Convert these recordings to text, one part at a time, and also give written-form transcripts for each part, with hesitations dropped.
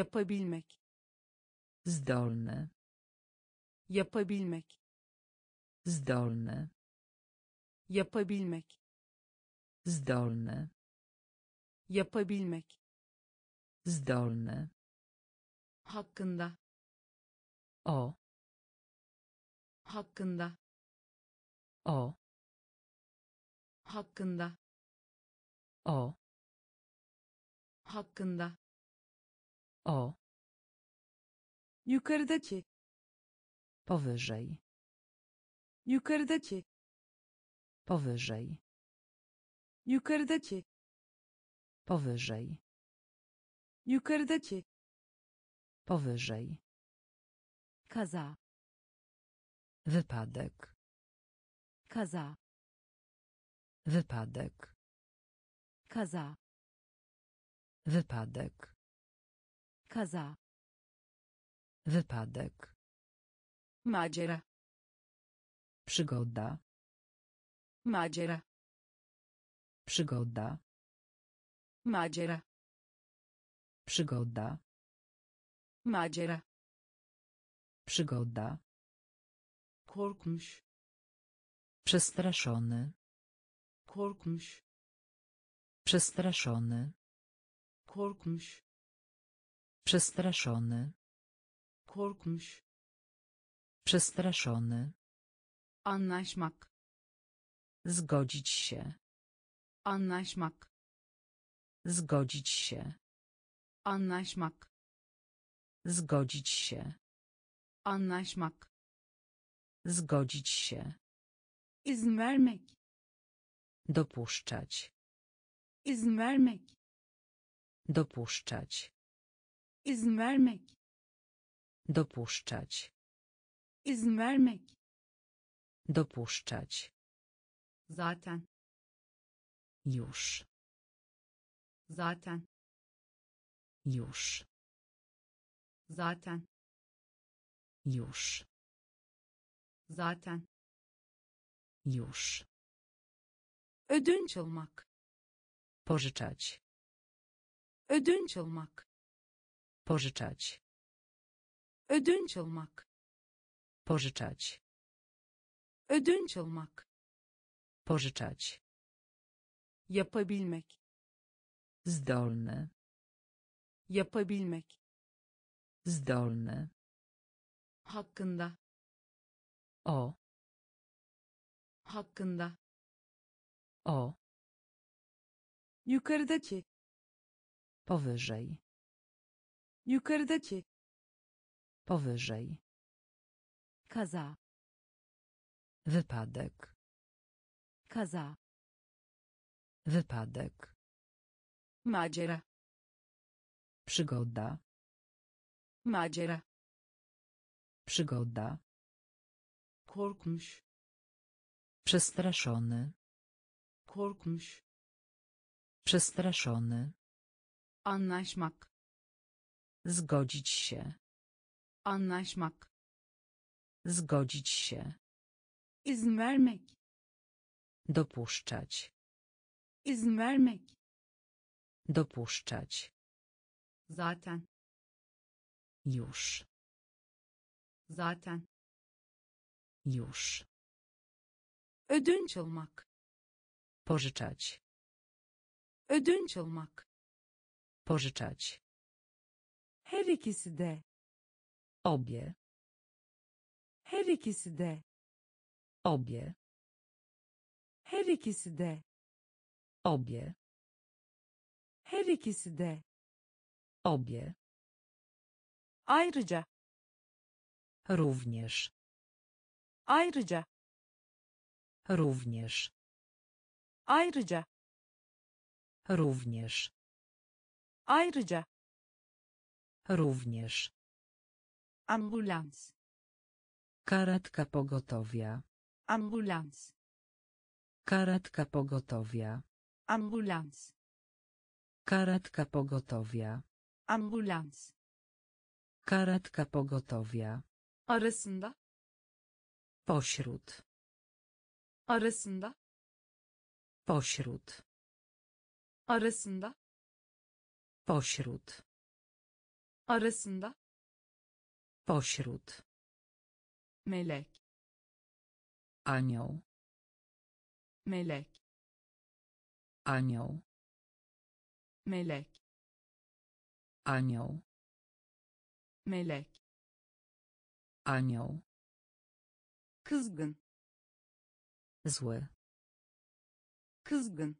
Yapabilmek. Zdolny. Yapabilmek. Zdolny. Yapabilmek. Zdolny. Yapabilmek. Zdolny. Hakkında. O. Hakkında. O. Hakkında. O. Hakkında. O. Yukarıdaki. Powyżej. Yukarıdaki. Powyżej. Yukarıdaki. Powyżej. Yukarıdaki. Powyżej. Kaza. Wypadek. Kaza. Wypadek. Kaza. Wypadek. Kaza. Wypadek. Macera. Przygoda. Macera. Przygoda. Macera. Przygoda. Macera. Przygoda. Korkmuş. Przestraszony. Korkmuş. Przestraszony. Korkmuş. Przestraszony. Korkmuş. Przestraszony. Anlaşmak. Zgodzić się. Anlaşmak. Zgodzić się. Anlaşmak. Zgodzić się. Anlaşmak. Zgodzić się. İzin vermek. Dopuszczać. İzin vermek. Dopuszczać. İzin vermek. Dopuszczać. İzin vermek. Dopuszczać. Zaten. Już. Zaten. Już. Zaten. Już. Zaten. Już. Ödünç almak. Pożyczać. Ödünç almak. Pożyczać. Ödünç almak. Pożyczać. Ödünç almak. Pożyczać. Yapabilmek. Zdolny. Yapabilmek. Zdolny. Hakkında. O. Hakkında. O. Yukarıdaki. Powyżej. Yukarıdaki. Powyżej. Kaza. Wypadek. Kaza. Wypadek. Macera. Przygoda. Macera. Przygoda. Korkmuş. Przestraszony. Korkmuş. Przestraszony. Anlaşmak. Zgodzić się. Anlaşmak. Zgodzić się. İzin vermek. Dopuszczać. İzin vermek. Dopuszczać. Zaten. Już. Zaten. Już. Ödünç almak. Pożyczać. Ödünç almak. Pożyczać. Her ikisi de. Obie. Her ikisi de. Obie. Her ikisi de. Obie. Her ikisi de. Obie. Ayrıca. Również. Ayrıca. Również. Ayrıca. Również. Ayrıca. Również. Ambulans. Karetka pogotowia. Ambulans. Karetka pogotowia. Ambulans. Karetka pogotowia. Ambulans. Karetka pogotowia. Arasında. Pośród. Arasında. Pośród. Arasında. Pośród. arasında, pośród, melek, anioł, melek, anioł, melek, anioł, melek, anioł, kızgın, zły, kızgın,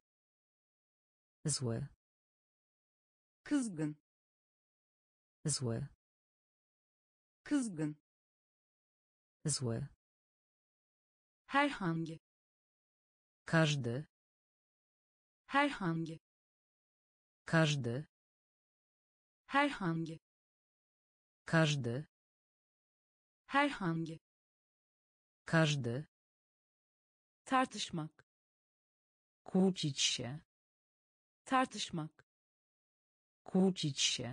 zły, kızgın, zły, kızgın, zły, herhangi, każdy, herhangi, każdy, herhangi, każdy, herhangi, każdy, tartışmak, kłócić się, tartışmak, kłócić się,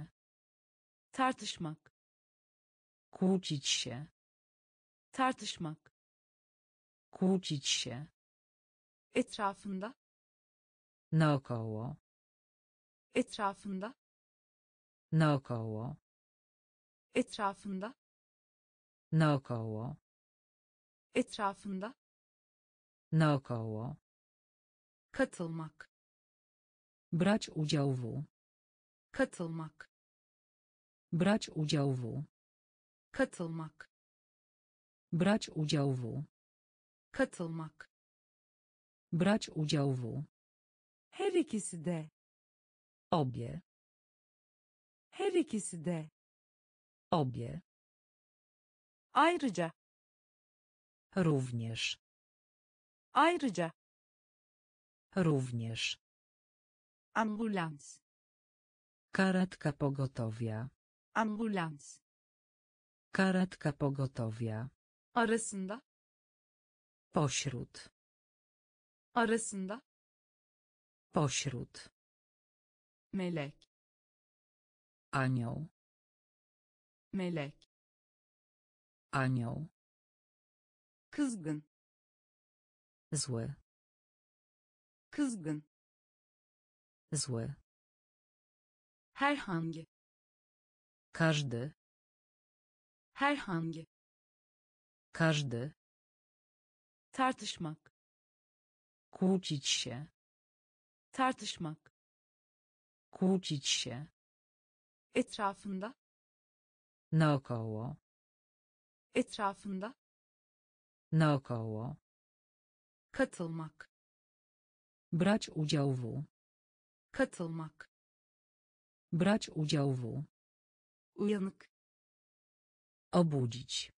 tartışmak, kłócić się, tartışmak, kłócić się, etrafında, naokoło, etrafında, naokoło, etrafında, naokoło, etrafında, naokoło, katılmak, brać udział w, katılmak, brać udział w, katılmak, brać udział w, katılmak, brać udział w, her ikisi de, obie, her ikisi de, obie, ayrıca, również, ayrıca, również, ambulans, karetka pogotowia, ambulans, karetka pogotowia, arasında, pośród, arasında, pośród, melek, anioł, melek, anioł, kızgın, zły, kızgın, zły, herhangi, każdy, herhangi, każdy, tartışmak, kłócić się, tartışmak, kłócić się, etrafında, naokoło, etrafında, naokoło, katılmak, brać udział w, katılmak, brać udział w, uyanık, obudzić,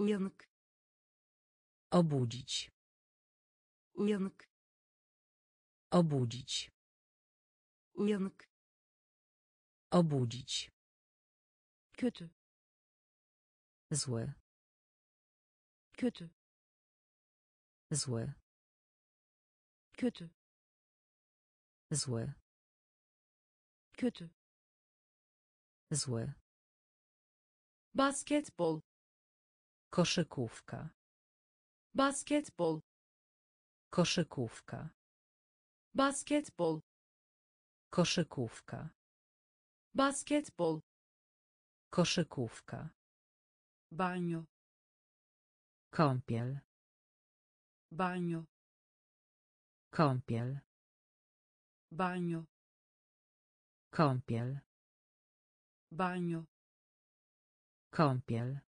uyanık, obudzić, uyanık, obudzić, uyanık, obudzić, kötü, zły, kötü, zły, kötü, zły, kötü, zły, basketbol, koszykówka, basketbol, koszykówka, basketbol, koszykówka, basketbol, koszykówka, banio, kąpiel, banio, kąpiel, banio, kąpiel, banio, kąpiel,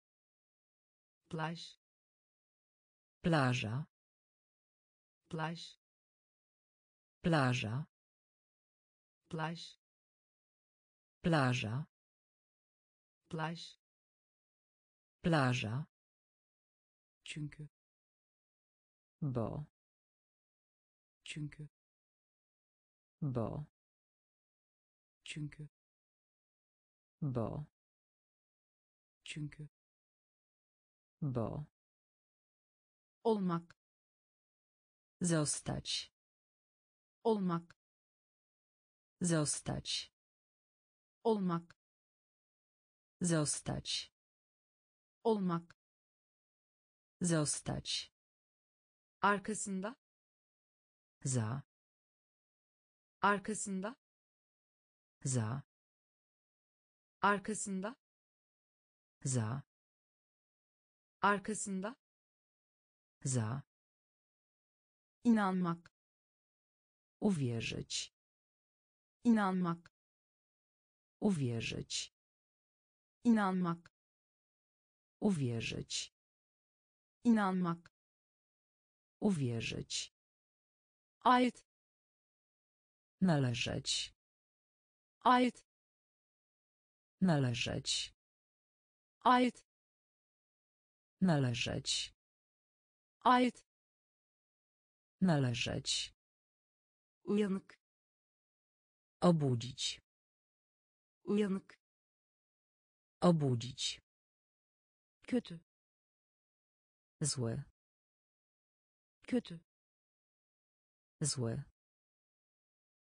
plaż, plaża, plaż, plaża, plaż, plaża, plaż, plaża, çünkü, bo, çünkü, bo, çünkü, bo, çünkü, bo, olmak, zostać, olmak, zostać, olmak, zostać, olmak, zostać, arkasında, za, arkasında, za, arkasında za, arkasında za, inanmak uwierzyć, inanmak uwierzyć, inanmak uwierzyć, inanmak uwierzyć, ait należeć, ait należeć, ait należeć, ait należeć, uyanık obudzić, uyanık obudzić, kötü złe, kötü złe,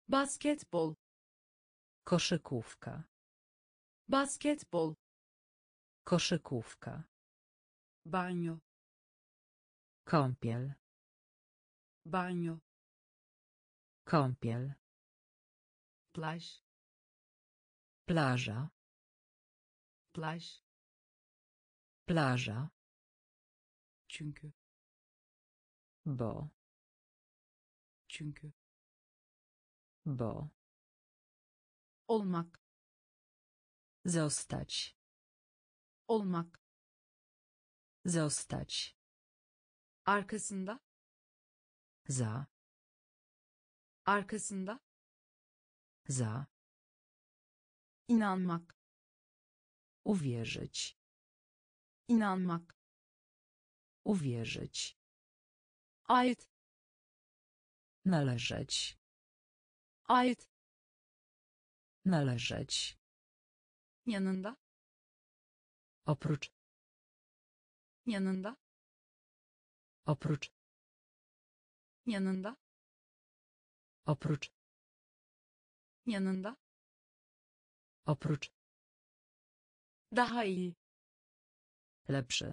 basketbol koszykówka, basketbol koszykówka, banio kąpiel, banio kąpiel, plaż plaża, plaż plaża, çünkü bo, çünkü bo, olmak zostać, olmak zostać, arkasında za, arkasında za, inanmak uwierzyć, inanmak uwierzyć, ait należeć, ait należeć, yanında oprócz, yanında oprócz, yanında oprócz, yanında oprócz, daha iyi lepszy,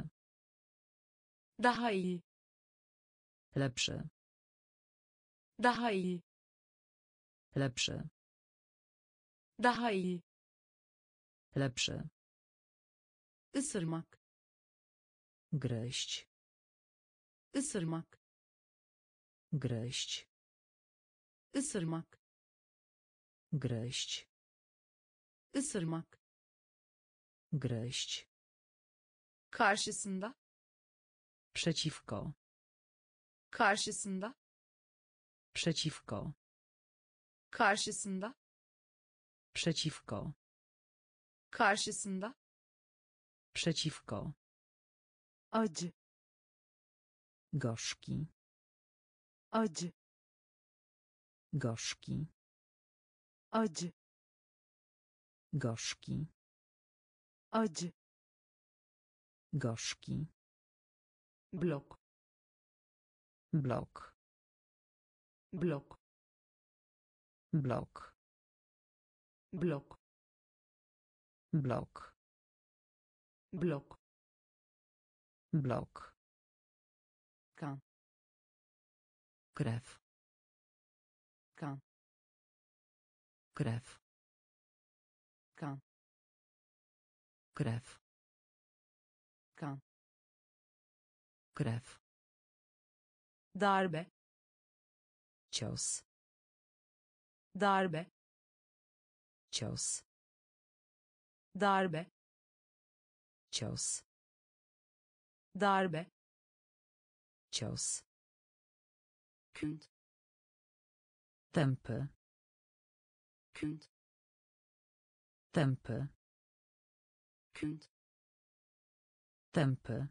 daha iyi lepszy, daha iyi lepszy, daha iyi lepszy, ısırmak gryźć, ısırmak gryźć, ısırmak gryźć, ısırmak gryźć, karşısında przeciwko, karşısında przeciwko, karşısında przeciwko, karşısında przeciwko, acı gorzki, acı gorzki, acı gorzki, acı gorzki, blok blok blok blok blok blok blok blok, kan krew, kan krew, kan krew, kan krew, darbe cios, darbe cios, darbe cios, darbe cios, künd tempy, künd tempy, künd tempy,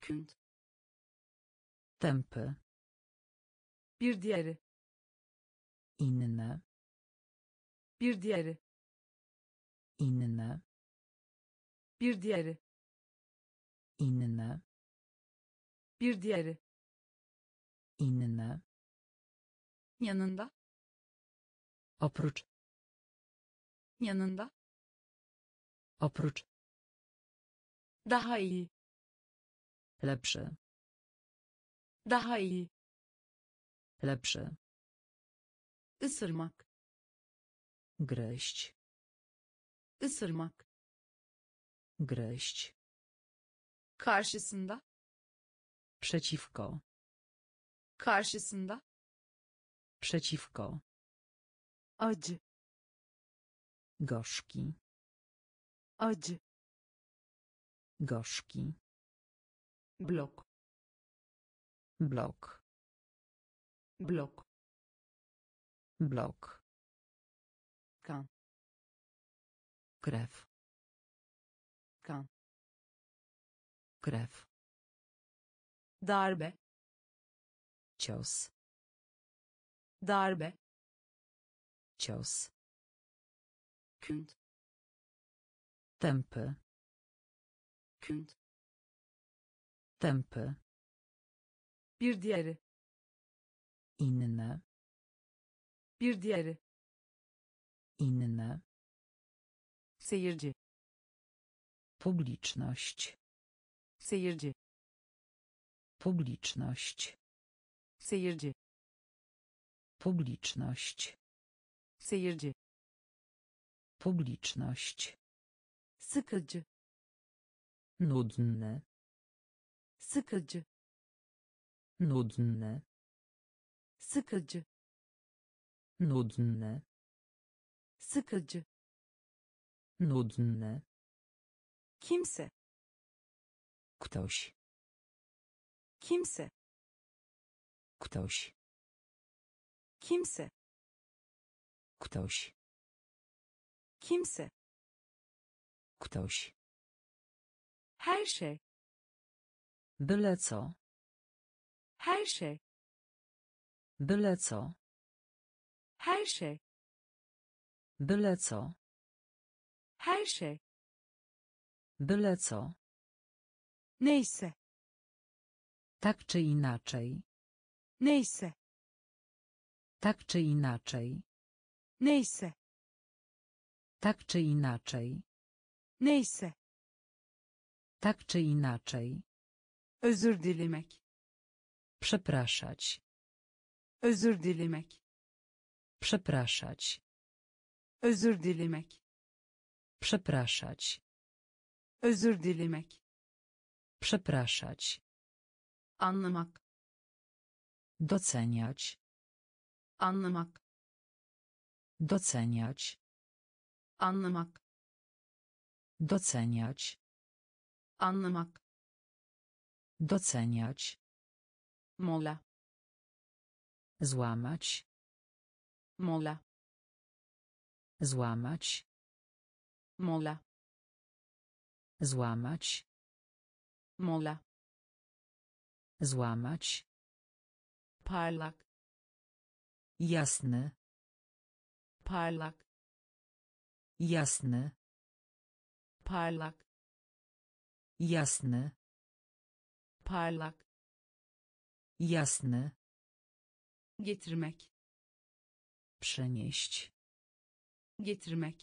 künd tempy, bir diğeri inne, bir diğeri inne, bir diğeri inne, bir diğeri inne, yanında oprócz, yanında oprócz, daha iyi lepszy, daha iyi lepszy, ısırmak gryźć, Isırmak. Gryźć. Karşısında. Przeciwko. Karşısında. Przeciwko. Acı. Gorzki. Acı. Gorzki. Blok. Blok. Blok. Blok. Kan. Krew. Kan. Krew. Darbe. Cios. Darbe. Cios. Künd. Tempy. Künd. Tempy. Bir diğeri. Inne. Bir diğeri. Inne. Seyirci. Publiczność. Seyirci. Publiczność. Seyirci. Publiczność. Seyirci. Publiczność. Sıkıcı. Nudne. Sıkıcı. Nudne. Sıkıcı. Nudne. Sıkıcı. Nudne. Kimse. Ktoś. Kimse. Ktoś. Kimse. Ktoś. Kimse. Ktoś. Her şey. Byle co. Her şey. Byle co. Her şey. Byle co. Her şey. Byle co. Neyse. Tak czy inaczej. Neyse. Tak czy inaczej. Neyse. Tak czy inaczej. Neyse. Tak czy inaczej. Özür dilemek. Przepraszać. Özür dilemek. Przepraszać. Özür dilemek. Przepraszać. Özür dilemek. Przepraszać. Anlamak. Doceniać. Anlamak. Doceniać. Anlamak. Doceniać. Anlamak. Doceniać. Mola. Złamać. Mola. Złamać. Mola. Złamać. Mola. Złamać. Parlak. Jasny. Parlak. Jasny. Parlak. Jasny. Parlak. Jasny. Getirmek. Przenieść. Getirmek.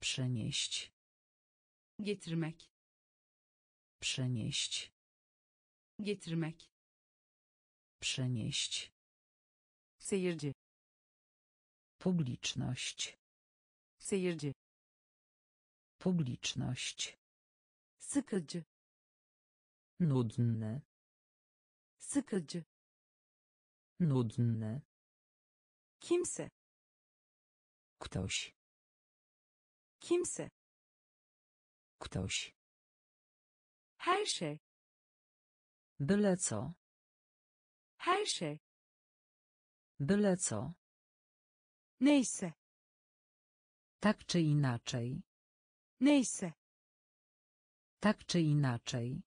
Przenieść. Getirmek. Przenieść. Getirmek. Przenieść. Seyirci. Publiczność. Seyirci. Publiczność. Sıkıcı. Nudne. Sıkıcı. Nudne. Kimse. Ktoś. Kimse. Ktoś. Her şey. Byle co. Her şey. Byle co. Neyse. Tak czy inaczej. Neyse. Tak czy inaczej.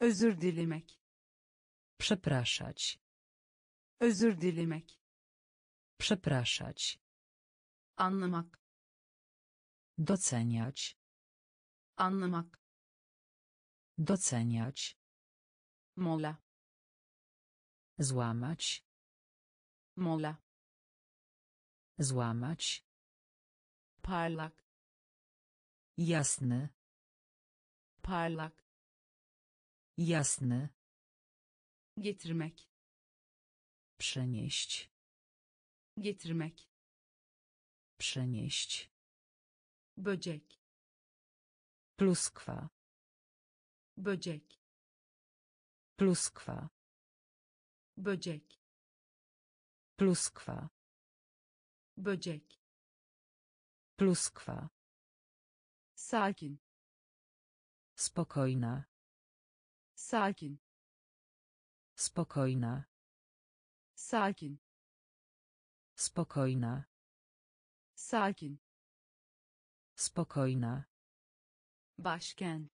Özür dilemek. Przepraszać. Özür dilemek. Przepraszać. Anlamak. Doceniać. Anlamak. Doceniać. Mola. Złamać. Mola. Złamać. Parlak. Jasny. Parlak. Jasny. Getirmek. Przenieść. Getirmek. Przenieść. Böcek. Pluskwa. Böcek. Pluskwa. Böcek. Pluskwa. Böcek. Pluskwa. Sakin. Spokojna. Sakin. Spokojna. Sakin. Spokojna. Sakin. Spokojna. Başkent.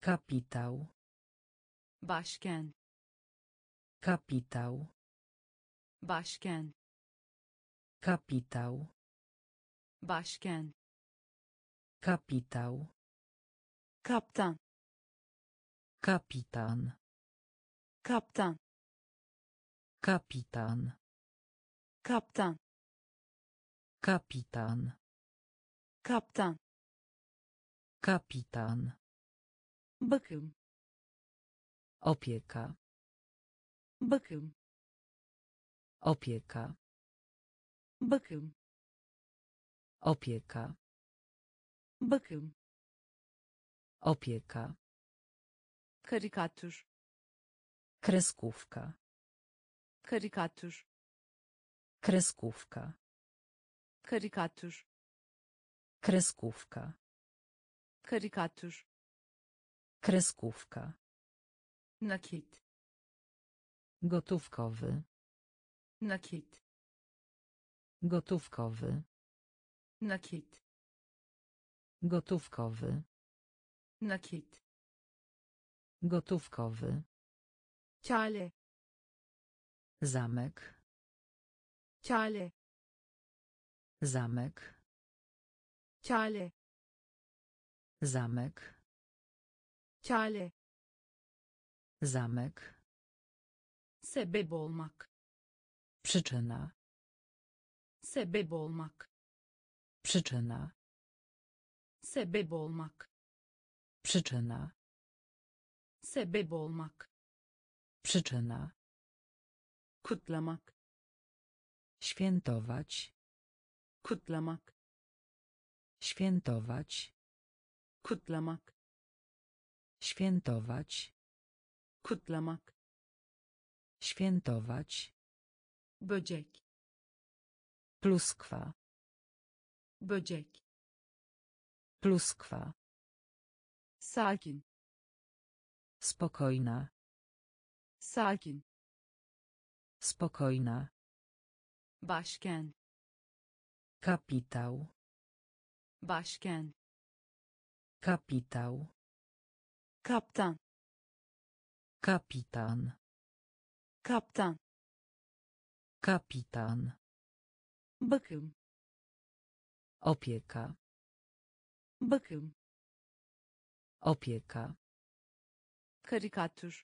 Kapitał. Başkent. Kapitał. Başkent. Kapitał. Başkent. Kapitał. Kapitan. Kapitan. Kapitan. Kapitan. Kapitan. Kapitan. Kapitan. Kapitan. Bakım. Opieka. Bakım. Opieka. Bakım. Opieka. Bakım. Opieka. Karykatur. Kreskówka. Karykatur. Kreskówka. Karykatur. Kreskówka. Karykatur. Kreskówka. Nakit. Gotówkowy. Nakit. Gotówkowy. Nakit. Gotówkowy. Nakit. Gotówkowy. Ciale. Zamek. Ciale. Zamek. Ciale. Zamek. Ciale. Zamek. Sebep olmak. Przyczyna. Sebep olmak. Przyczyna. Sebep olmak. Przyczyna. Sebep olmak. Przyczyna. Kutlamak. Świętować. Kutlamak. Świętować. Kutlamak. Świętować. Kutlamak. Świętować. Böcek. Pluskwa. Böcek. Pluskwa. Sakin. Spokojna. Sakin. Spokojna. Başkent. Kapitał. Başkent. Kapitał. Kapitan. Kapitan. Kapitan. Kapitan. Bakım. Opieka. Bakım. Opieka. Karykatur.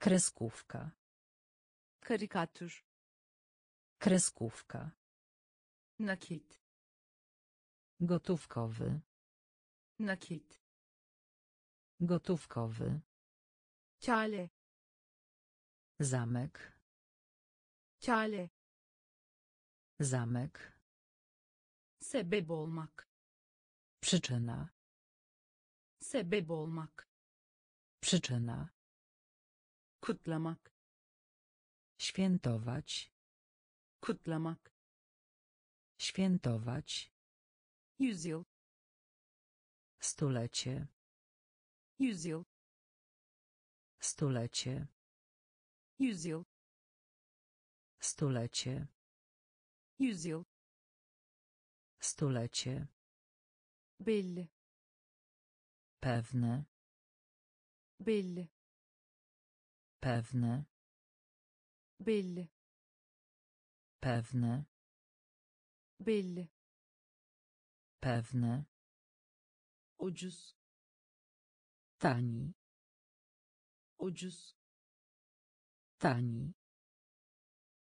Kreskówka. Karykatur. Kreskówka. Nakit. Gotówkowy. Nakit. Gotówkowy. Ciale. Zamek. Ciale. Zamek. Sebep olmak. Przyczyna. Sebep olmak. Przyczyna. Kutlamak. Świętować. Kutlamak. Świętować. Yüzyıl. Stulecie. Yüzyıl. Stulecie. Yüzyıl. Stulecie. Yüzyıl. Stulecie. Belli. Pewne. Belli. Pewne. Belli. Pewne. Belli. Pewne. Ucuz. Tani. Ucuz. Tani.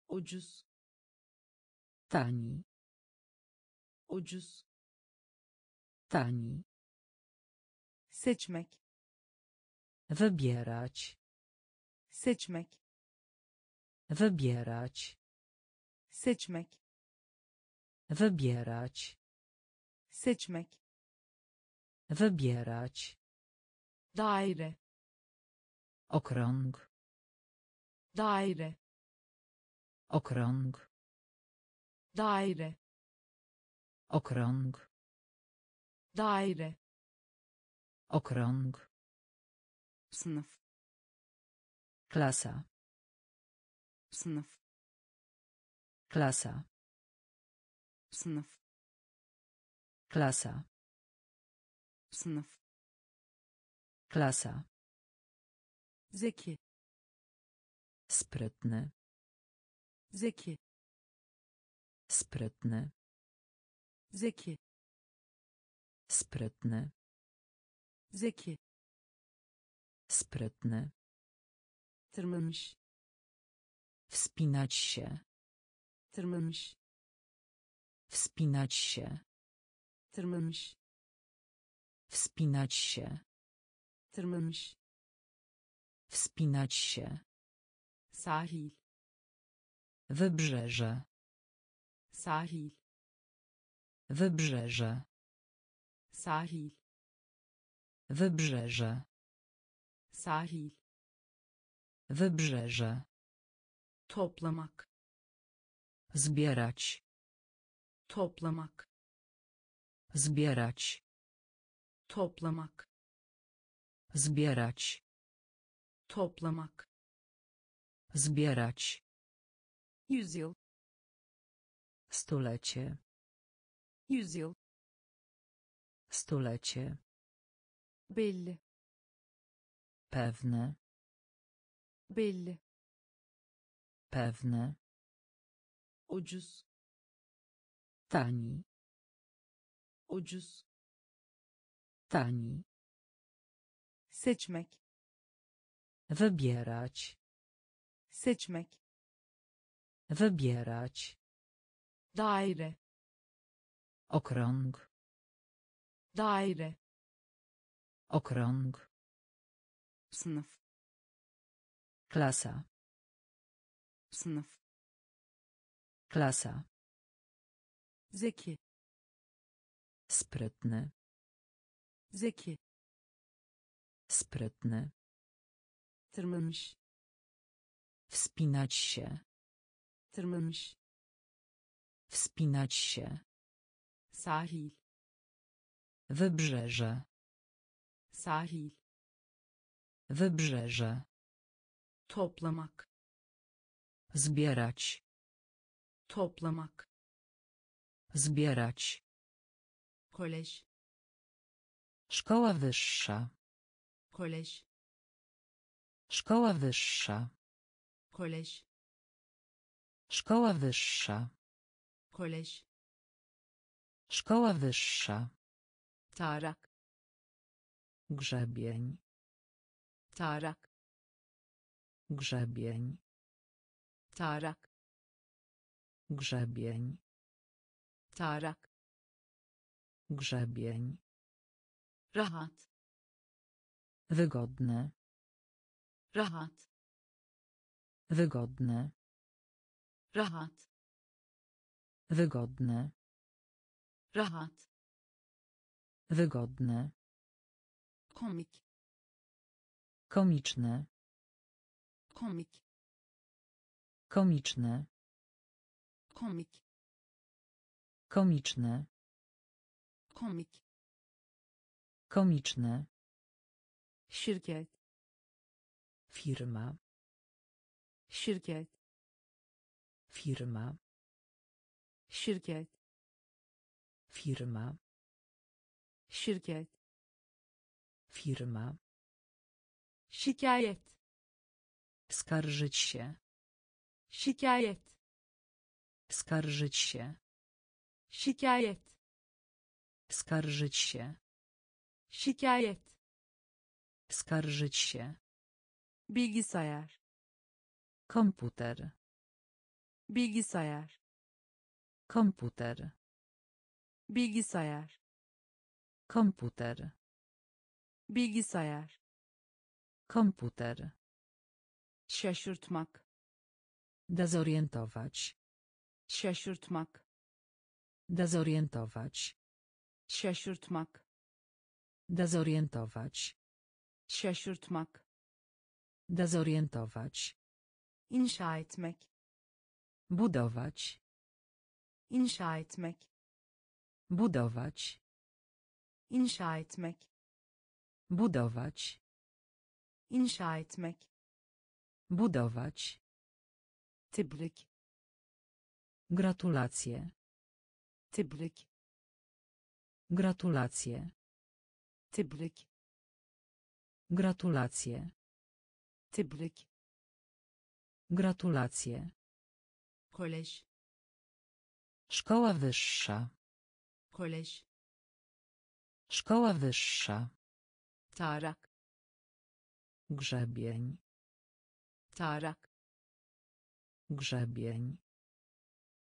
Ucuz. Tani. Ucuz. Tani. Seçmek. Wybierać. Seçmek. Wybierać. Seçmek. Wybierać. Seçmek. Wybierać. Daire. Okrąg. Daire. Okrąg. Daire. Okrąg. Daire. Okrąg. Sınıf. Klasa. Sınıf. Klasa. Sınıf. Klasa. Sınıf. Klasa. Zeki. Sprytny. Zeki. Sprytny. Zeki. Sprytny. Zeki. Sprytny. Tırmanmış. Wspinać się. Tırmanmış. Wspinać się. Tırmanmış. Wspinać się. Tırmanmış. Wspinać się. Sahil. Wybrzeże. Sahil. Wybrzeże. Sahil. Wybrzeże. Sahil. Wybrzeże. Toplamak. Zbierać. Toplamak. Zbierać. Toplamak. Zbierać. Toplamak. Zbierać. Yüzyıl. Stulecie. Yüzyıl. Stulecie. Belli. Pewne. Belli. Pewne. Ucuz. Tani. Ucuz. Tani. Seçmek. Wybierać. Seçmek. Wybierać. Daire. Okrąg. Daire. Okrąg. Sınıf. Klasa. Sınıf. Klasa. Zeki. Sprytny. Zeki. Sprytny. Tırmanmış. Wspinać się. Tırmanmış. Wspinać się. Sahil. Wybrzeże. Sahil. Wybrzeże. Toplamak. Zbierać. Toplamak. Zbierać. Koleż. Szkoła wyższa. Koleż. Szkoła wyższa. Koleż. Szkoła wyższa. Koleż. Szkoła wyższa. Tarak. Grzebień. Tarak. Grzebień. Tarak. Grzebień. Tarak. Grzebień. Rahat. Wygodny. Rahat. Wygodny. Rahat. Wygodny. Rahat. Wygodny. Komik. Komiczny. Komik. Komiczny. Komik. Komiczny. Komik. Komiczny. Şirket. Firma. Şirket. Firma. Şirket. Firma. Şirket. Firma. Şikayet. Skarżyć się. Şikayet. Skarżyć się. Şikayet. Skarżyć się. Şikayet. Skarżyć się. Bilgisayar. Komputer. Bilgisayar. Komputer. Bilgisayar. Komputer. Bilgisayar. Komputer. Şaşırtmak. Dezorientować. Şaşırtmak. Dezorientować. Şaşırtmak. Dezorientować. Şaşırtmak. Dezorientować. İnşa etmek. Budować. İnşa etmek. Budować. İnşa etmek. Budować. İnşa etmek. Budować. Tybryk. Gratulacje. Tybryk. Gratulacje. Tybryk. Gratulacje. Tybryk. Gratulacje. Koleś. Szkoła wyższa. Koleś. Szkoła wyższa. Tarak. Grzebień. Tarak. Grzebień.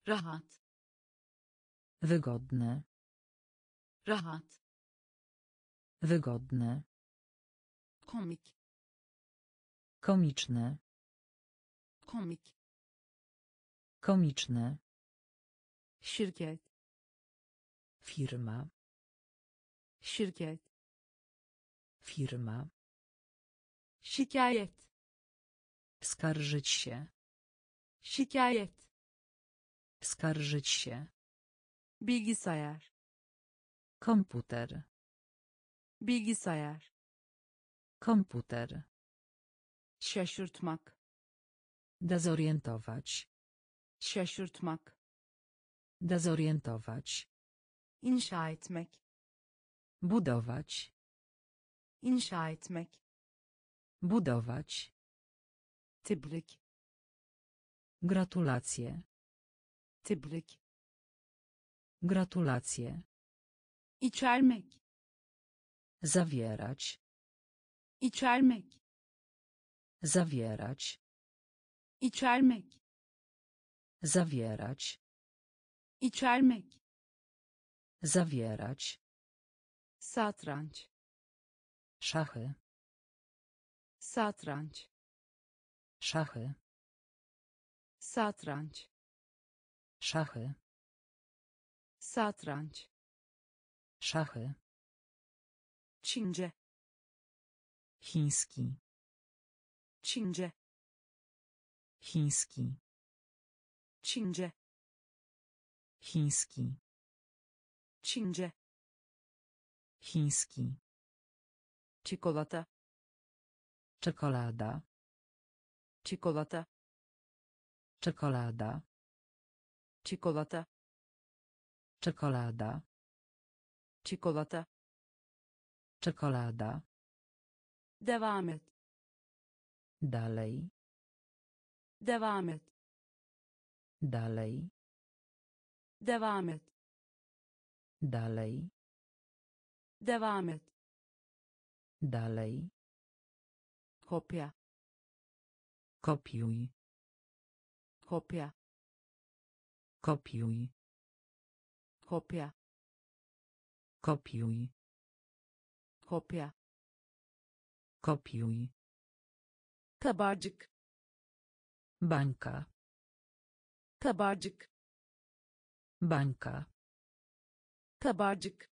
Rahat. Wygodny. Rahat. Wygodny. Komik. Komiczny. Komik. Komiczny. Şirket. Firma. Şirket. Firma. Şikayet. Skarżyć się. Şikayet. Skarżyć się. Bilgisayar. Komputer. Bilgisayar. Komputer. Şaşırtmak. Dezorientować. Şaşırtmak. Dezorientować. İnşa etmek. Budować. İnşa etmek. Budować. Tybryk. Gratulacje. Tybryk. Gratulacje. İçermek. Zawierać. İçermek. Zawierać. İçermek. Zawierać. İçermek. Zawierać. Satranç. Szachy. Satranç. Szachy. Satranç. Szachy. Satranç. Szachy. Çince. Chiński. Çince. Chiński. Çince. Chiński. Çince. Chiński. Czekolada. Czekolada. Czekolada. Czekolada. Czekolada. Czekolada. Czekolada. Czekolada. Devam et. Dalej. Devam et. Dalej. Devam et. Dalej. Devam et. Dalej. Kopia. Kopiuj. Kopia. Kopiuj. Kopia. Kopiuj. Kopia. Kopiuj. Kabarcık. Bańka. Kabarcık. Bańka. Kabarcık.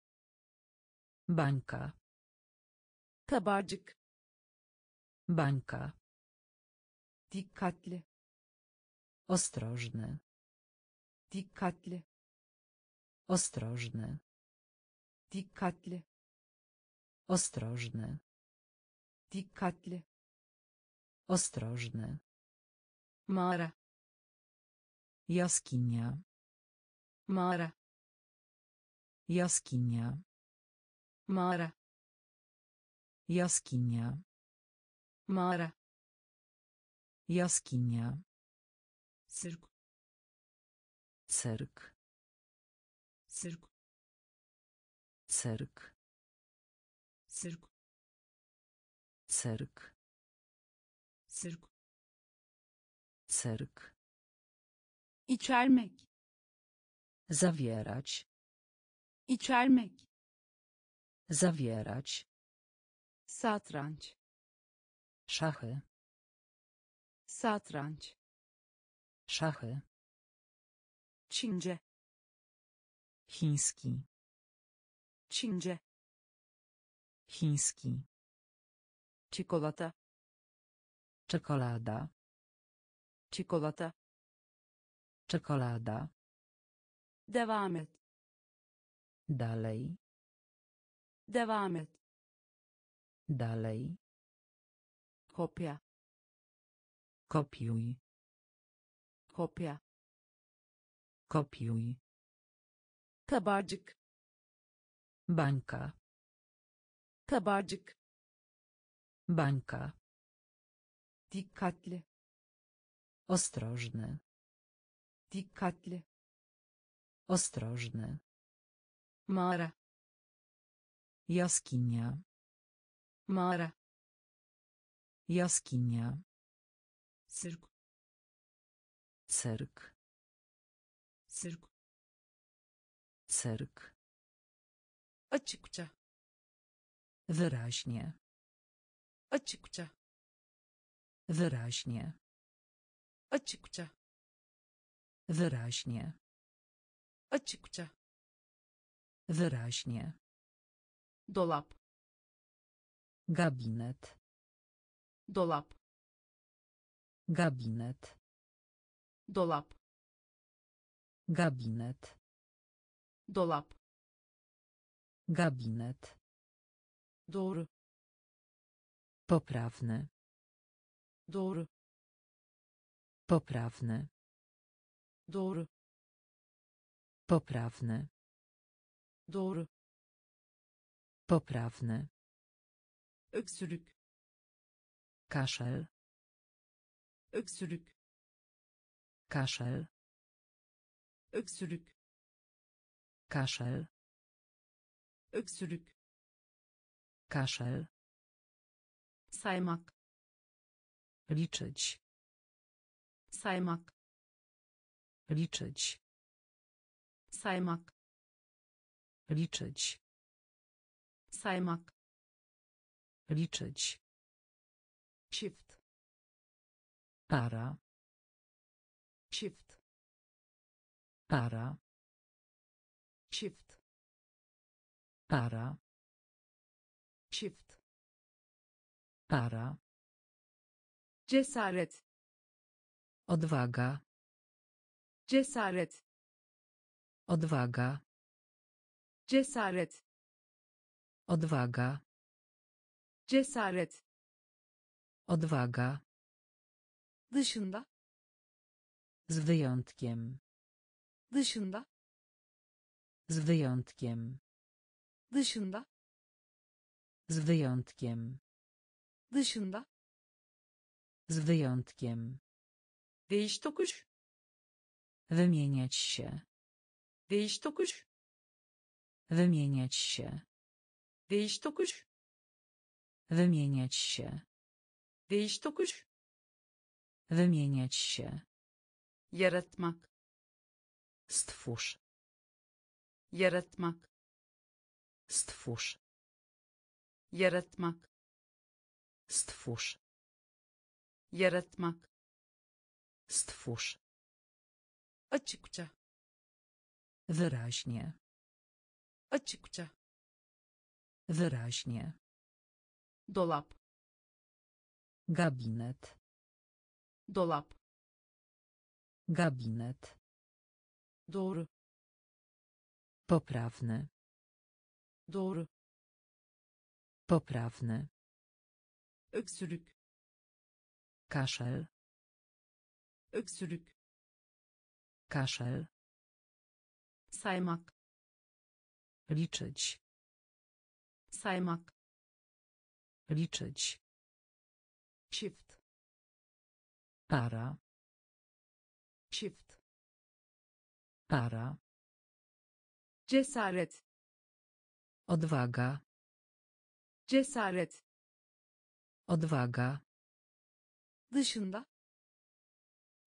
Bańka. Kabarcık. Bańka. Dikkatli. Ostrożny. Dikkatli. Ostrożny. Dikkatli. Ostrożny. Dikkatli. Ostrożny. Mara. Jaskinia. Mara. Jaskinia. Mara. Jaskinia. Mara. Jaskinia. Cyrk. Cyrk. Cyrk. Cyrk. Cyrk. Cyrk. Cyrk. Cyrk. İçermek. Zawierać. İçermek. Zawierać. Satranç. Szachy. Satranç. Szachy. Çince. Chiński. Çince. Chiński. Czekolada. Czekolada. Czekolada. Czekolada. Devam et. Dalej. Devam et. Dalej. Kopia. Kopiuj. Kopia. Kopiuj. Kabarcık. Banka. Kabarcık. Banka. Dikkatli. Ostrożny. Dikkatli. Ostrożny. Mara. Jaskinia. Mara. Jaskinia. Cyrk. Cyrk. Cyrk. Cyrk. Açıkça. Wyraźnie. Açıkça. Wyraźnie. Açıkça. Wyraźnie. Açıkça. Wyraźnie. Dolap. Gabinet. Dolap. Gabinet. Dolap. Gabinet. Dolap. Gabinet. Doğru. Poprawny. Doğru. Poprawny. Doğru. Poprawny. Doğru. Poprawny. Öksürük. Kaszel. Öksürük. Kaszel. Öksürük. Kaszel. Öksürük. Kaszel. Saymak. Liczyć. Saymak. Liczyć. Saymak. Liczyć. Saymak. Liczyć. Shift. Para. Shift. Para. Shift. Para. Shift. Para. Cesaret. Odwaga. Cesaret. Odwaga. Cesaret. Odwaga. Cesaret. Odwaga. Dışında. Z wyjątkiem. Dışında. Z wyjątkiem. Dışında. Z wyjątkiem. Dışında. Z wyjątkiem. Değiş tokuş. Wymieniać się. Değiş tokuş. Wymieniać się. Değiş tokuş. Wymieniać się. Değiş tokuş. Wymieniać się. Yaratmak. Stwórz. Yaratmak. Stwórz. Yaratmak. Stwórz. Yaratmak. Stwórz. Açıkça. Wyraźnie. Açıkça. Wyraźnie. Dolap. Gabinet. Dolap. Gabinet. Doğru. Poprawny. Doğru. Poprawny. Öksürük. Kaszel. Öksürük. Kaszel. Saymak. Liczyć. Saymak. Liczyć. Shift. Para. Shift. Para. Cesaret. Odwaga. Cesaret. Odwaga. Dışında.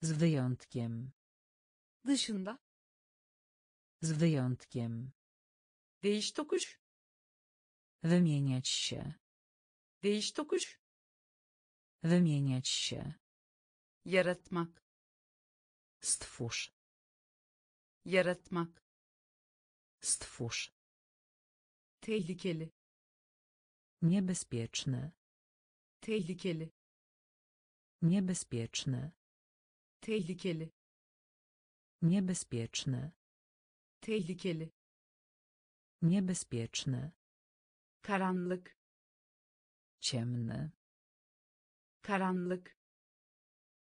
Z wyjątkiem. Dışında. Z wyjątkiem. Değiş tokuş. Wymieniać się. Değiş tokuş. Wymieniać się. Yaratmak. Stwórz. Yaratmak. Stwórz. Tehlikeli. Niebezpieczne. Tehlikeli. Niebezpieczne. Tehlikeli. Niebezpieczne. Tehlikeli. Niebezpieczne. Karanlık. Ciemne. Karanlık.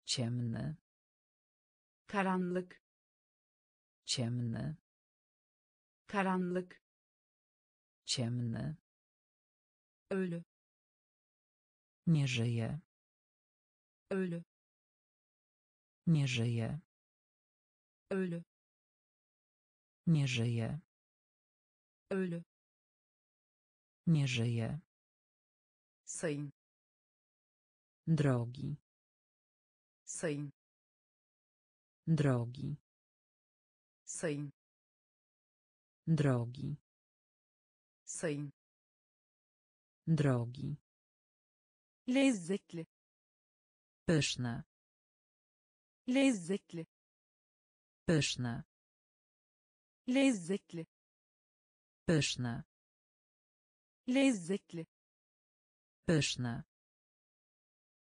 Ciemne. Karanlık. Ciemne. Karanlık. Ciemne. Ölü. Nie żyje. Ölü. Nie żyje. Ölü. Nie żyje. Ölü. Nie żyje. Syn. Drogi. Syn. Drogi. Syn. Drogi. Syn. Drogi. Lezzetli. Pyszne. Lezzetli. Pyszne. Lezzetli. Pyszne. Lezzetli. Pyszne.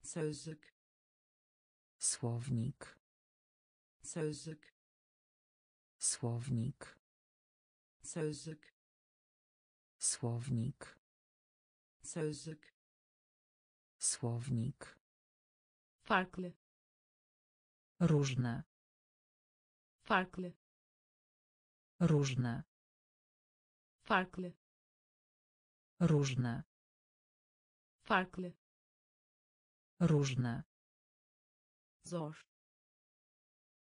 Sözlük. Słownik. Sözlük. Słownik. Sözlük. Słownik. Sözlük. Słownik. Farklı. Różne. Farklı. Różne. Farklı. Różne. Farklı. Różne. Zor.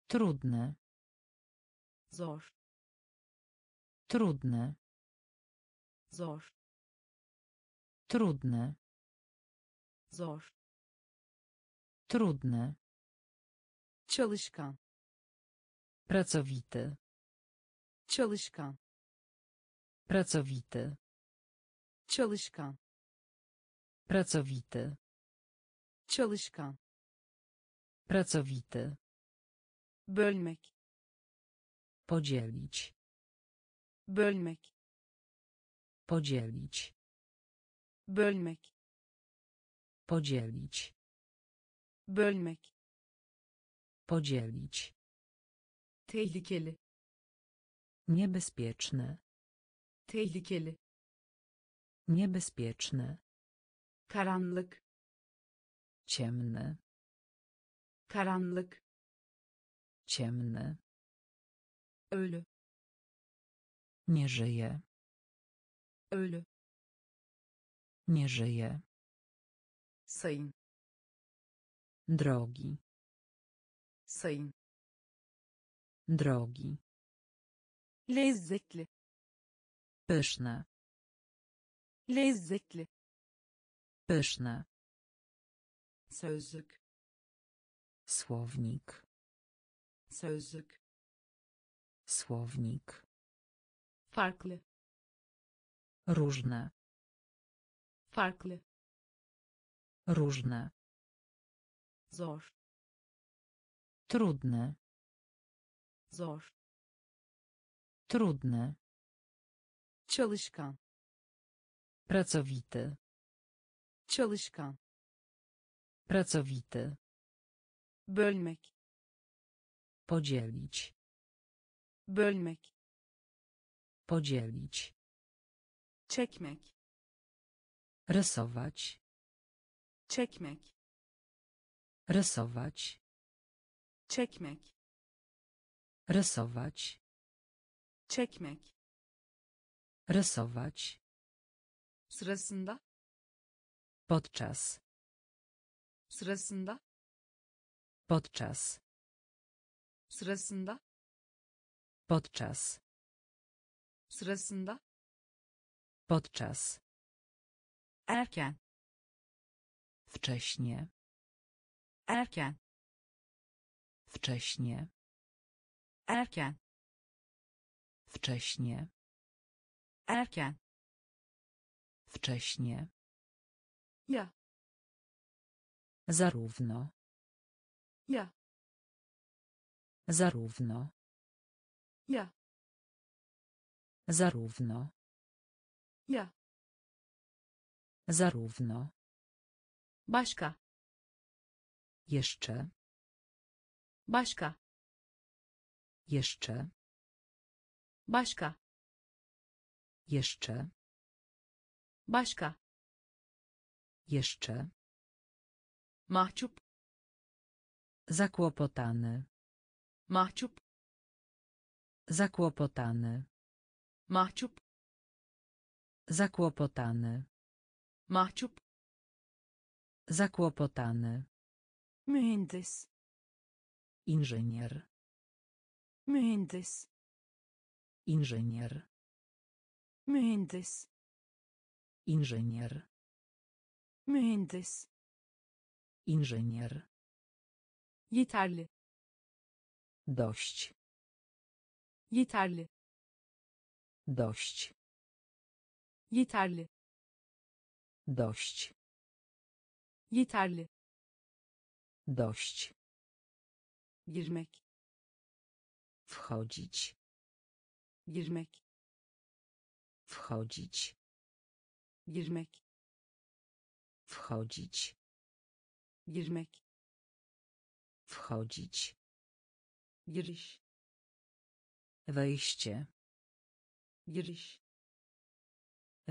Trudne. Zor. Trudne. Zor. Trudne. Zor. Trudne. Çalışkan. Pracowity. Çalışkan. Pracowity. Çalışkan. Pracowity. Çalışkan. Pracowity. Bölmek. Podzielić. Bölmek. Podzielić. Bölmek. Podzielić. Bölmek. Podzielić. Tehlikeli. Niebezpieczne. Tehlikeli. Niebezpieczne. Karanlık. Ciemne. Karanlık. Ciemne. Ölü. Nie żyje. Ölü. Nie żyje. Syn. Drogi. Syn. Drogi. Lezzetli. Pyszne. Lezzetli. Pyszne. Sözlük. Słownik. Sözlük. Słownik. Farklı. Różne. Farklı. Różne. Zor. Trudne. Zor. Trudne. Çalışkan. Pracowity. Çalışkan. Pracowity. Bölmek. Podzielić. Bölmek. Podzielić. Çekmek. Rysować. Çekmek. Rysować. Çekmek. Rysować. Çekmek. Rysować. Sırasında. Podczas. Sırasında. Podczas. Sırasında. Podczas. Sırasında. Podczas. Erken. Wcześnie. Erken. Wcześnie. Erken. Wcześnie. Erken. Wcześnie. Ja. Zarówno. Ja. Zarówno. Ja. Zarówno. Ja. Zarówno. Başka. Jeszcze. Başka. Jeszcze. Başka. Jeszcze. Başka. Jeszcze. Mahcup. Zakłopotany. Mahcup. Zakłopotany. Mahcup. Zakłopotany. Mahcup. Zakłopotany. Mühendis. Inżynier. Mühendis. Inżynier. Mühendis. Inżynier. Mühendis. Inżynier. Yeterli. Dość. Yeterli. Dość. Yeterli. Dość. Yeterli. Dość. Girmek. Wchodzić. Girmek. Wchodzić. Girmek. Wchodzić. Girmek. Wchodzić. Giriş. Wejście. Giriş.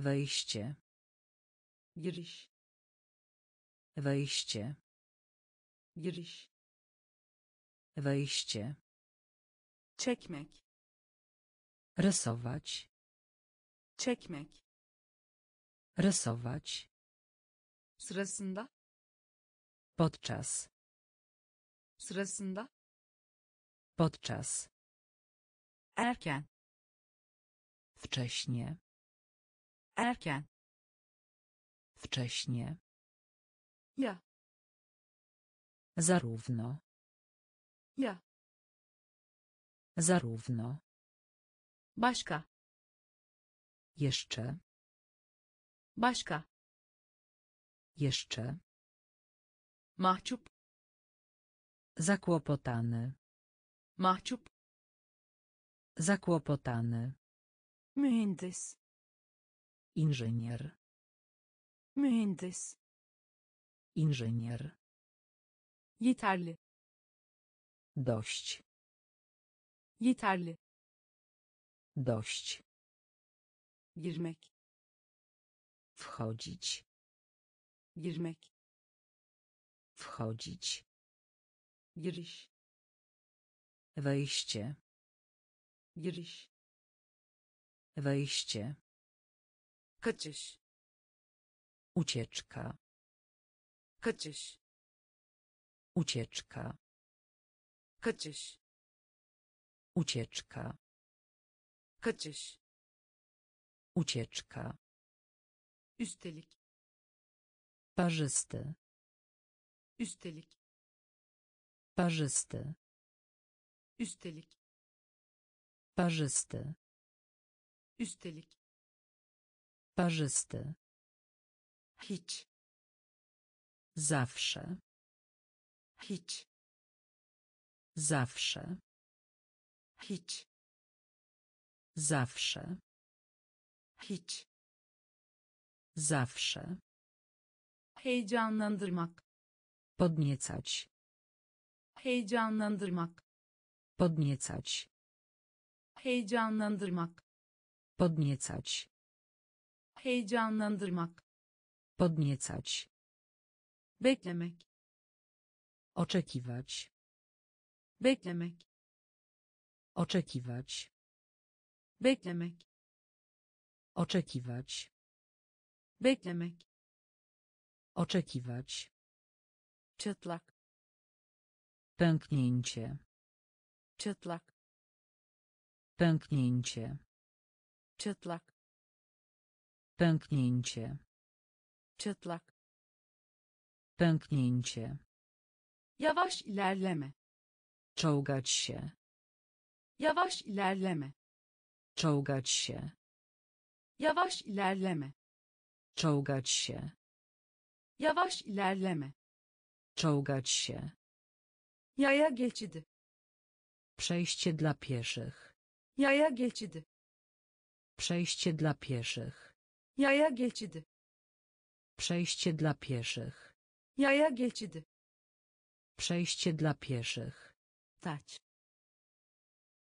Wejście. Giriş. Wejście. Giriş. Wejście. Çekmek. Rysować. Çekmek. Rysować. Sırasında. Podczas. Sırasında. Podczas. Erken. Wcześnie. Erken. Wcześnie. Ja. Zarówno. Ja. Zarówno. Başka. Jeszcze. Başka. Jeszcze. Mahcup. Zakłopotany. Mahcup. Zakłopotany. Mühendis. Inżynier. Mühendis. Inżynier. Yeterli. Dość. Yeterli. Dość. Girmek. Wchodzić. Girmek. Wchodzić. Giriş. Wejście. Giriş. Wejście. Kaçış. Ucieczka. Kaçış. Ucieczka. Kaçış. Ucieczka. Kaçış. Ucieczka. Üstelik. Parzysty. Üstelik. Parzysty. Üstelik. Parzysty. Üstelik. Parzysty. Hiç. Zawsze. Hiç. Zawsze. Hiç. Zawsze. Hiç. Zawsze. Heyecanlandırmak. Podniecać. Heyecanlandırmak. Podniecać. Heyecanlandırmak. Podniecać. Heyecanlandırmak. Podniecać. Beklemek. Oczekiwać. Beklemek. Oczekiwać. Beklemek. Oczekiwać. Beklemek. Oczekiwać. Çıtlak. Pęknięcie. Çıtlak. Pęknięcie. Çıtlak. Pęknięcie. Çıtlak. Pęknięcie. Yavaş ilerleme. Czołgać się. Yavaş ilerleme. Czołgać się. Yavaş ilerleme. Czołgać się. Yavaş ilerleme. Czołgać się. Yaya geçidi. Przejście dla pieszych. Yaya geçidi. Przejście dla pieszych. Yaya geçidi. Przejście dla pieszych. Yaya geçidi. Przejście dla pieszych. Tać.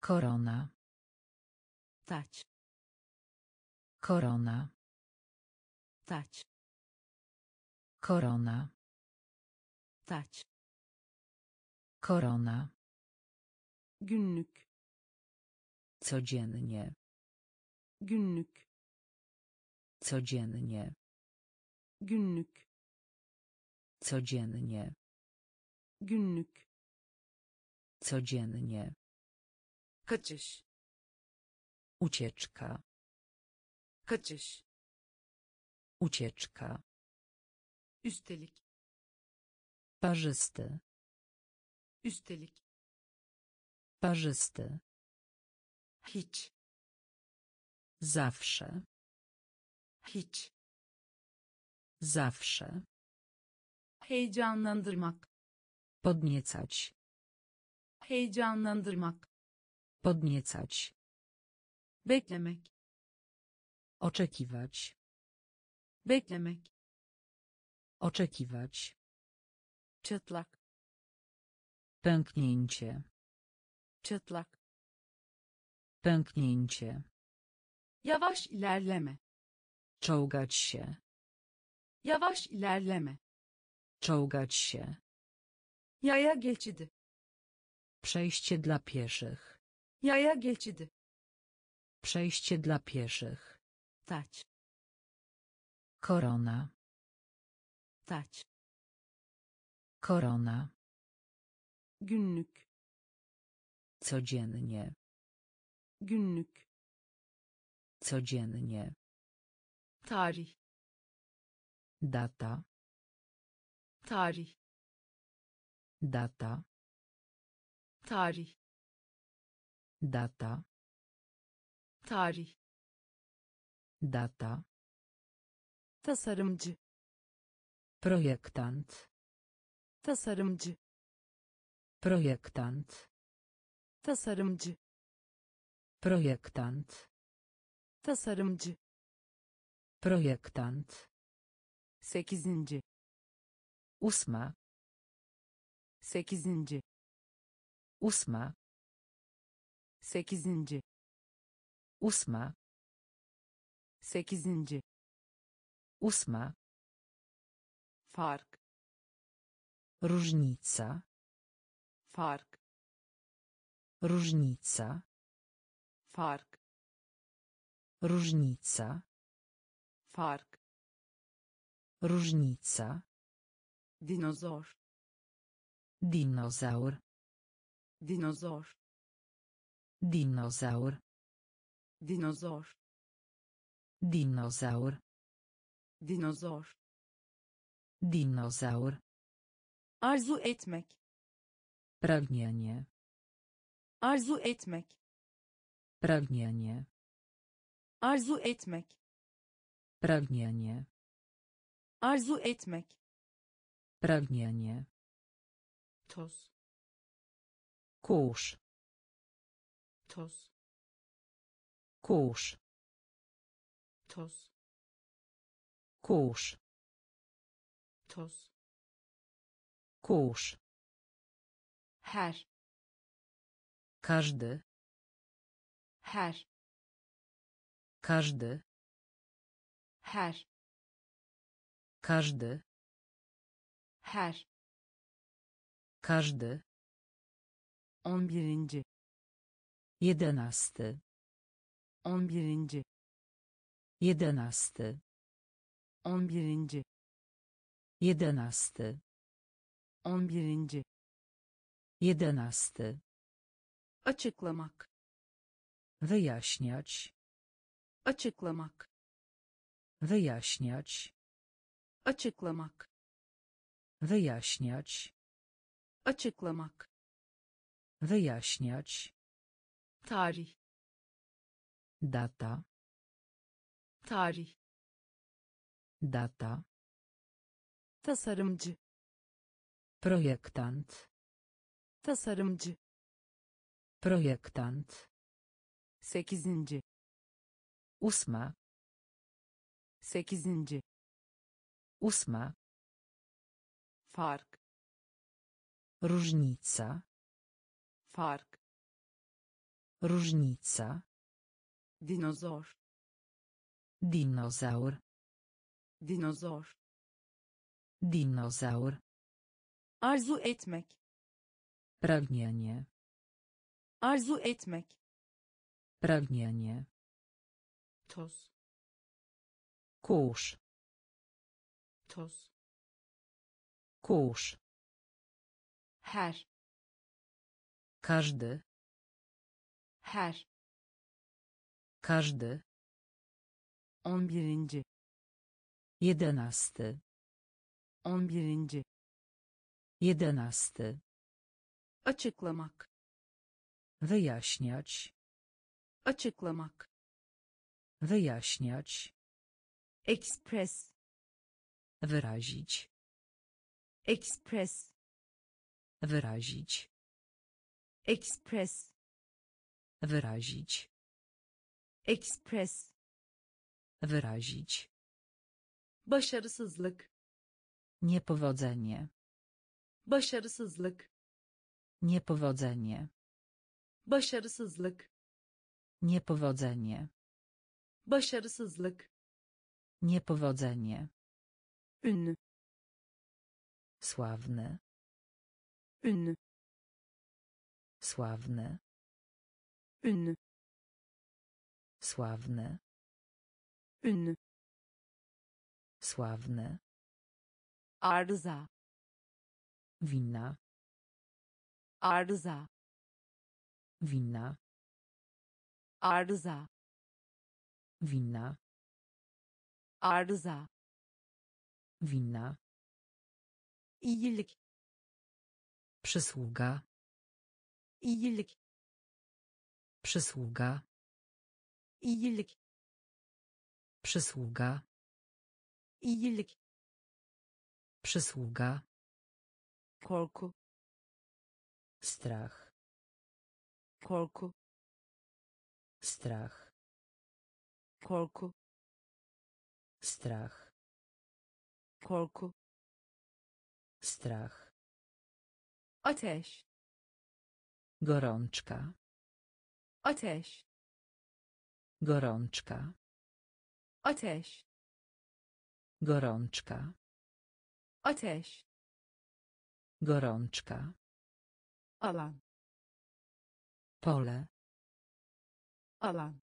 Korona. Tać. Korona. Tać. Korona. Tać. Korona. Günlük. Codziennie. Günlük. Codziennie. Günlük. Codziennie. Günlük. Codziennie. Kaçış. Ucieczka. Kaçış. Ucieczka. Üstelik. Parzysty. Üstelik. Parzysty. Hiç. Zawsze. Hiç. Zawsze. Heyecanlandırmak. Podniecać. Heyecanlandırmak. Podniecać. Beklemek. Oczekiwać. Beklemek. Oczekiwać. Çıtlak. Pęknięcie. Çıtlak. Pęknięcie. Yavaş ilerleme. Czołgać się. Yavaş ilerleme. Czołgać się. Yaya geçidi. Przejście dla pieszych. Yaya geçidi. Przejście dla pieszych. Tać. Korona. Tać. Korona. Günlük. Codziennie. Günlük. Codziennie. Tarih. Data. Tarih. Data. Tarih. Data. Tarih. Data. Tasarımcı. Projektant. Tasarımcı. Projektant. Tasarımcı. Projektant. Tasarımcı. Projektant. Sekizinci. Ósma. Sekizinci. Ósma. Sekizinci. Ósma. Sekizinci. Ósma. Fark. Różnica. Fark. Różnica. Fark. Różnica. Fark. Różnica. Dinozaur. Dinozaur. Dinozaur. Dinozaur. Dinozaur. Dinozaur. Dinozaur. Dinozaur. Arzu etmek. Pragnienie. Arzu etmek. Pragnienie. Arzu etmek. Pragnienie. Arzu etmek. Pragnienie. Toz. Kurz. Toz. Kurz. Toz. Kurz. Toz. Kurz. Her. Każdy. Her. Każdy. Her. Każdy. Her. Każdy. On birinci. Jedenasty. On birinci. Jedenasty. On birinci. Jedenasty. On birinci. Jedenasty. Açıklamak. Wyjaśniać. Açıklamak. Wyjaśniać. Açıklamak. Wyjaśniać. Açıklamak. Wyjaśniać. Tarih. Data. Tarih. Data. Tasarımcı. Projektant. Tasarımcı. Projektant. Sekizinci. Ósma. Sekizinci. Ósma. Fark. Różnica. Fark. Różnica. Dinozaur. Dinozaur. Dinozaur. Dinozaur. Arzu etmek. Pragnienie. Arzu etmek. Pragnienie. Toz. Kurz. Toz. Kurz. Her. Każdy. Her. Każdy. On birinci. Jedenasty. On birinci. Jedenasty. Açıklamak. Wyjaśniać. Açıklamak. Wyjaśniać. Ekspres. Wyrazić. Ekspres. Wyrazić. Ekspres. Wyrazić. Ekspres. Wyrazić. Başarısızlık. Niepowodzenie. Başarısızlık. Niepowodzenie. Başarısızlık. Niepowodzenie. Başarısızlık. Niepowodzenie. Ünlü. Sławny. Ünlü. Sławny. Ünlü. Sławny. Ünlü. Sławny. Arıza. Wina. Arıza. Wina. Arıza. Wina. Arıza. Wina. İyilik. Przysługa. İyilik. Przysługa. İyilik. Przysługa. İyilik. Przysługa. Korku. Strach. Korku. Strach. Korku. Strach. Korku. Strach. Ateş. Gorączka. Ateş. Gorączka. Ateş. Gorączka. Ateş. Gorączka. Alan. Pole. Alan.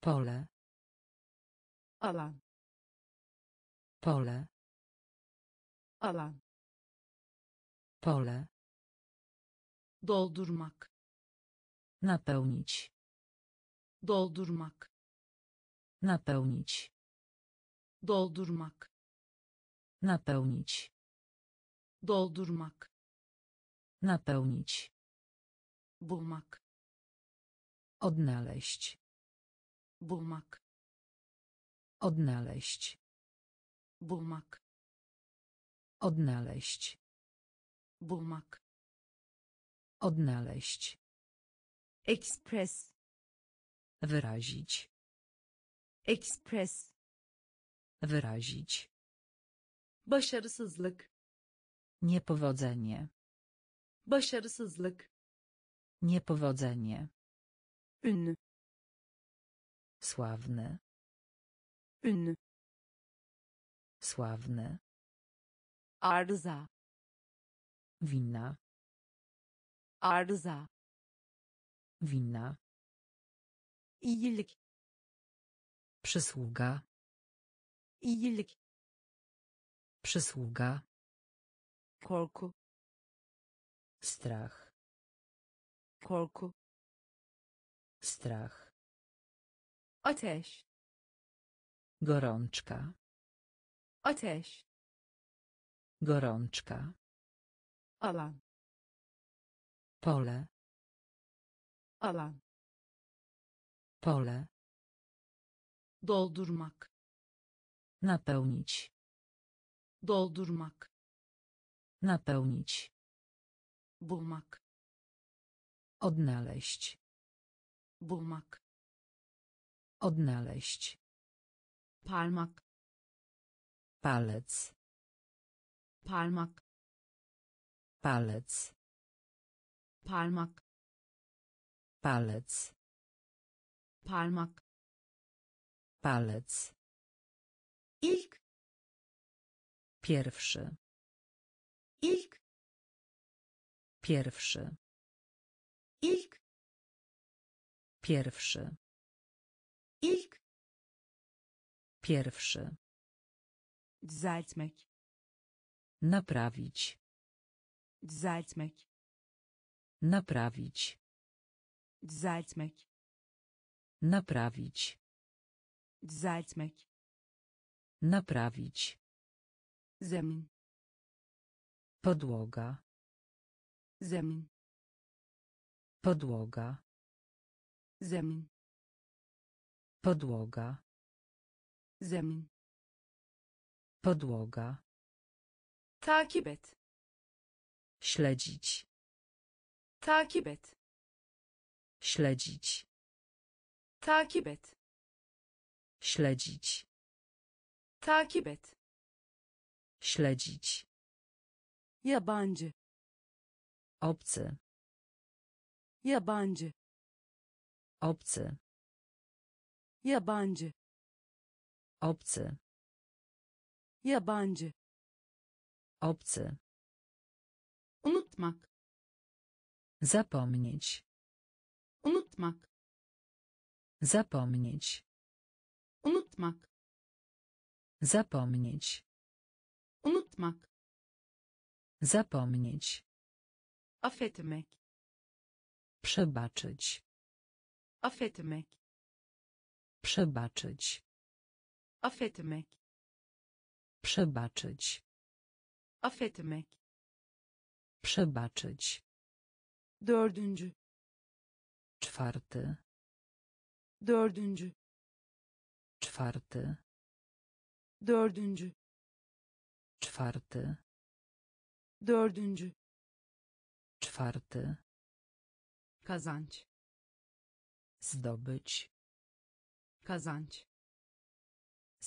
Pole. Alan. Pole. Alan. Pole. Doldurmak. Napełnić. Doldurmak. Napełnić. Doldurmak. Napełnić. Doldurmak. Napełnić. Bulmak. Odnaleźć. Bulmak. Odnaleźć. Bulmak. Odnaleźć. Bulmak. Odnaleźć. Ekspres. Wyrazić. Ekspres. Wyrazić. Başarısızlık. Niepowodzenie. Başarısızlık. Niepowodzenie. Ünlü. Sławny. Ünlü. Sławny. Arıza. Wina. Arıza. Wina. İyilik. Przysługa. İyilik. Przysługa. Korku. Strach. Korku. Strach. Ateş. Gorączka. Ateş. Gorączka. Alan. Pole. Alan. Pole. Doldurmak. Napełnić. Doldurmak. Napełnić. Bulmak. Odnaleźć. Bulmak. Odnaleźć. Parmak. Palec. Parmak. Palec. Parmak. Palec. Parmak. Palec. Ilk. Pierwszy. Ilk. Pierwszy. Ilk. Pierwszy. Ilk. Pierwszy. Düzeltmek. Naprawić. Düzeltmek. Naprawić. Düzeltmek. Naprawić. Düzeltmek. Naprawić. Zemin. Podłoga. Zemin. Podłoga. Zemin. Podłoga. Zemin. Podłoga. Takip et. Śledzić. Takip et. Śledzić. Takip et. Śledzić. Takip et. Śledzić. Yabancı. Obcy. Yabancı. Obcy. Yabancı. Obcy. Yabancı. Obcy. Unutmak. Zapomnieć. Unutmak. Zapomnieć. Unutmak. Zapomnieć. Unutmak. Zapomnieć. Affetmek. Przebaczyć. Affetmek. Przebaczyć. Affetmek. Przebaczyć. Affetmek. Przebaczyć. Dördüncü. Czwarty. Dördüncü. Czwarty. Dördüncü. Czwarty. Dördüncü. Czwarty. Kazanç. Zdobyć. Kazanç.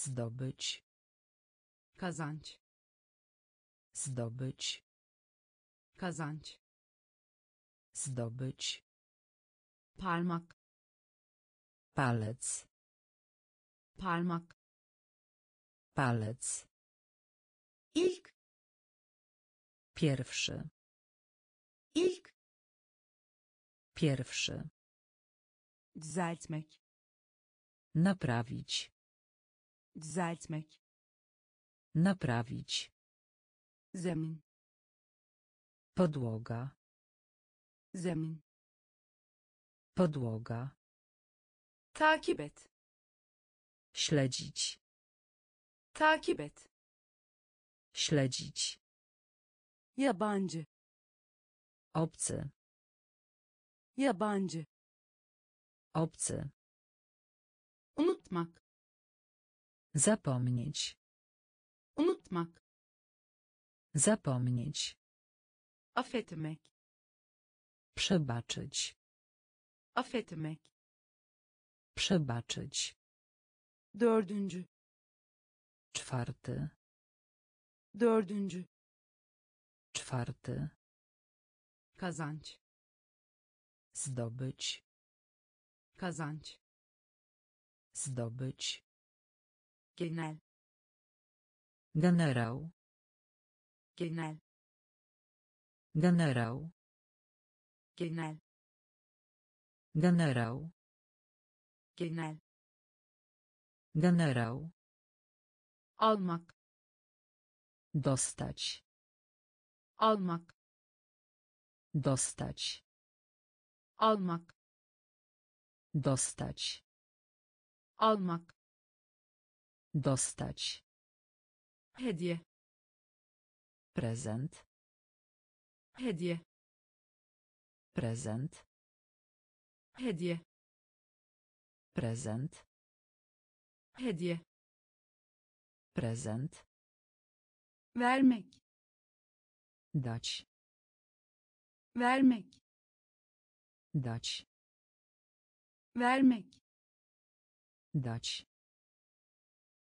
Zdobyć. Kazanć. Zdobyć. Kazanć. Zdobyć. Parmak. Palec. Parmak. Palec. Ilk. Pierwszy. Ilk. Pierwszy. Düzeltmek. Naprawić. Düzeltmek. Naprawić. Zemin. Podłoga. Zemin. Podłoga. Takip et. Śledzić. Takip et. Śledzić. Yabancı. Obcy. Yabancı. Obcy. Unutmak. Zapomnieć. Unutmak. Zapomnieć. Affetmek. Przebaczyć. Affetmek. Przebaczyć. Dördüncü. Czwarty. Dördüncü. Czwarty. Kazanć. Zdobyć. Kazanć. Zdobyć. Genel. Generał. Genel. Generał. Genel. Generał. Genel. Generał. Almak. Dostać. Almak. Dostać. Almak. Dostać. Almak. Dostać. Hediye. Prezent. Hediye. Prezent. Hediye. Prezent. Hediye. Prezent. Vermek. Dać. Vermek. Dać. Vermek. Dać.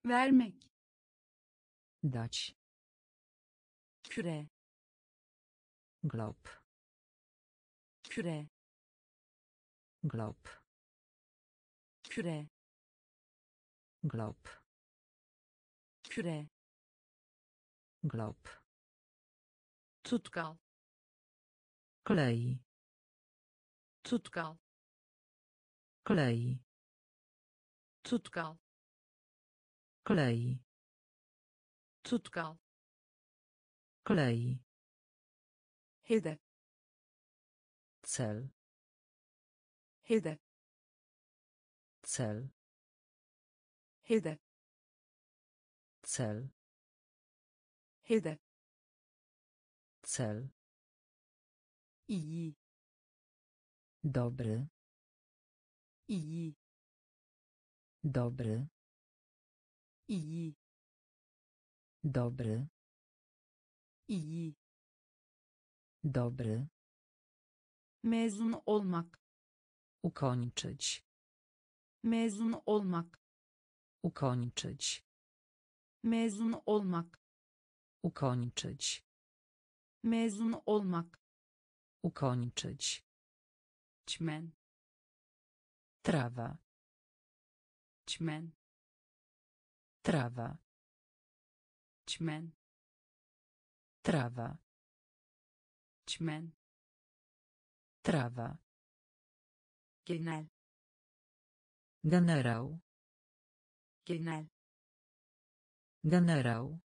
vermek, dać, küre, glob, küre, glob, küre, glob, tutkal, klej, tutkal, klej, tutkal, klej, tutkal, klej, hedef, cel, hedef, cel, hedef, cel, hedef, cel, iyi, dobry, iyi, dobry, iyi, dobry, iyi, dobry, mezun olmak, ukończyć, mezun olmak, ukończyć, mezun olmak, ukończyć, mezun olmak, ukończyć, ćmen, trawa, ćmen, trawa, ćmen, trawa, ćmen, trawa, general, generał, general, generał,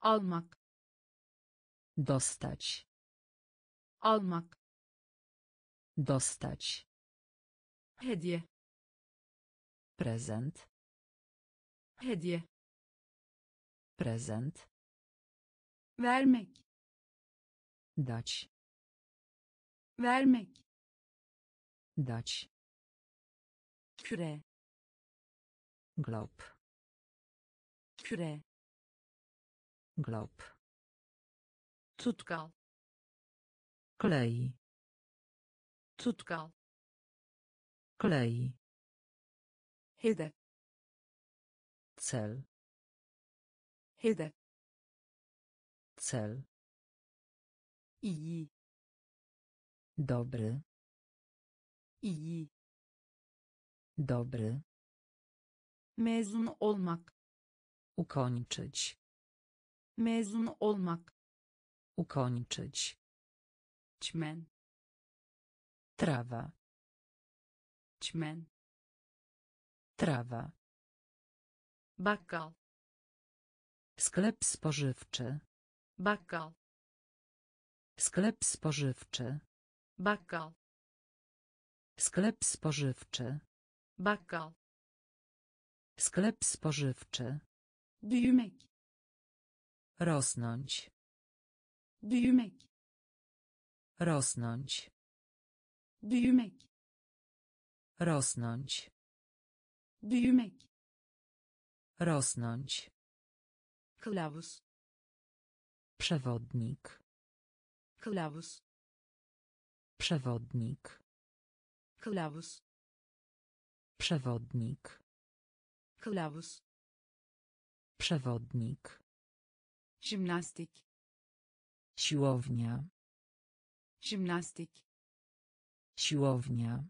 almak, dostać, almak, dostać, hediye, prezent, hediye, prezent, vermek, dać, vermek, dać, küre, glob, tutkal, klej, hedef, cel, iyi, dobry, iyi, dobry, mezun olmak, ukończyć, mezun olmak, ukończyć, ćmen, trawa, ćmen, trawa, bakkal, sklep spożywczy, bakkal, sklep spożywczy, bakkal, sklep spożywczy, bakkal, sklep spożywczy, büyümek, rosnąć, büyümek, rosnąć, büyümek, rosnąć, büyümek, rosnąć, kılavuz, przewodnik, kılavuz, przewodnik, kılavuz, przewodnik, kılavuz, przewodnik, gimnastyk, siłownia, gimnastyk, siłownia,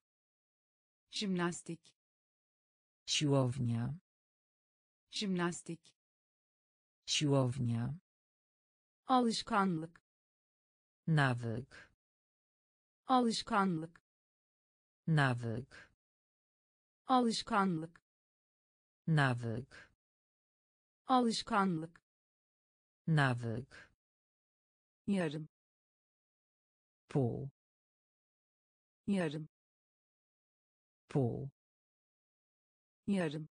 gimnastyk, siłownia, gimnastyk, siłownia, alışkanlık, nawyk, alışkanlık, nawyk, alışkanlık, nawyk, alışkanlık, nawyk, yarım, pół, yarım, pół, yarım,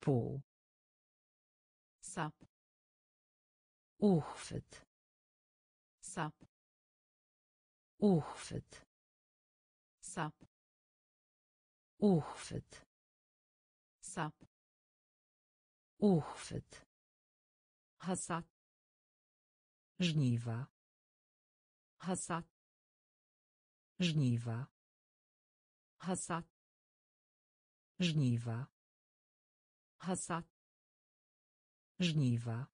pół, sap, uchwyt, sap, uchwyt, sap, uchwyt, sap, uchwyt, hasat, żniwa, hasat, żniwa, Hasat. Żniwa. Hasat. Żniwa.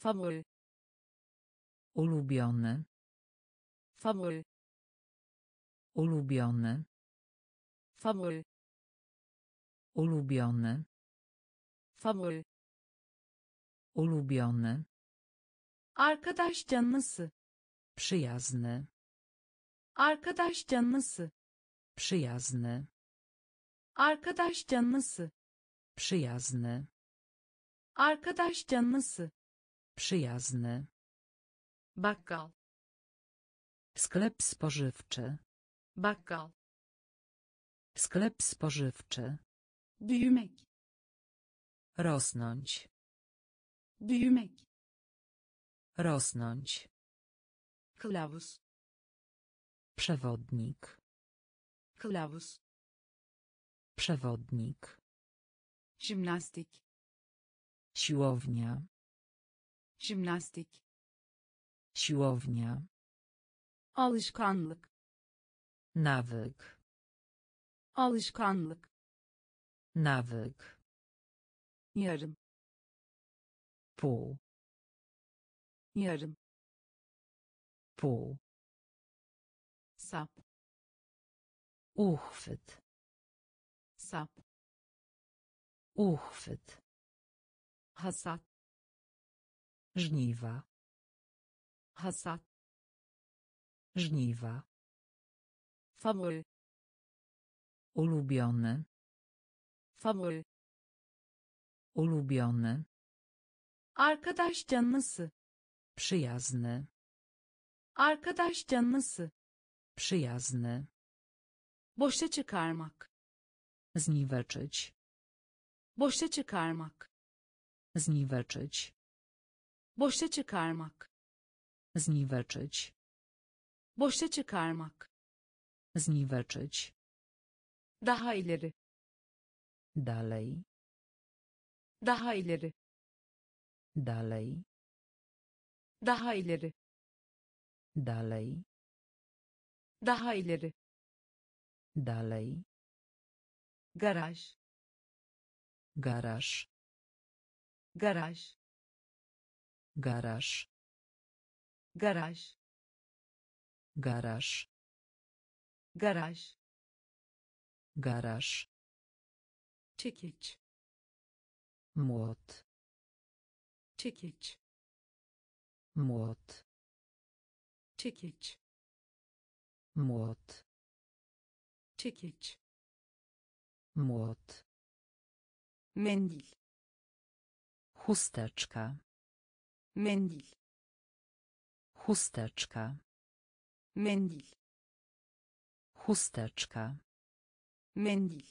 Famul. Ulubiony. Famul. Ulubiony. Famul. Ulubiony. Famul. Ulubiony. Arkadaş canlısı. Przyjazny. Arkadaş canlısı. Przyjazny. Arkadaş canlısı. Przyjazny. Arkadaş canlısı. Przyjazny. Bakkal. Sklep spożywczy. Bakkal. Sklep spożywczy. Büyümek. Rosnąć. Büyümek. Rosnąć. Kılavuz. Przewodnik. Kılavuz. Przewodnik. Gimnastyk. Siłownia. Gimnastyk. Siłownia. Alışkanlık. Nawyk. Alışkanlık. Nawyk. Yarım. Pół. Yarım. Pół. Sap. Uchwyt. Sap. Uchwyt. Hasat. Żniwa. Hasat. Żniwa. Famul. Ulubiony. Famul. Ulubiony. Arkadaş canlısı. Przyjazny. Arkadaş canlısı. Przyjazny. Boşa çıkarmak. Zniweczyć. Boşa çıkarmak. Zniweczyć. Boşa çıkarmak. Zniweczyć. Boşa çıkarmak. Zniweczyć. Daha ileri. Dalej. Daha ileri. Dalej. Daha ileri. Dalej. Daha ileri. Dalej. Garaż. Garaż. Garaż. Garaż. Garaż. Garaż. Garaż. Garaż. Çekiç. Młot. Çekiç. Młot. Çekiç. Młot. Çekiç. Młot. Mendil. Chusteczka. Mendil. Chusteczka. Mendil. Chusteczka. Mendil.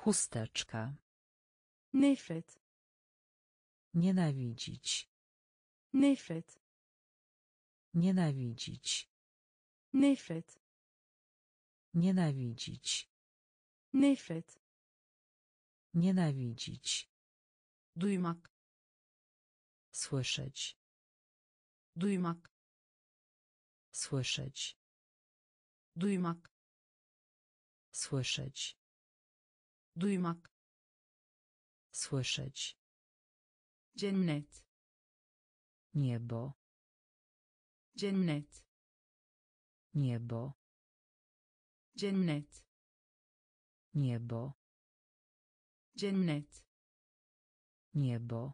Chusteczka. Nefret. Nienawidzić. Nefret. Nienawidzić. Nefret. Nienawidzić. Nefret. Nienawidzić. Duymak. Słyszeć. Duymak. Słyszeć. Duymak. Słyszeć. Duymak. Słyszeć. Cennet. Niebo. Cennet. Niebo. Cennet. Niebo. Cennet. Niebo.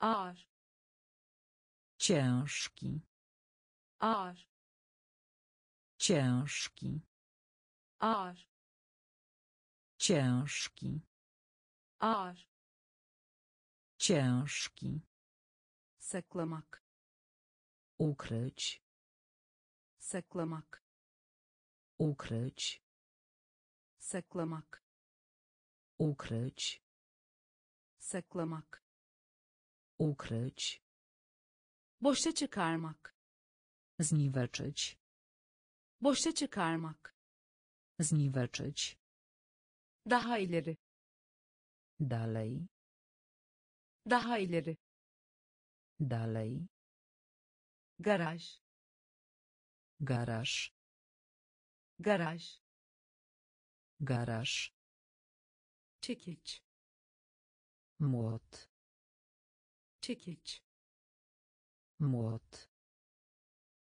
Ağır. Ciężki. Ağır. Ciężki. Ağır. Ciężki. Ağır. Ciężki. Saklamak. Ukryć. Saklamak. Ukryć. Saklamak. Ukryć. Saklamak. Ukryć. Boşa çıkarmak. Zniweczyć. Boşa çıkarmak. Zniweczyć. Daha ileri. Dalej. Daha ileri. Dalej. Garaż. Garaż. Garaj. Garaż. Çekiç. Młot. Çekiç. Młot.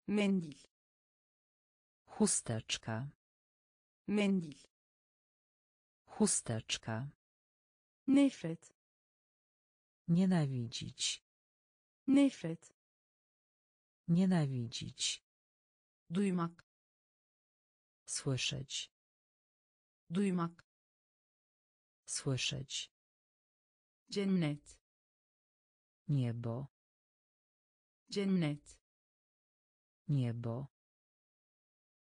Mendil. Chusteczka. Mendil. Chusteczka. Nefret. Nienawidzić. Nefret. Nienawidzić. Duymak. Słyszeć. Duymak. Słyszeć. Cennet. Niebo. Cennet. Niebo.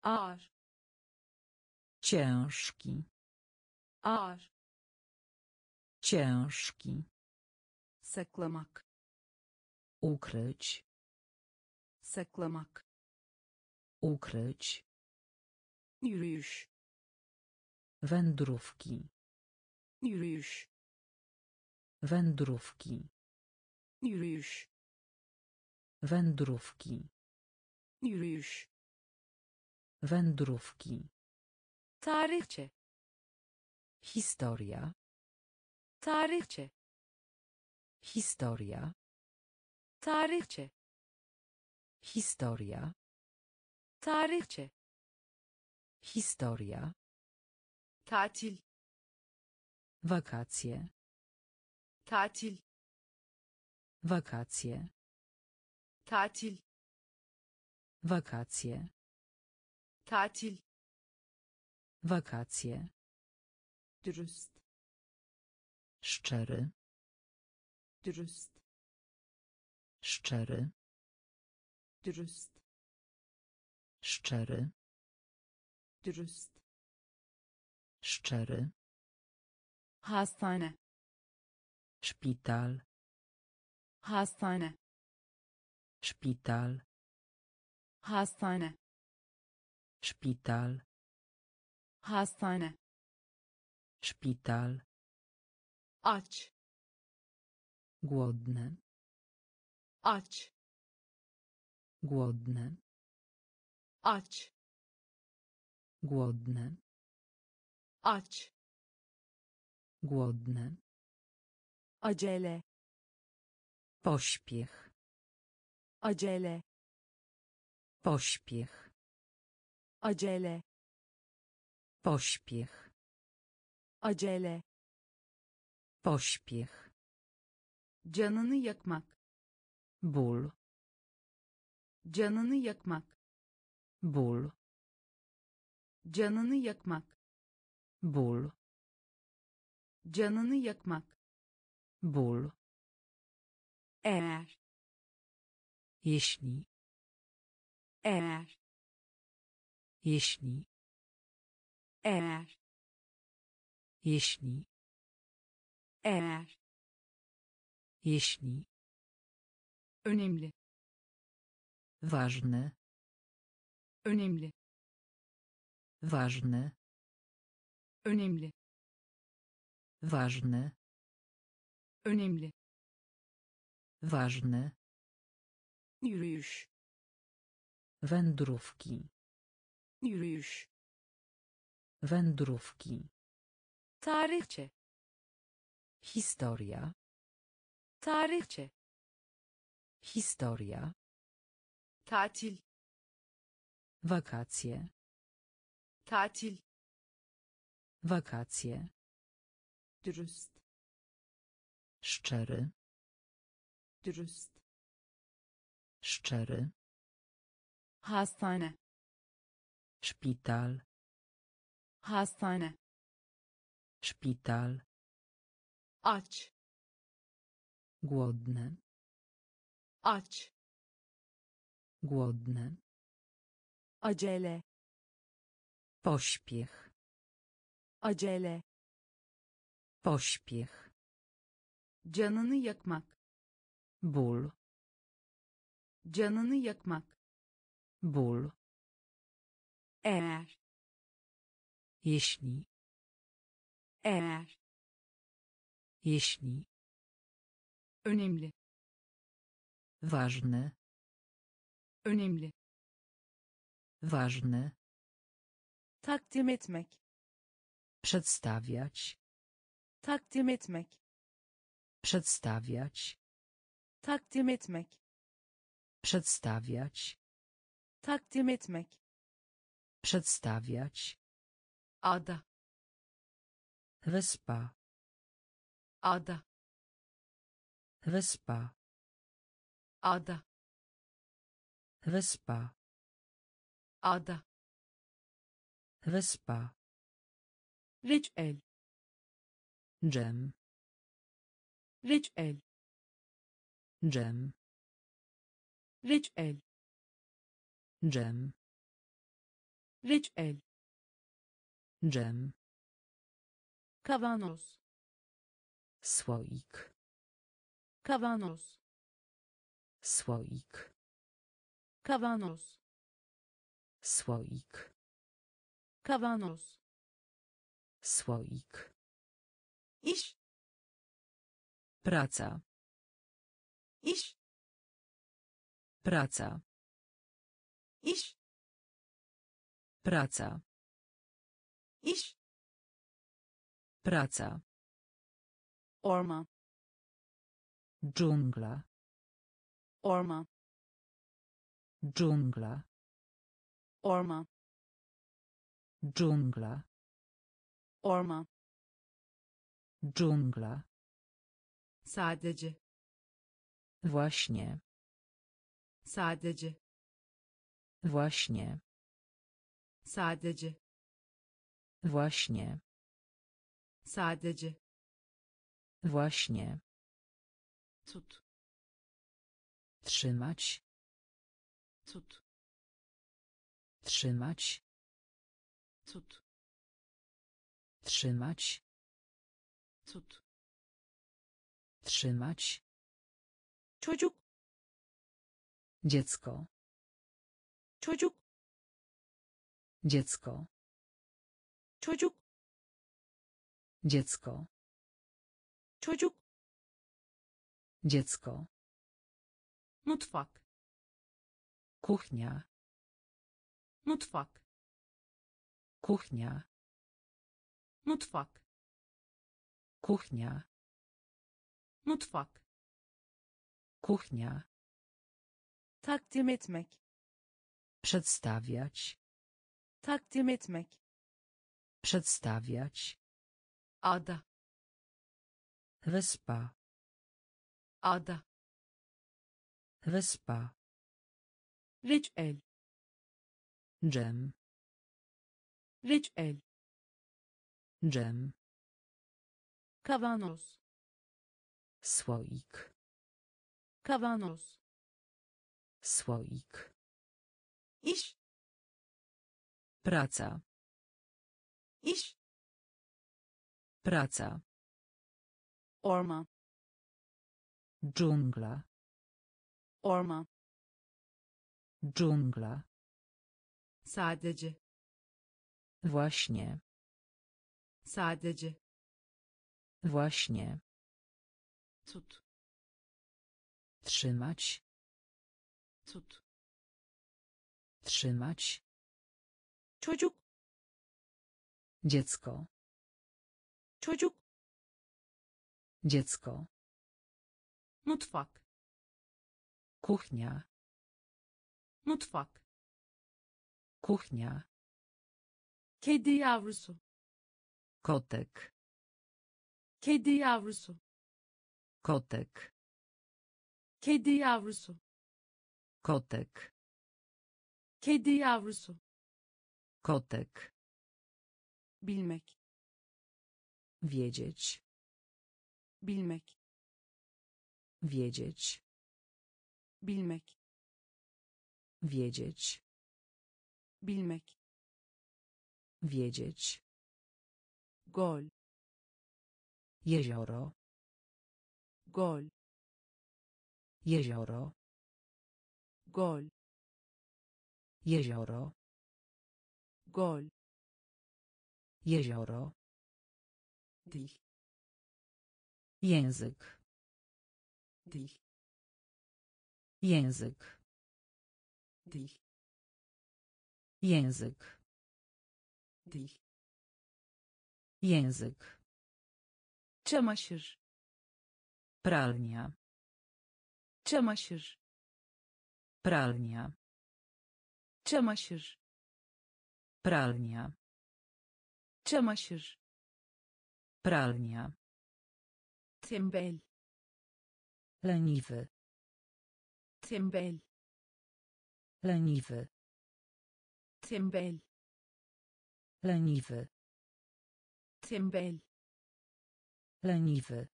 Ağır. Ciężki. Ağır. Ciężki. Saklamak. Ukryć. Saklamak. Ukryć. Yürüyüş. Wędrówki. Yürüyüş. Wędrówki. Yürüyüş. Wędrówki. Yürüyüş. Wędrówki. Tarihçe. Historia. Tarihçe. Historia. Tarihçe. Historia. Tarihçe. Historia. Tatil. Wakacje. Tatil. Wakacje. Tatil. Wakacje. Tatil. Wakacje. Dürüst. Szczery. Dürüst. Szczery. Dürüst. Szczery. Dürüst. Szczery. Hastane. Szpital. Hastane. Szpital. Hastane. Szpital. Hastane. Szpital. Aç. Głodny. Aç. Głodny. Aç. Głodny. Aç. Głodny. Acele. Pośpiech. Acele. Pośpiech. Acele. Pośpiech. Acele. Pośpiech. Canını yakmak. Ból. Canını yakmak. Ból. Canını yakmak. Ból. Canını yakmak. Ból. Eğer. Jeśli. Eğer. Jeśli. Eğer. Jeśli. Eğer. Jeśli. Önemli. Ważne. Önemli. Ważne. Önemli. Ważne. Önemli. Ważne. Yürüyüş. Wędrówki. Yürüyüş. Wędrówki. Tarihçe. Historia. Tarihçe. Historia. Tatil. Wakacje. Tatil. Wakacje. Dürüst. Szczery. Dürüst. Szczery. Hastane. Szpital. Hastane. Szpital. Aç. Głodny. Aç. Głodny. Acele. Pośpiech. Acele. Pośpiech. Canını yakmak. Ból. Canını yakmak. Ból. Eğer. Jeśli. Eğer. Jeśli. Önemli. Ważne. Önemli. Ważne. Takdim etmek. Przedstawiać. Takdim etmek. Przedstawiać. Takdim etmek. Przedstawiać. Takdim etmek. Przedstawiać. Ada. Wyspa. Ada. Wyspa. Ada. Wyspa. Ada. Wyspa. Ritzel. Dżem. Ritzel. Dżem. Ritzel. Dżem. Ritzel. Dżem. Kawanoz. Słoik. Kawanoz. Słoik. Kawanoz. Słoik. Kawanoz. Słoik. Iś. Praca. Iś. Praca. Iś. Praca. Iş. Praca. Orman. Dżungla. Orman. Dżungla. Orman. Dżungla. Orman. Dżungla. Sadece. Właśnie. Sadece. Właśnie. Sadece. Właśnie. Sadece. Właśnie. Cud. Trzymać. Cud. Trzymać. Cud. Trzymać. Cud. Trzymać. Çocuk. Dziecko. Çocuk. Dziecko. Çocuk. Dziecko. Çocuk. Dziecko. Mutfak. Kuchnia. Mutfak. Kuchnia. Mutfak. Kuchnia. Mutfak. Kuchnia. Takdim etmek. Przedstawiać. Takdim etmek. Przedstawiać. Ada. Wyspa. Ada. Wyspa. Ritzel. Dżem. Ritzel. Dżem. Kawanoz. Słoik. Kawanoz. Słoik. Iś. Praca. Iş. Praca. Orman. Dżungla. Orman. Dżungla. Sadece. Właśnie. Sadece. Właśnie. Cud. Trzymać. Cud. Trzymać. Çocuk. Dziecko. Çocuk. Dziecko. Mutfak. Kuchnia. Mutfak. Kuchnia. Kedi yavrusu. Kotek. Kedi yavrusu. Kotek. Kedi yavrusu. Kotek. Kedi yavrusu. Kotek. Bilmek. Wiedzieć. Bilmek. Wiedzieć. Bilmek. Wiedzieć. Bilmek. Wiedzieć. Gol. Jezioro. Gol. Jezioro. Gol. Jezioro. Gol. Jezioro. Dil. Język. Dil. Język. Dil. Język. dil, język, çamaşır, pralnia, çamaşır, pralnia, çamaşır, pralnia, çamaşır, pralnia, tembel, leniwy, tembel, leniwy, tembel, leniwy, tembel, leniwy,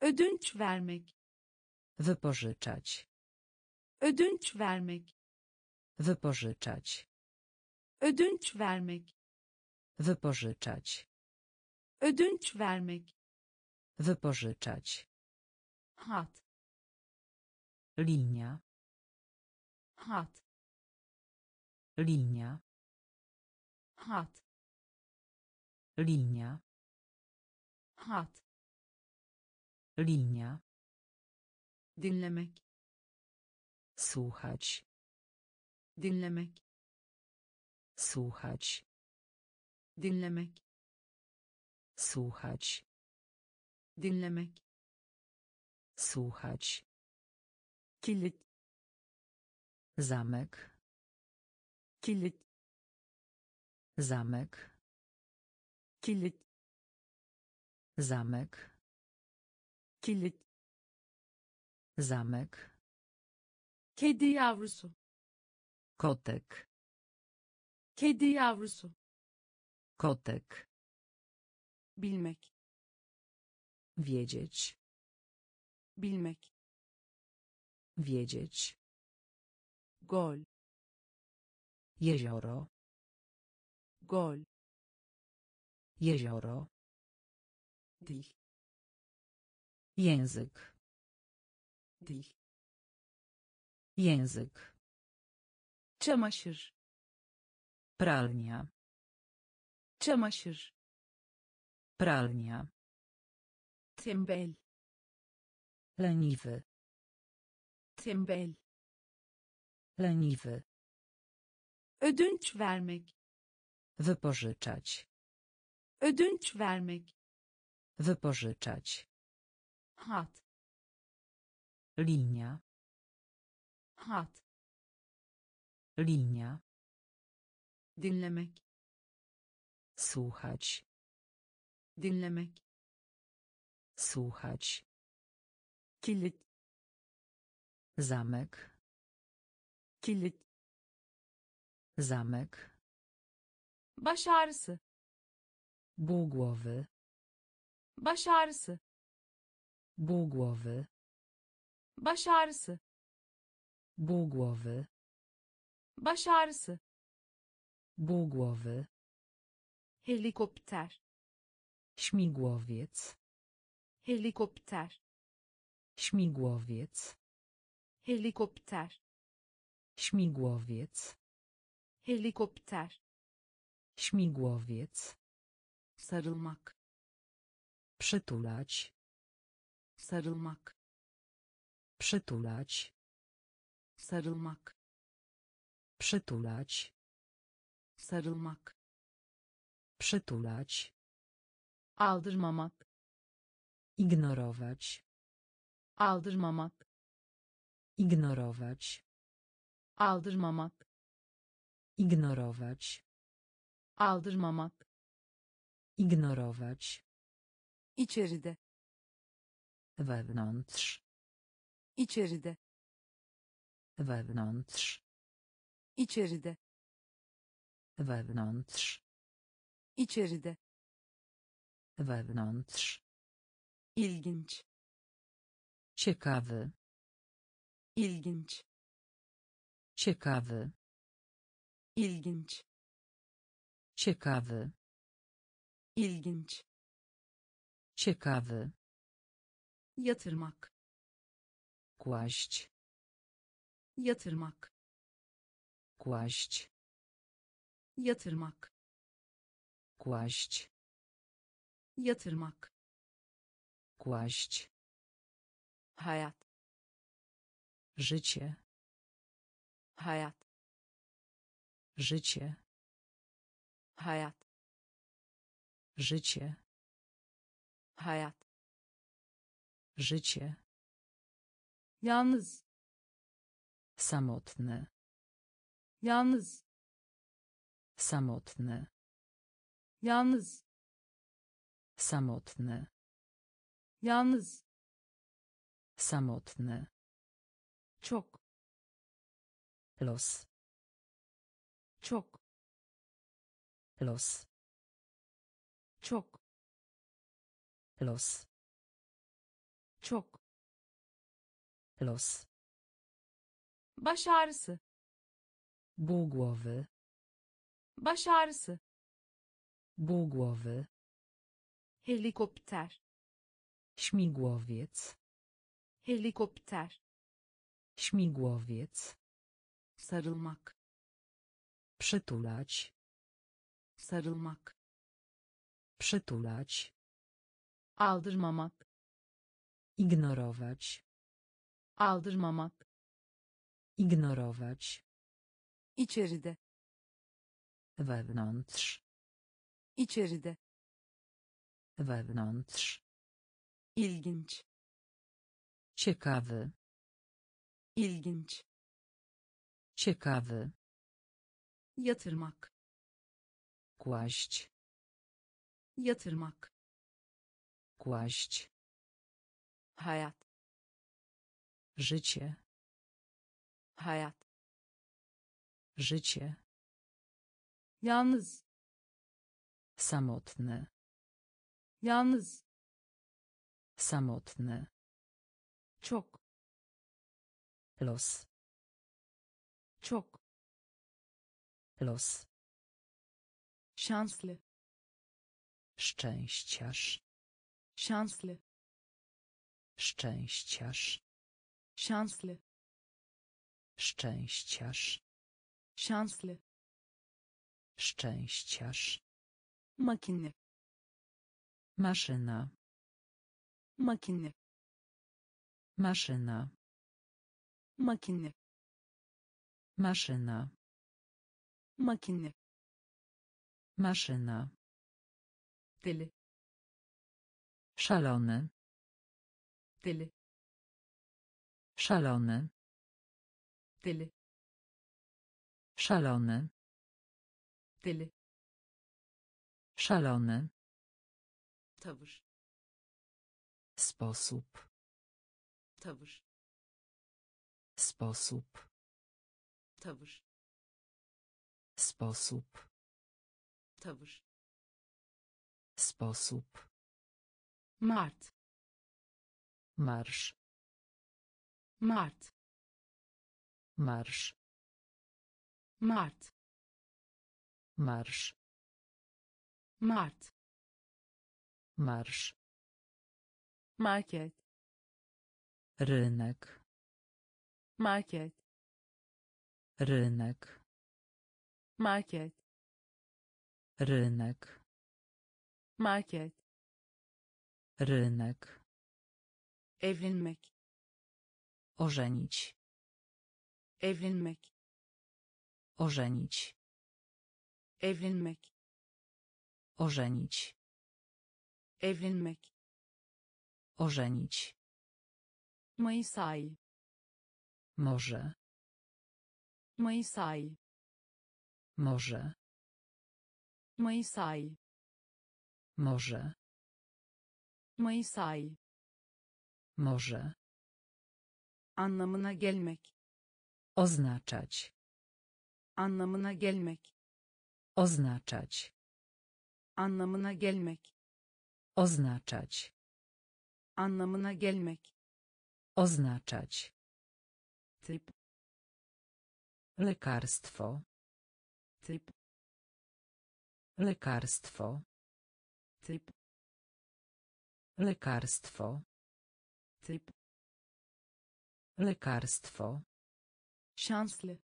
ödünç vermek, wypożyczać, ödünç vermek, wypożyczać, ödünç vermek, wypożyczać, ödünç vermek, wypożyczać, hat, linia, hat, linia, hat, linia, hat, linia, dinlemek, słuchać, dinlemek, słuchać, dinlemek, słuchać, dinlemek, słuchać, kilit, zamek, kilit, zamek, kilit, zamek, kilit, zamek, kedi yavrusu, kotek, kedi yavrusu, kotek, bilmek, wiedzieć, bilmek, wiedzieć, gol, jezioro, gol, jezioro, dil, język, dil, język, çamaşır, pralnia, çamaşır, pralnia, tembel, leniwy, tembel, leniwy, ödünç vermek, wypożyczać, ödünç vermek, wypożyczać, hat, linia, hat, linia, dinlemek, słuchać, dinlemek, słuchać, kilit, zamek, kilit, zamek, baş ağrısı, ból głowy, baş ağrısı, ból głowy, baş ağrısı, ból głowy, baş ağrısı, ból głowy, helikopter, śmigłowiec, helikopter, śmigłowiec, helikopter, śmigłowiec, helikopter, śmigłowiec, sarılmak, przytulać, sarılmak, przytulać, sarılmak, przytulać, sarılmak, przytulać, aldırmamak, ignorować, aldırmamak, ignorować, aldırmamak, ignorować, aldırmamak, ignorować, içeride, wewnątrz, içeride, wewnątrz, içeride, wewnątrz, içeride, wewnątrz, ilginç, ciekawy, ilginç, ciekawy, ilginç, ciekawy, ilginç, ciekawy, yatırmak, kłaść, yatırmak, kłaść, yatırmak, kłaść, yatırmak, kłaść, hayat, życie, hayat, życie, Hayat. Życie. Hayat. Życie. Yalnız. Samotny. Yalnız. Samotny. Yalnız. Samotny. Yalnız. Samotny. Çok. Los. Çok. Los. Çok. Los. Çok. Los. Baş ağrısı. Ból głowy. Baş ağrısı. Ból głowy. Helikopter. Śmigłowiec. Helikopter. Śmigłowiec. Sarılmak. Przytulać. Sarılmak. Przytulać. Aldırmamak. Ignorować. Aldırmamak. Ignorować. İçeride. Wewnątrz. İçeride. Wewnątrz. İlginç. Ciekawy. İlginç. Ciekawy. Yatırmak. Kłaść. Yatırmak. Kłaść. Hayat. Życie. Hayat. Życie. Yalnız. Samotny. Yalnız. Samotny. Çok. Los. Çok. Los. Şanslı. Szczęściarz. Şanslı. Szczęściarz. Şanslı. Szczęściarz. Şanslı. Szczęściarz. Makine. Maszyna. Makine. Maszyna. Makine. Maszyna. Makine. Maszyna. Tyle. Szalony. Tyle. Szalony. Tyle. Szalony. Tyle. Szalony. Tavır. Sposób. Tavır. Sposób. Tavır. Sposób. Tavır. Sposób. Mart. Marsz. Mart. Marsz. Mart. Marsz. Mart. Marsz. Market. Rynek. Market. Rynek. Market. Rynek. Market. Rynek. Evlenmek. Ożenić. Evlenmek. Ożenić. Evlenmek. Ożenić. Evlenmek. Ożenić. Mayısay. Może. Mayısay. Może. Mayısay. Może. Mayısay. Może. Anlamına gelmek. Oznaczać. Anlamına gelmek. Oznaczać. Anlamına gelmek. Oznaczać. Anlamına gelmek. Oznaczać. Typ. Lekarstwo. Typ. Lekarstwo. Typ. Lekarstwo. Typ. Lekarstwo. Şanslı.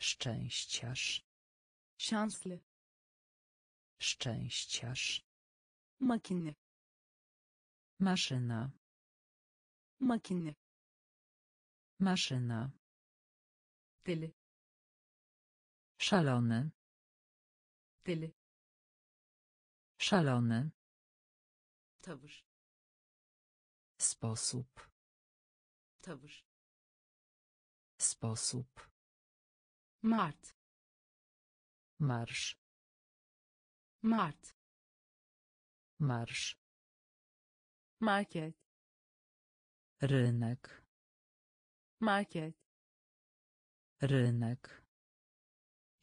Szczęściarz. Şanslı. Szczęściarz. Makine. Maszyna. Makine. Maszyna. Tyle. Szalony. Deli. Szalony. Tavır. Sposób. Tavır. Sposób. Mart. Marsz. Mart. Marsz. Market. Rynek. Market. Rynek.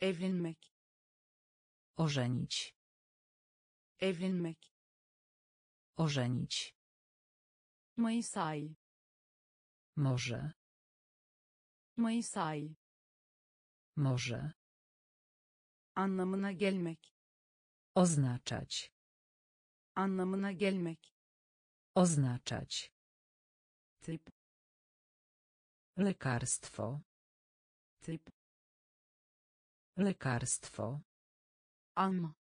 Evlenmek. Ożenić. Evlenmek. Ożenić. Mayıs ayı. Może. Mayıs ayı. Może. Anlamına gelmek. Oznaczać. Anlamına gelmek. Oznaczać. Typ. Lekarstwo. Typ. Lekarstwo. Alma.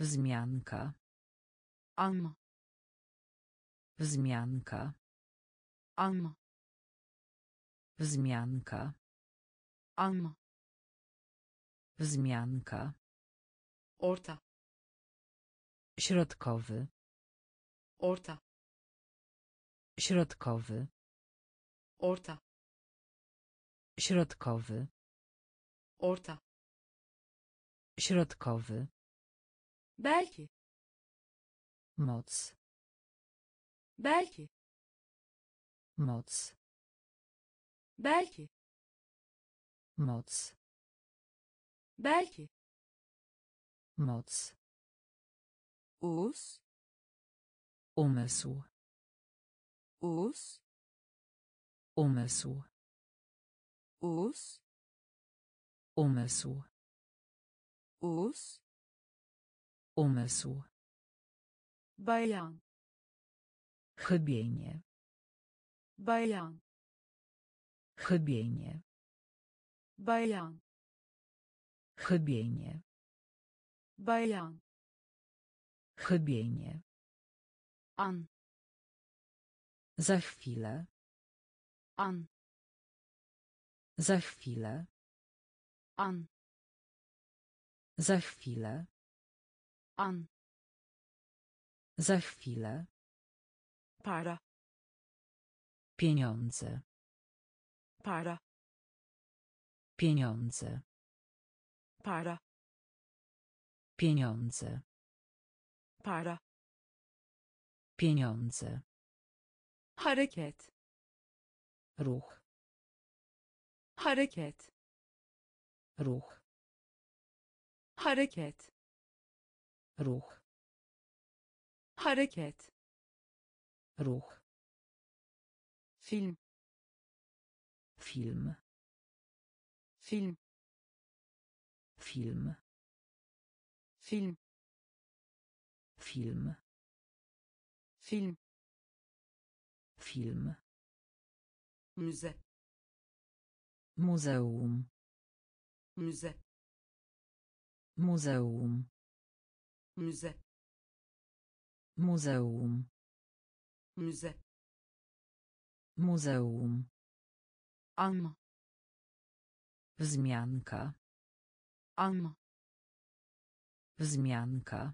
Wzmianka. Alma. Wzmianka. Alma. Wzmianka. Alma. Wzmianka. Orta. Środkowy. Orta. Środkowy. Orta. Środkowy. Orta. Środkowy. Belki. Moc. Belki. Moc. Belki. Moc. Belki. Moc. Us. Umysł. Us. Umysł. Us. Umysł. Us. Umysł. Bajan. Chybienie. Bajan. Chybienie. Bajan. Chybienie. Bajan. Chybienie. An. Za chwilę. An. Za chwilę. An. Za chwilę. An. Za chwilę. Para. Pieniądze. Para. Pieniądze. Para. Pieniądze. Para. Pieniądze. Hareket. Ruch. Hareket. Ruch. Hareket. Ruch. Hareket. Ruch. Film. Film. Film. Film. Film. Film. Film. Film. Muze. Muzeum. Muze. Muzeum. Muze. Muzeum. Muze. Muzeum. Alma. Wzmianka. Alma. Wzmianka.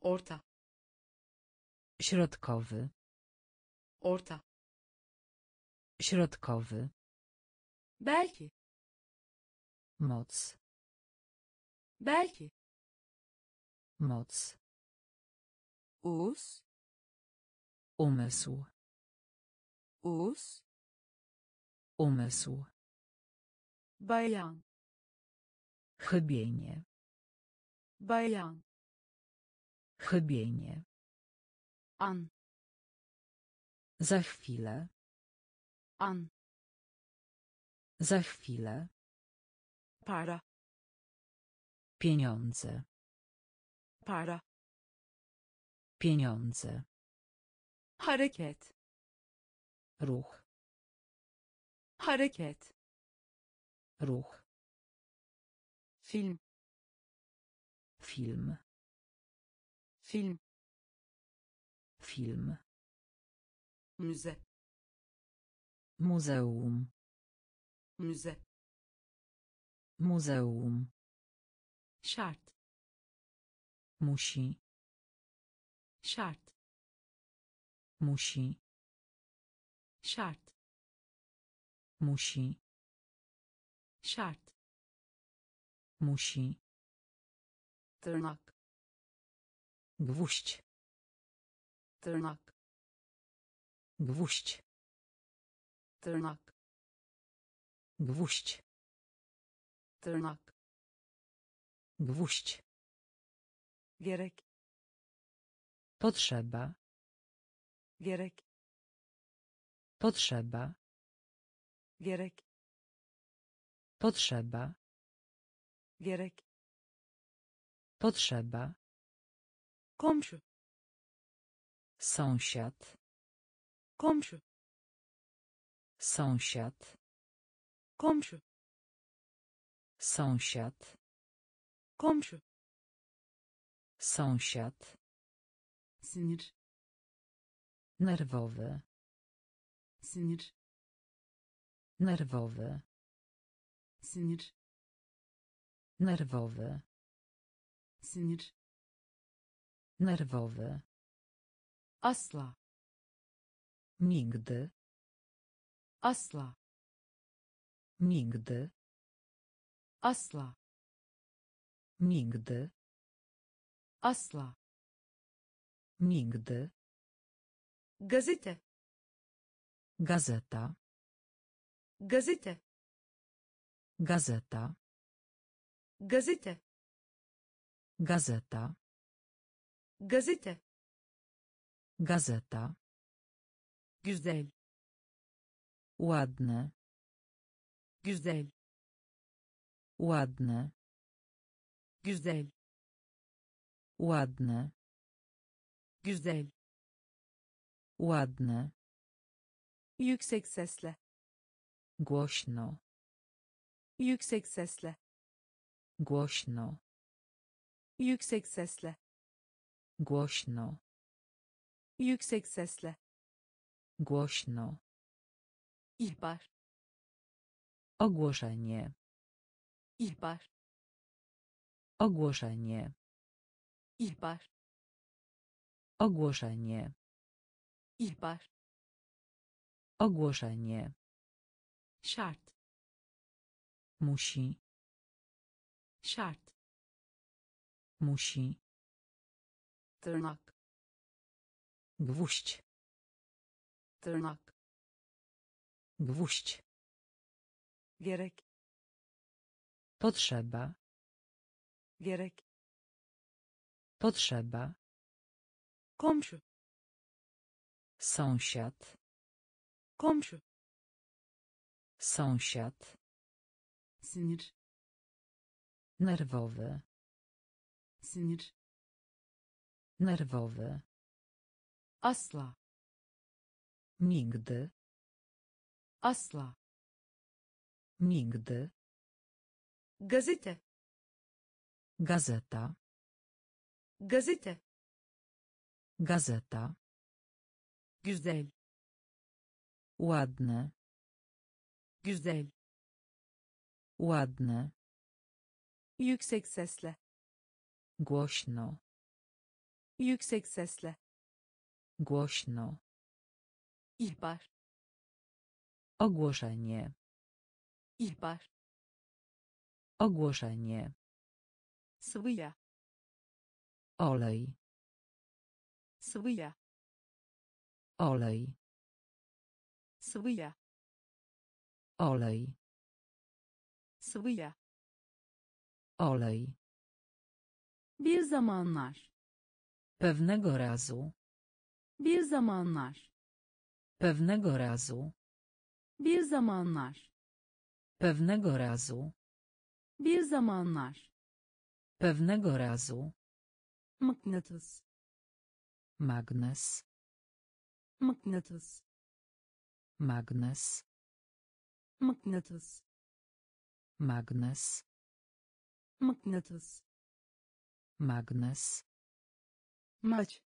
Orta. Środkowy. Orta. Środkowy. Belki. Moc. Belki. Moc. Us. Umysł. Us. Umysł. Bajan. Chybienie. Bajan. Chybienie. An. Za chwilę. An. Za chwilę. Para. Pieniądze. Para. Pieniądze. Hareket. Ruch. Hareket. Ruch. Film. Film. Film. Film. Muze. Muzeum. Muze. Muzeum. Şart. Musi. Şart. Musi. Şart. Musi. Şart. Musi. Tırnak. Gwóźdź. Tırnak. Gwóźdź. Tırnak. Gwóźdź. Tırnak. Gwóźdź. Gerek. Potrzeba. Gerek. Potrzeba. Gerek. Potrzeba. Gerek. Potrzeba. Komşu. Sąsiad. Komşu. Sąsiad. Komşu. Sąsiad. Komşu. Sąsiad. Sinir. Nerwowy. Sinir. Nerwowy. Sinir. Nerwowy. Sinir. Nerwowy. Asla. Nigdy. Asla. Nigdy. Asla. Nigdy. Asla. Nigdy. Gazete. Gazeta. Gazete. Gazeta. Gazete. Gazeta. Gazete. Gazeta. Güzel. Ładne. Güzel. Ładne. Güzel. Ładne. Güzel. Ładne. Yüksek sesle. Głośno. Yüksek sesle. Głośno. Yüksek sesle. Głośno. Yüksek sesle. Głośno. İhbar. Ogłoszenie. İhbar. Ogłoszenie. İhbar. Ogłoszenie. İhbar. Ogłoszenie. Şart. Musi. Şart. Musi. Tırnak. Gwóźdź. Tırnak. Gwóźdź. Gerek. Potrzeba. Gerek. Potrzeba. Komşu. Sąsiad. Komşu. Sąsiad. Sinir. Nerwowy. Sinir. Nerwowy. Asla. Nigdy. Asla. Nigdy. Gazete. Gazeta. Gazete. Gazeta. Güzel. Ładne. Güzel. Ładne. Yüksek sesle. Głośno. Yüksek sesle. Głośno. İhbar. Ogłoszenie. İhbar. Ogłoszenie. Sıvıya. Olej. Sıvıya. Olej. Sıvıya. Olej. Sıvıya. Olej. Bir zamanlar. Pewnego razu. Bir zamanlar. Pewnego razu. Bir zamanlar. Pewnego razu. Bir zamanlar. Pewnego razu. Magnetus. Magnes. Magnetus. Magnes. Magnetus. Magnes. Magnetus. Magnes. Mać.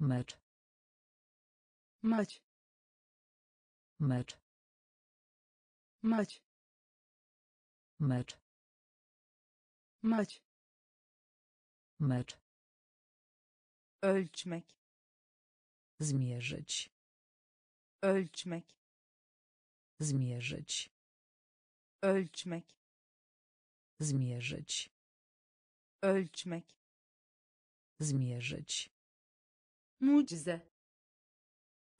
Mecz. Mać. Mecz. Mać. Mecz. Maç. Mecz. Ölçmek. Zmierzyć. Ölçmek. Zmierzyć. Ölçmek. Zmierzyć. Ölçmek. Zmierzyć. Mucize.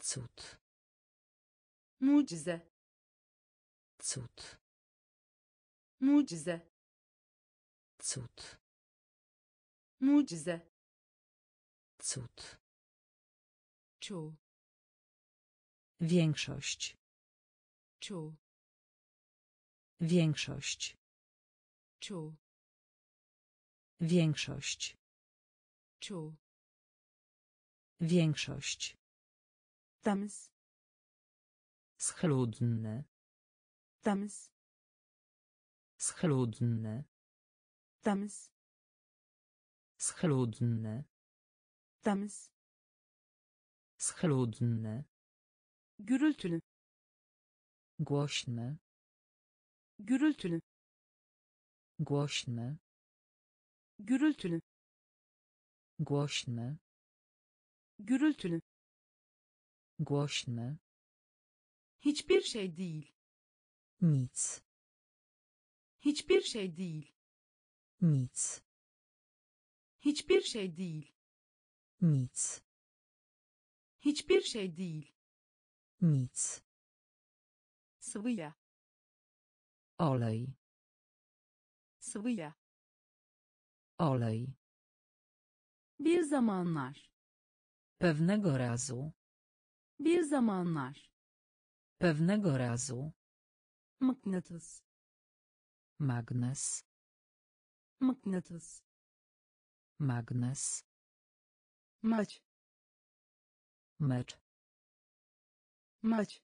Cud. Mucize. Cud. Mucize. Cud. Mucize. Cud. Czuł. Większość. Czuł. Większość. Czuł. Większość. Czuł. Większość. Tams. Schludny. Tams. Schludny. Tams. Schludny. Tams. Schludny. Gürültülü. Głośny. Gürültülü. Głośny. Gürültülü. Głośny. Gürültülü. Głośny. Hiçbir şey değil. Nic. Hiçbir şey değil. Nic. Hiçbir şey değil. Nic. Hiçbir şey değil. Nic. Sıvıya. Olej. Sıvıya. Olej. Bir zamanlar. Pewnego razu. Bir zamanlar. Pewnego razu. Magnetus. Magnes. Magnetus. Magnes. Mać. Mecz. Mać.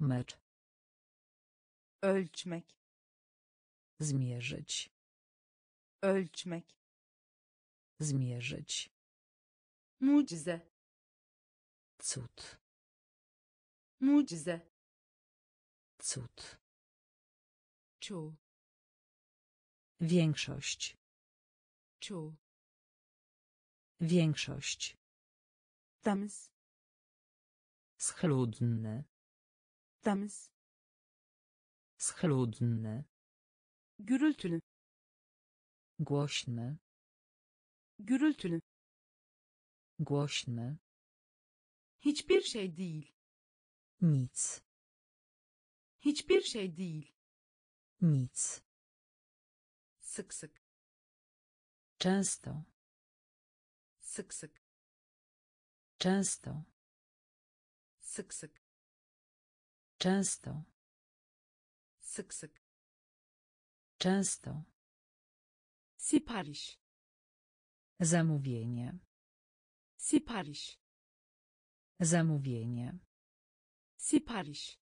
Mecz. Ölçmek. Zmierzyć. Ölçmek. Zmierzyć. Mucize. Cud. Mucize. Cud. Czuł. Większość. Czuł. Większość. Tams. Schludny. Tams. Schludny. Gürültülü. Głośny. Gürültülü. Głośny. Hiçbir şey değil. Nic. Hiçbir şey değil. Nic. Sık sık. Często. Sık sık. Często. Sık sık. Często. Sık sık. Często. Sipariş. Zamówienie. Sipariş. Zamówienie. Sipariş.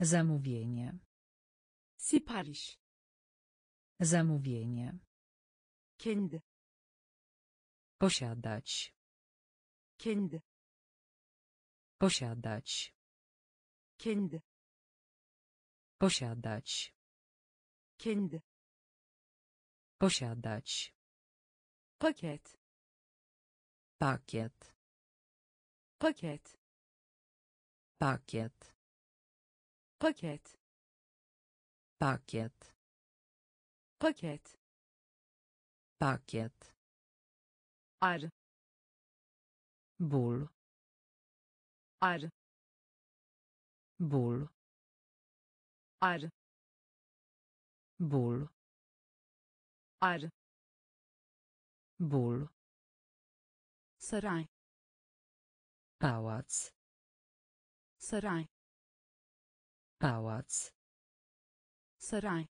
Zamówienie. Sipariş. Zamówienie. Kendi. Posiadać. Kendi. Posiadać. Kendi. Posiadać. Kendi. Posiadać. Pakiet. Pakiet. Pakiet. Pakiet. Pakiet. Pakiet. Pakiet. Pakiet. Ar. Ból. Ar. Ból. Ar. Ból. Ar. Ból. Saraj. Pałac. Saraj. Pałac. Saraj.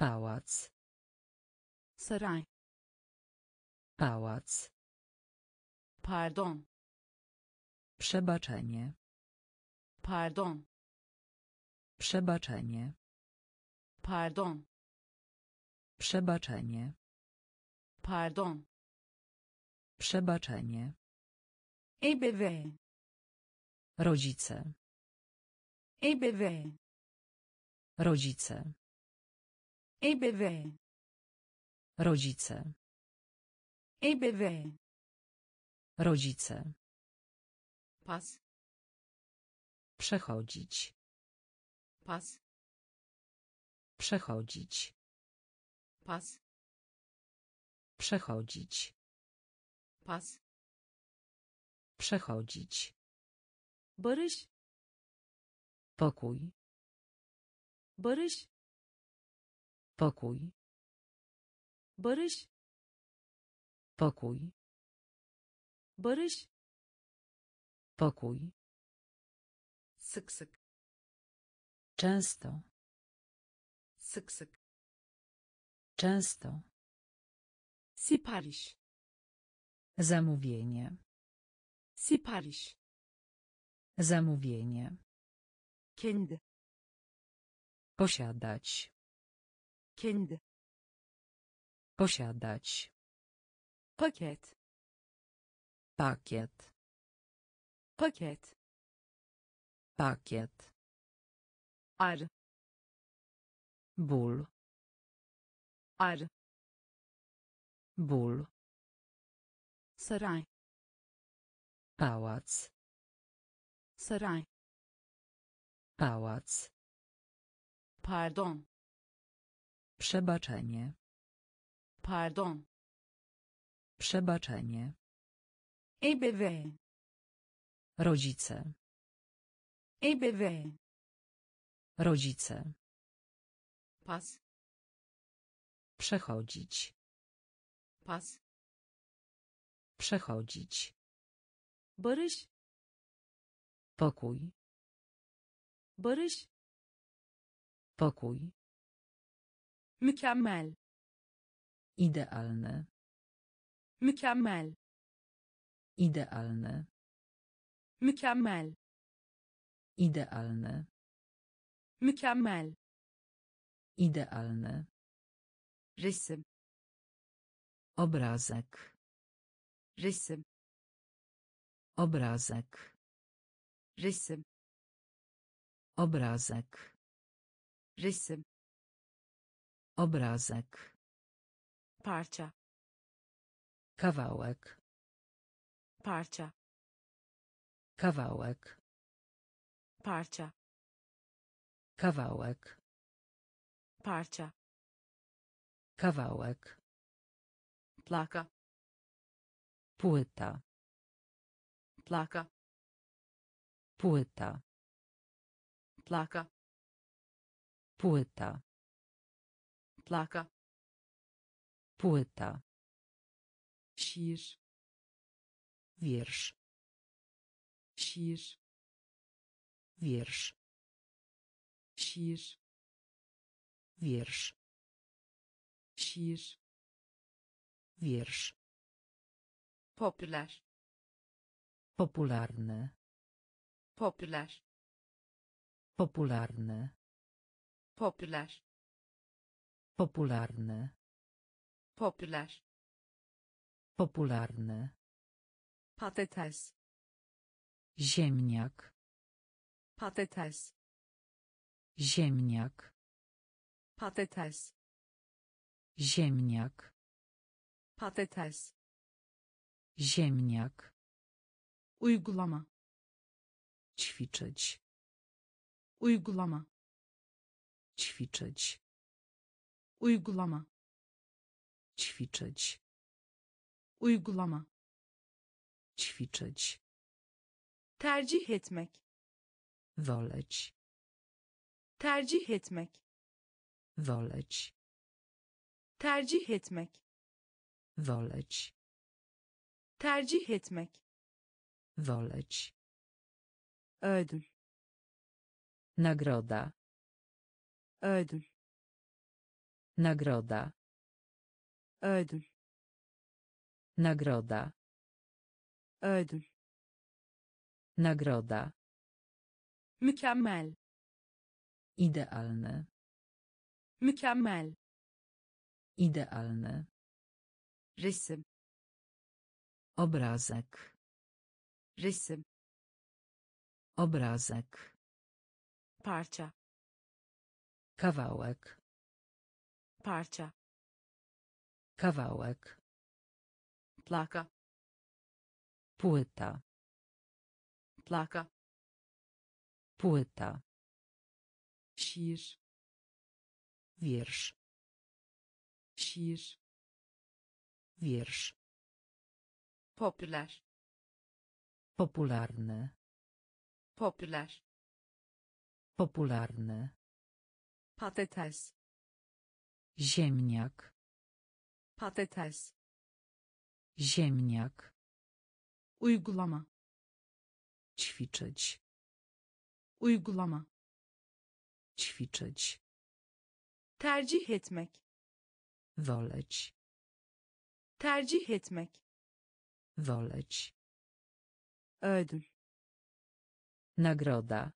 Pałac. Saraj. Pałac. Pardon. Przebaczenie. Pardon. Przebaczenie. Pardon. Przebaczenie. Pardon. Przebaczenie. EBW. Rodzice. EBW. Rodzice. EBW. Rodzice. EBW. Rodzice. Pas. Przechodzić. Pas. Przechodzić. Pas. Przechodzić. Pas. Przechodzić. Barış. Pokój. Barış. Pokój. Barış. Pokój. Barış. Pokój. Sık sık. Często. Sık sık. Często. Sipariş. Zamówienie. Sipariş. Zamówienie. Kendi. Posiadać. Kendi. Posiadać. Pakiet. Pakiet. Pakiet. Pakiet. Ar. Ból. Ar. Ból. Saraj. Pałac. Saraj. Pałac. Pardon. Przebaczenie. Pardon. Przebaczenie. EBW. Rodzice. EBW. Rodzice. Pas. Przechodzić. Pas. Przechodzić. Barış. Pokój. Barış. Pokój. Mükemmel. Idealny. Mükemmel. Idealny. Mükemmel. Idealny. Mükemmel. Idealny. Rysem. Obrazek. Rysem. Obrazek. Rysem. Obrazek. Rysem. Obrazek. Parça. Kawałek. Parça. Kawałek. Parça. Kawałek. Parça. Kawałek. Plaka. Płyta. Plaka. Płyta. Plaka. Płyta. Plaka. Płyta. Şiir. Wiersz. Şiir. Wiersz. Şiir. Wiersz. Şiir. Wiersz. Popüler. Popularny. Popüler. Popularny. Popüler. Popularny. Popüler. Popularny. Patates. Ziemniak. Patates. Ziemniak. Patates. Ziemniak. Patates. Ziemniak. Uygulama. Ćwiczyć. Uygulama. Ćwiczyć. Uygulama. Ćwiczyć. Uygulama. Ćwiczyć. Tercih etmek. Woleć. Tercih etmek. Woleć. Tercih etmek. Woleć. Tercih etmek. Woleć. Ödül. Nagroda. Ödül. Nagroda. Ödül. Nagroda. Ödül. Nagroda. Mükemmel. Idealny. Mükemmel. Idealny. Rysem. Obrazek. Rysem. Obrazek. Parça. Kawałek. Parça. Kawałek. Plaka. Płyta. Plaka. Płyta. Şiir. Wiersz. Şiir. Wiersz. Popüler. Popularny. Popüler. Popularny. Patates. Ziemniak. Patates. Ziemniak. Uygulama. Ćwiczyć. Uygulama. Ćwiczyć. Tercih etmek. Woleć. Tercih etmek. Woleć. Ödül. Nagroda.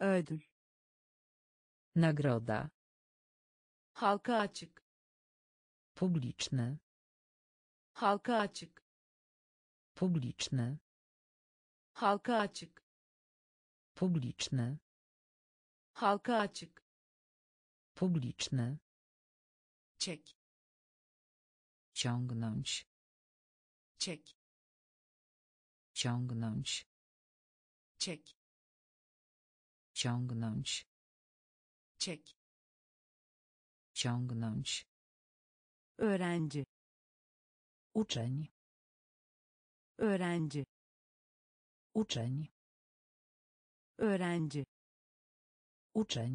Ödül. Nagroda. Halka açık. Publiczny. Halka açık. Publiczny. Halka açık. Publiczny. Halka açık. Publiczny. Czek. Ciągnąć. Czek. Ciągnąć. Czek. Ciągnąć. Czek. Ciągnąć. Öğrenci. Uczeń. Öğrenci. Uczeń. Öğrenci. Uczeń.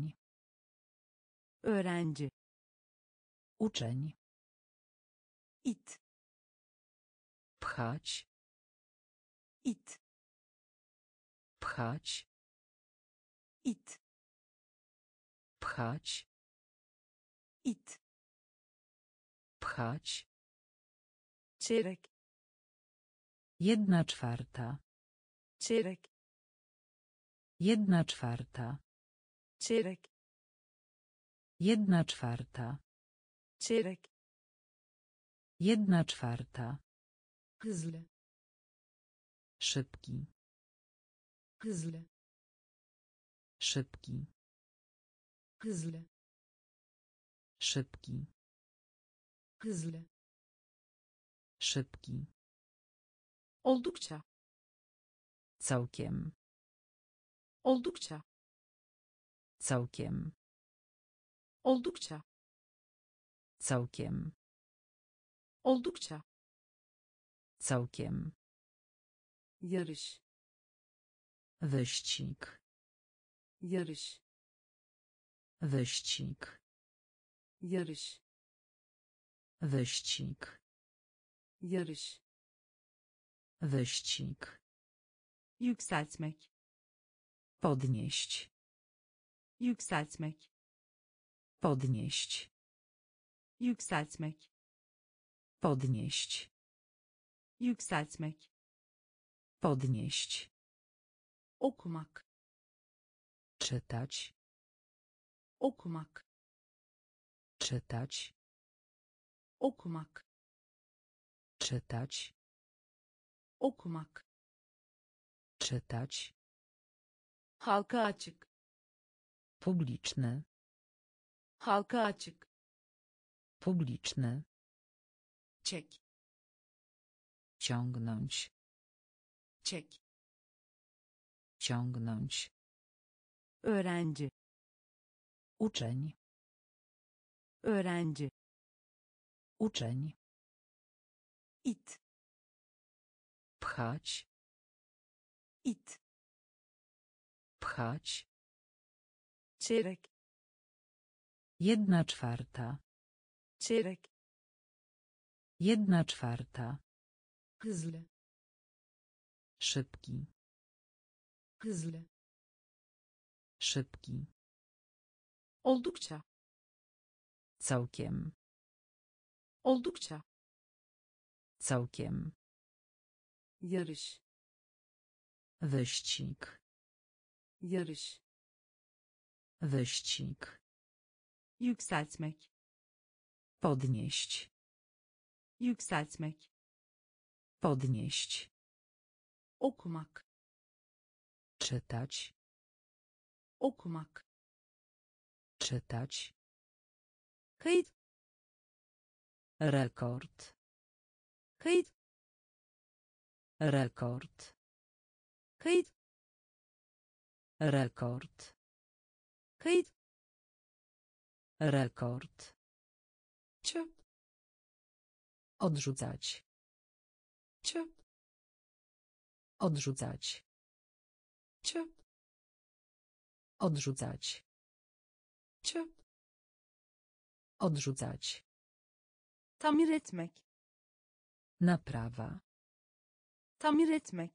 Öğrenci. Uczeń. It. Pchać. It. Pchać. It. Pchać. It. Pchać. Czyrek. 1/4. Czyrek. 1/4. Czyrek. 1/4. Czyrek. 1/4. Hızlı. Szybki. Hızlı. Szybki. Hızlı. Szybki. Hızlı. Szybki. Oldukça. Całkiem. Oldukça. Całkiem. Oldukça. Całkiem. Oldukça. Całkiem. Yarış. Wyścig. Yarış. Wyścig. Yarış. Wyścig. Yarış. Wyścig. Yükseltmek. Podnieść. Yükseltmek. Podnieść. Yükseltmek. Podnieść. Yükseltmek. Podnieść. Okumak. Czytać. Okumak. Czytać. Okumak. Czytać. Okumak. Czytać. Halka açık. Publiczny. Halka açık. Publiczny. Czek. Ciągnąć. Czek. Ciągnąć. Öğrenci. Uczeń. Öğrenci. Uczeń. It. Pchać. It. Pchać. Czyrek. 1/4. Czyrek. 1/4. Hızlı. Szybki. Hızlı. Szybki. Oldukça. Całkiem. Oldukça. Całkiem. Yarış. Wyścig. Yarış. Wyścig. Yükseltmek. Podnieść. Yükseltmek. Podnieść. Okumak. Czytać. Okumak. Czytać. Kayıt. Rekord. Kayıt. Rekord. Kayıt. Rekord. Kayıt. Rekord. Czy. Odrzucać. Czy. Odrzucać. Czy. Odrzucać. Czy. Odrzucać. Tamir etmek. Naprawa. Tamir etmek.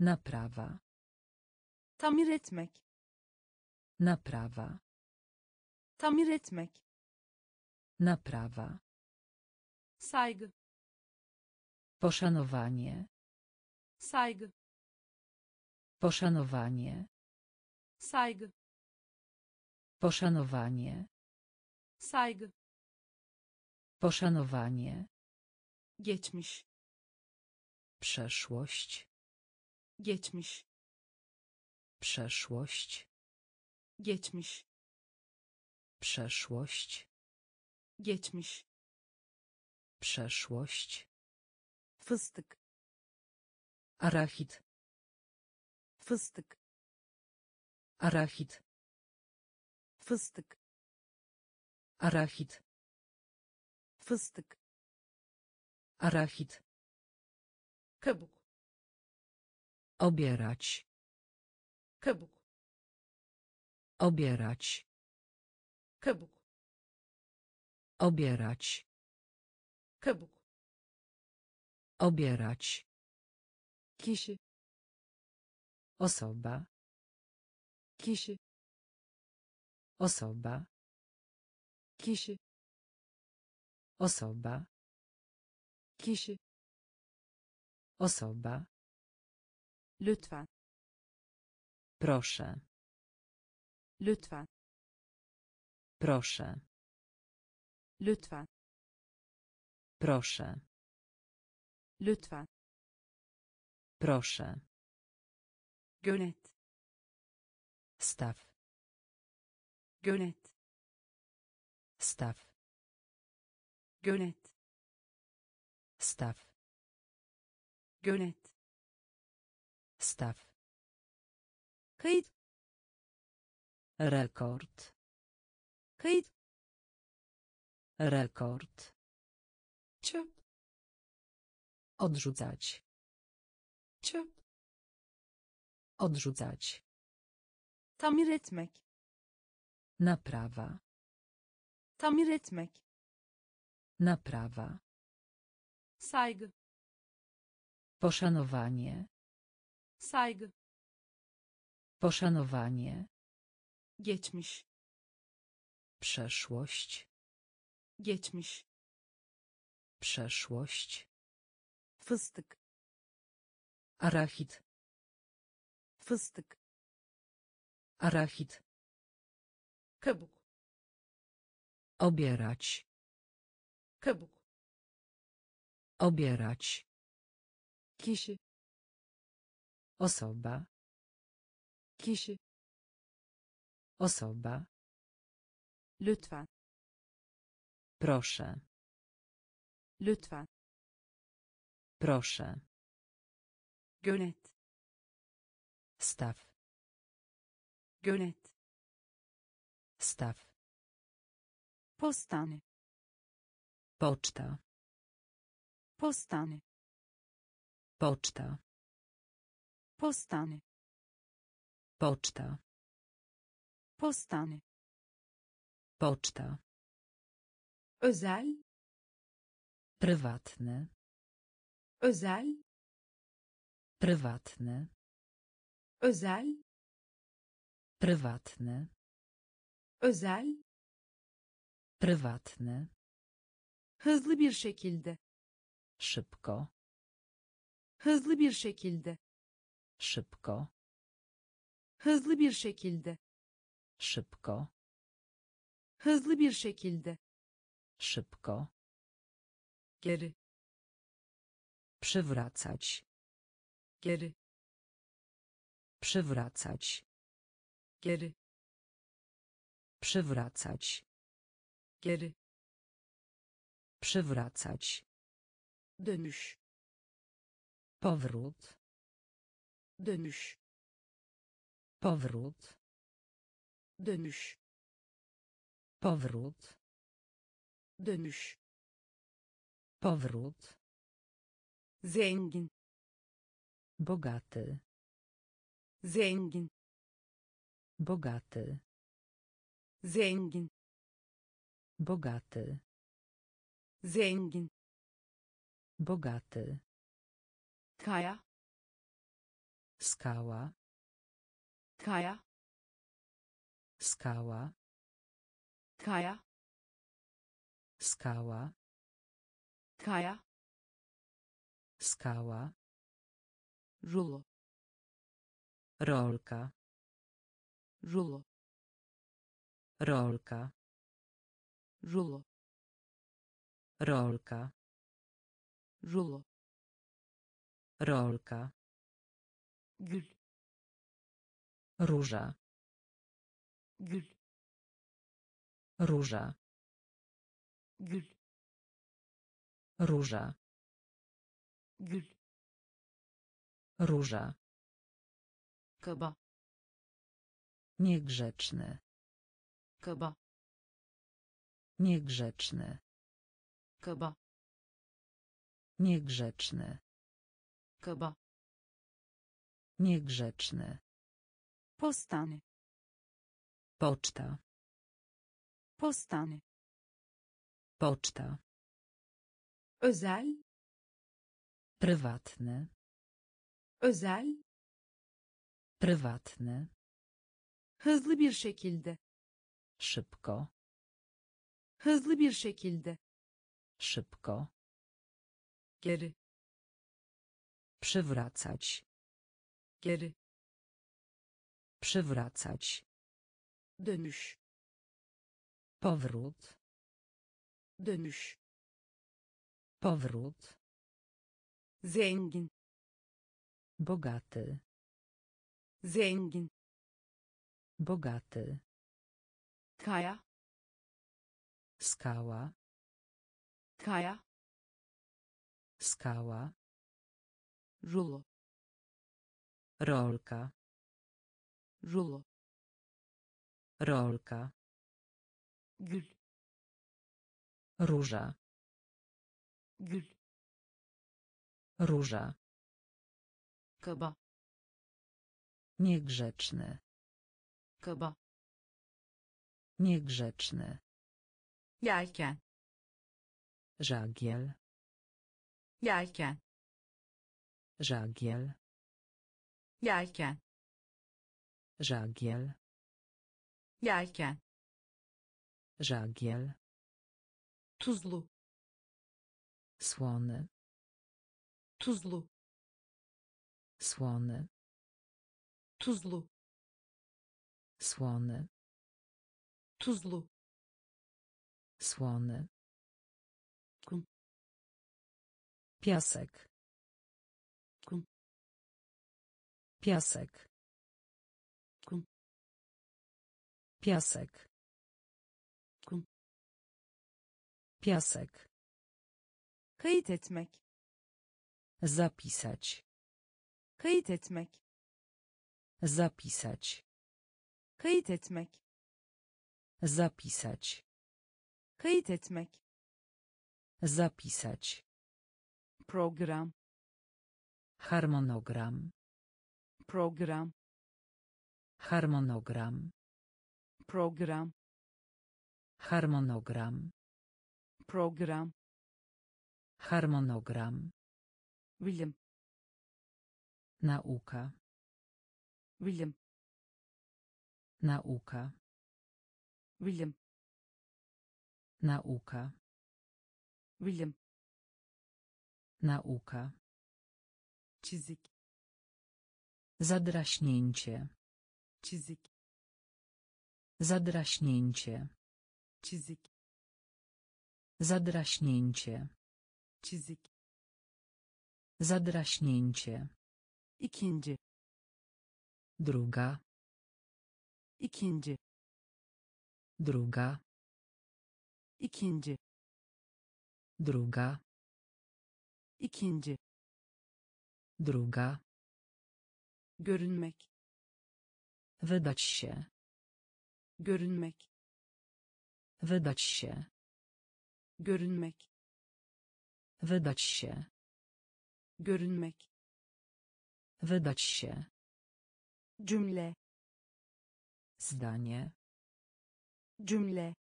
Naprawa. Tamir etmek. Naprawa. Tamir etmek. Naprawa. Saygı. Poszanowanie. Saygı. Poszanowanie. Saygı. Poszanowanie. Saygı. Poszanowanie. Geçmiş. Przeszłość. Geçmiş. Przeszłość. Geçmiş. Przeszłość. Geçmiş. Przeszłość. Fıstık. Arachid. Fıstık. Arachid. Fıstık. Arachid. Fıstık. Arachid. Kabuk. Obierać. Kabuk. Obierać. Kabuk. Obierać. Kabuk. Obierać. Kişi. Osoba. Kişi. Osoba. Kişi. Osoba. Kişi. Osoba. Lütfen. Proszę. Lütfen. Proszę. Lütfen. Proszę. Lütfen. Proszę. Gönet. Staw. Gönet. Staw. Gönet. Staw. Gönet. Staw. Kayıt. Rekord. Kayıt. Rekord. Czy. Odrzucać. Czy. Odrzucać. Tamir etmek. Naprawa. Tamir etmek. Naprawa. Saygı. Poszanowanie. Saygı. Poszanowanie. Geçmiş. Przeszłość. Geçmiş. Przeszłość. Fıstık. Arachid. Fıstık. Arachid. Kabuk. Obierać. Kabuk. Obierać. Kişi. Osoba. Kişi. Osoba. Lütfen. Proszę. Lütfen. Proszę. Gönet. Staw. Gönet. Staw. Postany. Poczta. Postany. Poczta. Postany. Poczta. Postany. Poczta. Özel. Prywatny. Özel. Prywatny. Özel. Prywatny. Özel. Prywatny. Hızlı bir şekilde. Szybko. Hızlı bir şekilde. Szybko. Hızlı bir şekilde. Szybko. Hızlı bir şekilde. Szybko. Geri. Przywracać. Geri. Przywracać. Geri. Przywracać. geri, przywracać, dönüş, powrót, dönüş, powrót, dönüş, powrót, dönüş, powrót, zengin, bogaty, zengin, bogaty, zengin, bogaty, zengin, bogaty, kaja, skała, kaja, skała, kaja, skała, kaja, skała, żulo, rolka, żulo, rolka, żulo, rolka, żulo, rolka, gül, róża, gül, róża, gül, róża, gül, róża, kaba, niegrzeczny, kaba, niegrzeczny, kaba, niegrzeczny, kaba, niegrzeczny, postany, poczta, postany, poczta, özel, prywatny, özel, prywatny, hızlı bir şekilde, szybko, hızlı bir şekilde, szybko, geri, przywracać, geri, przywracać, dönüş, powrót, dönüş, powrót, zengin, bogaty, zengin, bogaty, kaja, skała, kaja, skała, żulo, rolka, żulo, rolka, gül, róża, gül, róża, kaba, niegrzeczny, kaba, niegrzeczny, yelken, żagiel, yelken, żagiel, yelken, żagiel, yelken, żagiel, tuzlu, słony, tuzlu, słony, tuzlu, słony, tuzlu, słony, kum, piasek, kum, piasek, kum, piasek, kum, piasek, kayıt etmek, zapisać, kayıt etmek, zapisać, kayıt etmek, zapisać, kayıt etmek, zapisać, program, harmonogram, program, harmonogram, program, harmonogram, program, harmonogram, bilim, nauka, bilim, nauka, bilim, nauka, bilim, nauka, çizik, zadraśnięcie, çizik, zadraśnięcie, çizik, zadraśnięcie, çizik, zadraśnięcie, ikinci, druga, ikinci, druga, İkinci. Druga. İkinci. Druga. Görünmek. Wydać się. Görünmek. Wydać się. Görünmek. Wydać się. Görünmek. Wydać się. Cümle. Zdanie. Cümle.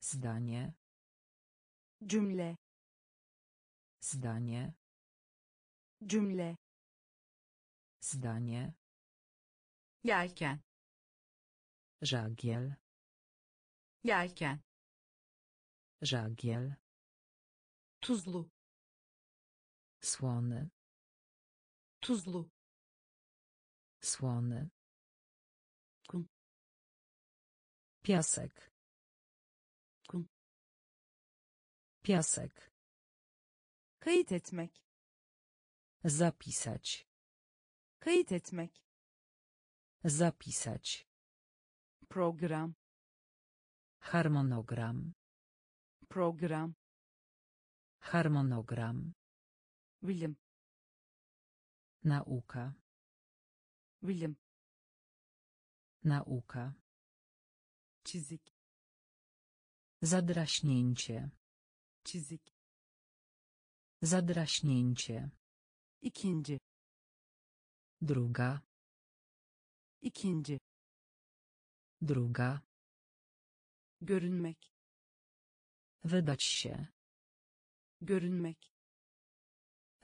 Zdanie. Cümle. Zdanie. Cümle. Zdanie. Yelken. Żagiel. Yelken. Żagiel. Tuzlu. Słony. Tuzlu. Słony. Kum. Piasek. Kum. Piasek. Kayıt etmek. Zapisać. Kayıt etmek. Zapisać. Program. Harmonogram. Program. Harmonogram. Bilim. Nauka. Bilim. Nauka. Çizik. Zadraśnięcie. Çizik. Zadraśnięcie. İkinci. Druga. İkinci. Druga. Görünmek. Wydać się. Görünmek.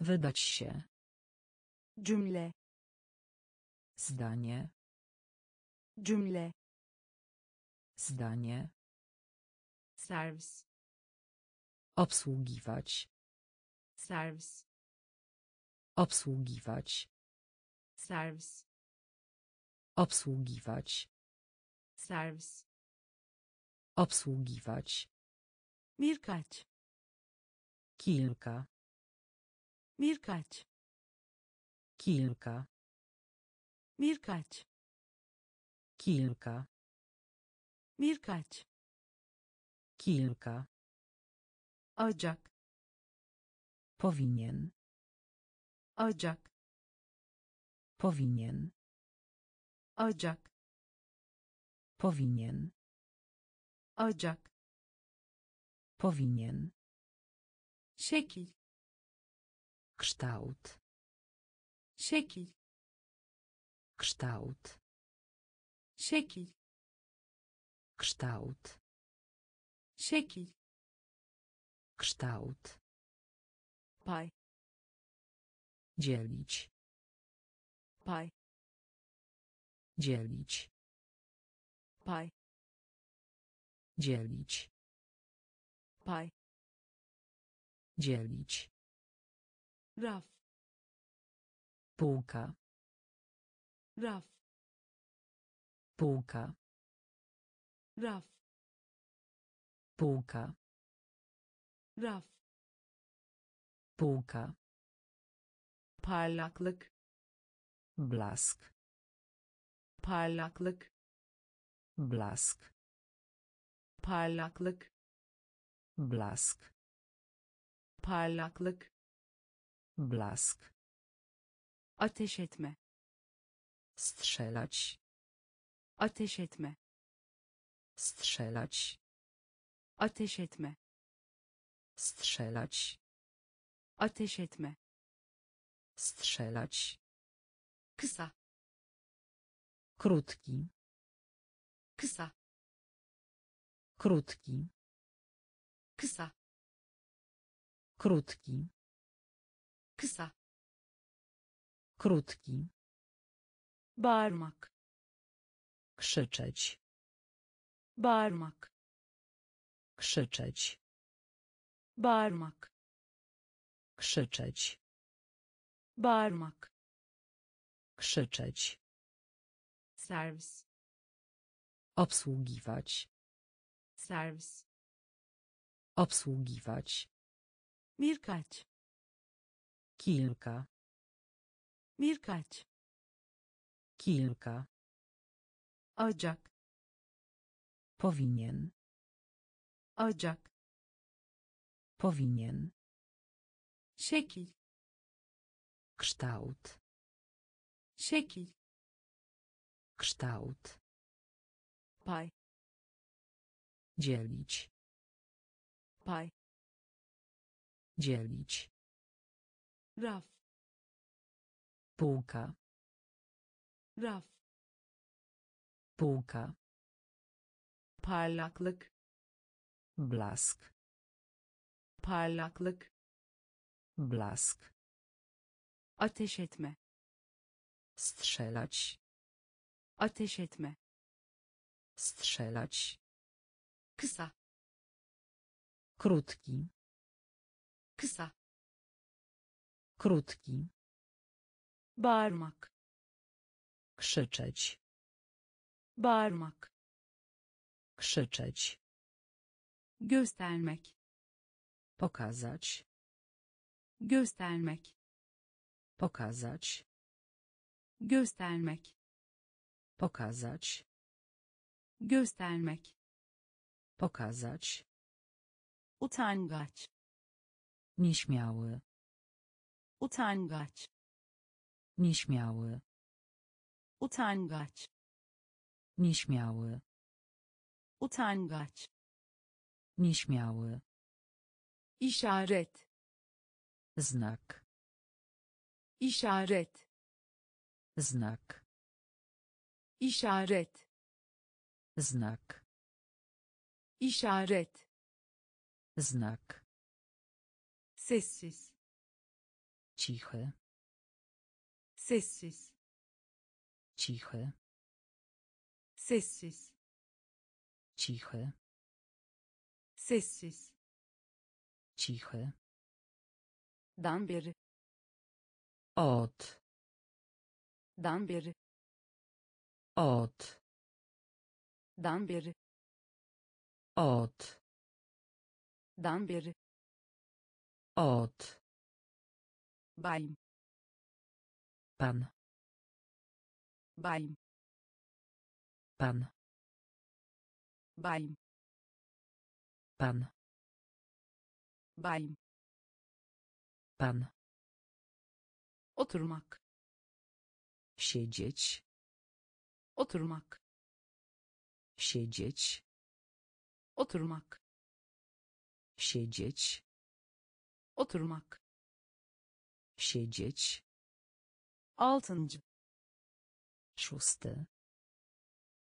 Wydać się. Cümle. Zdanie. Cümle. Zdanie. Serwis. Obsługiwać. Serwis. Obsługiwać. Serwis. Obsługiwać. Serwis. Obsługiwać. Mirkać. Kilka. Mirkać. Kilka. Mirkać. Kilka. Mirkać. Kilka. Ocak. Powinien. Ocak. Powinien. Ocak. Powinien. Ocak. Powinien. Şekil. Kształt. Şekil. Kształt. Şekil. Kształt. Şekil. Kształt. Pay. Dzielić. Pay. Dzielić. Pay. Dzielić. Pay. Dzielić. Raf. Półka. Raf. Półka. Raf. Półka. Raf. Półka. Parlaklık. Blask. Parlaklık. Blask. Parlaklık. Blask. Parlaklık. Blask. Ateş etme. Strzelać. Ateş etme. Strzelać. Ateş etme. Strzelać. Ateş etme. Strzelać. Kısa. Krótki. Kısa. Krótki. Kısa. Krótki. Kısa. Krótki. Bağırmak. Krzyczeć. Bağırmak. Krzyczeć. Bağırmak. Krzyczeć. Bağırmak. Krzyczeć. Serwis. Obsługiwać. Serwis. Obsługiwać. Mirkać. Kilka. Mirkać. Kilka. Ocak. Powinien. Ocak. Powinien. Şekil. Kształt. Şekil. Kształt. Pay. Dzielić. Pay. Dzielić. Raf. Półka. Raf. Półka. Parlaklık. Blask. Parlaklık. Blask. Ateş etme. Strzelać. Ateş etme. Strzelać. Kısa. Krótki. Kısa. Krótki. Bağırmak. Krzyczeć. Bağırmak. Krzyczeć. Göstermek. Pokazać. Göstermek. Pokazać. Göstermek. Pokazać. Göstermek. Pokazać. Utangaç. Nieśmiały. Utangaç. Nieśmiały. Utangaç. Nieśmiały. Utangaç. Nieśmiały. İşaret. Znak. İşaret. Znak. İşaret. Znak. İşaret. Znak. Sessiz. Cichy. Sessiz. Cichy. Sessiz. Cichy. Sessiz. Cichy. Dan beri. Od. Dan beri. Od. Dan beri. Od. Dan beri. Od. Bajm. Pan. Bajm. Pan. Bajm. Pan. Bajm. Pan. Oturmak. Siedzieć. Oturmak. Siedzieć. Oturmak. Siedzieć. Oturmak. Siedzieć. Altıncı. Szósty.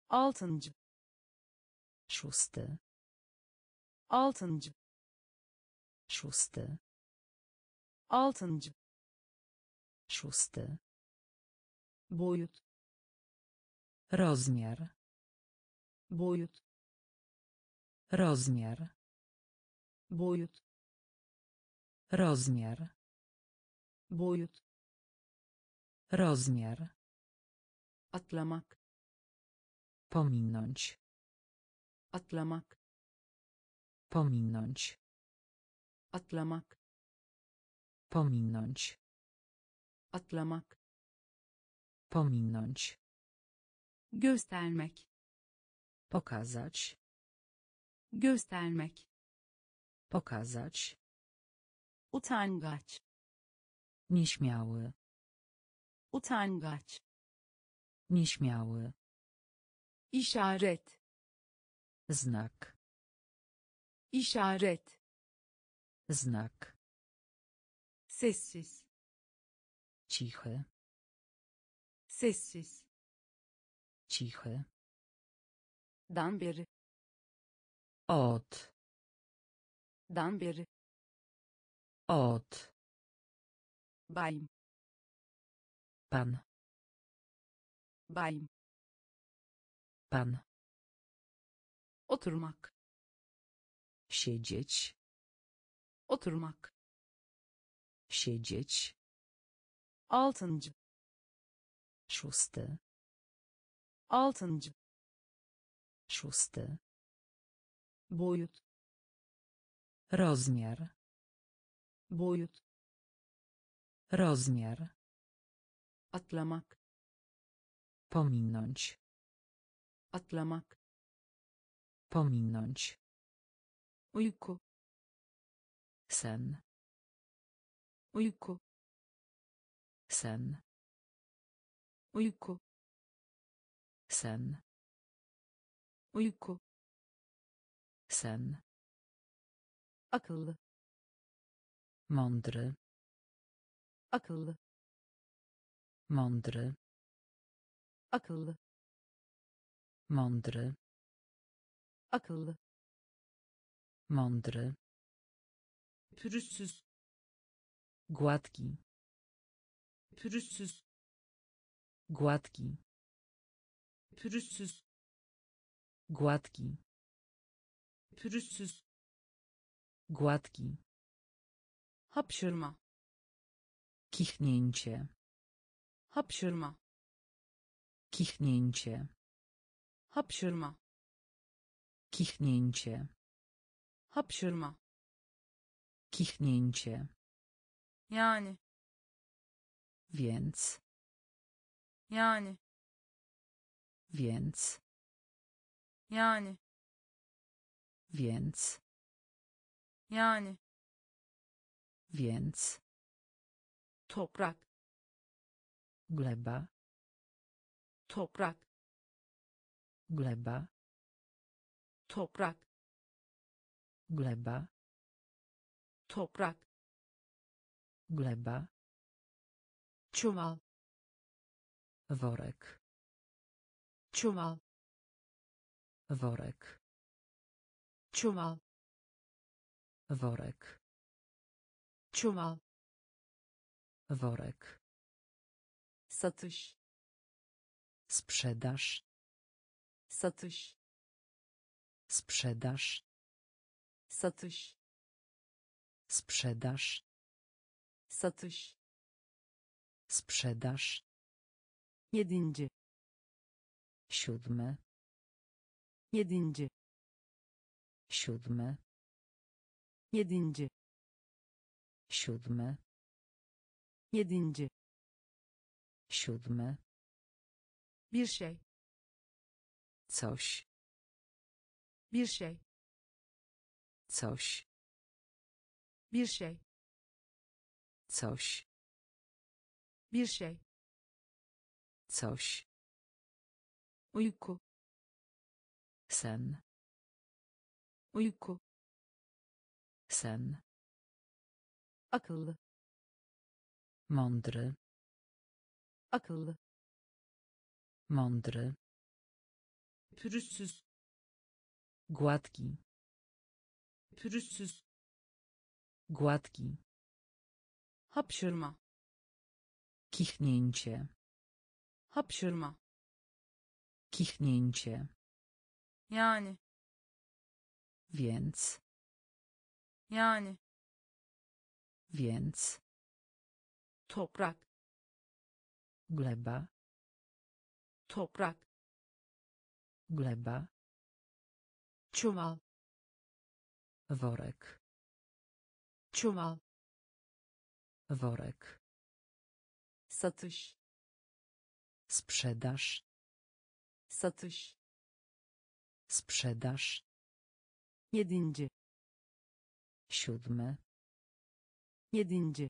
Altıncı. Szósty. Altıncı. Szósty. Altıncı. Szósty. Boyut. Rozmiar. Boyut. Rozmiar. Boyut. Rozmiar. Boyut. Rozmiar. Atlamak. Pominąć. Atlamak. Pominąć. Atlamak. Pominąć. Atlamak. Pominąć. Göstermek. Pokazać. Göstermek. Pokazać. Utangaç. Nieśmiały. Utangaç. Nieśmiały. İşaret. Znak. İşaret. Znak. Sessiz. Cichy. Sessiz. Cichy. Dan beri. Od. Dan beri. Od. Bajm. Pan. Bajm. Pan. Oturmak. Siedzieć. Oturmak. Siedzieć. Altıncı. Szósty. Altıncı. Szósty. Boyut. Rozmiar. Boyut. Rozmiar. Atlamak. Pominąć. Atlamak. Pominąć. uyku, sen, uyku, sen, uyku, sen, uyku, sen, akıllı, mądry, akıllı, mądry, akıllı, mądry, akıllı, mądry, pürüzsüz, gładki, pürüzsüz, gładki, pürüzsüz, gładki, pürüzsüz, gładki, hapşırma, kichnięcie, hapşırma, kichnięcie, hapşırma, kichnięcie, hapşırma, kichnięcie, yani, więc, yani, więc, yani, więc, yani, więc, toprak, gleba, toprak, gleba, toprak, gleba, toprak, gleba, çuval, worek, çuval, worek, çuval, worek, çuval, worek, satış, sprzedaż, satış, sprzedaż, satış, sprzedaż, satış, sprzedaż, jedynci, siódme, jedynci, siódme, jedynci, siódme, jedynci, siódme, bir şey, coś, bir şey, coś, bir şey, coś, bir şey, coś, uyku, sen, uyku, sen, akıllı, mądry, akıllı, mądry, pürüzsüz, gładki, pürüzsüz, gładki, hapşırma, kichnięcie, hapşırma, kichnięcie, yani, więc, yani, więc, toprak, gleba, toprak, gleba, çuval, worek, çuval, worek, satış, sprzedaż, satış, sprzedaż, jedynci, siódme, jedynci,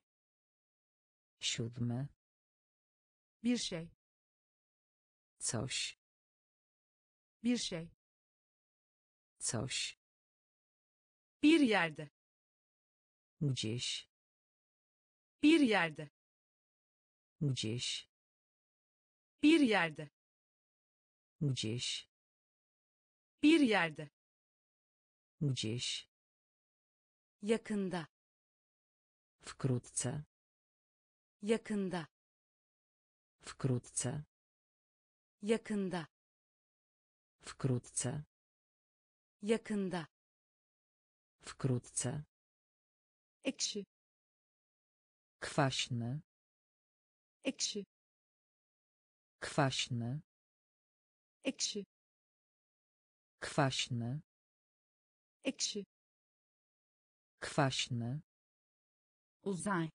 siódme, bir şey, coś, bir şey, coś, bir yerde, gdzieś, bir yerde, gdzieś, bir yerde, gdzieś, bir yerde, gdzieś, yakında, wkrótce, yakında, wkrótce, yakında, wkrótce, yakında, wkrótce, ekşi, kwaśny, ekşi, kwaśny, ekşi, kwaśny, ekşi, kwaśny, uzay,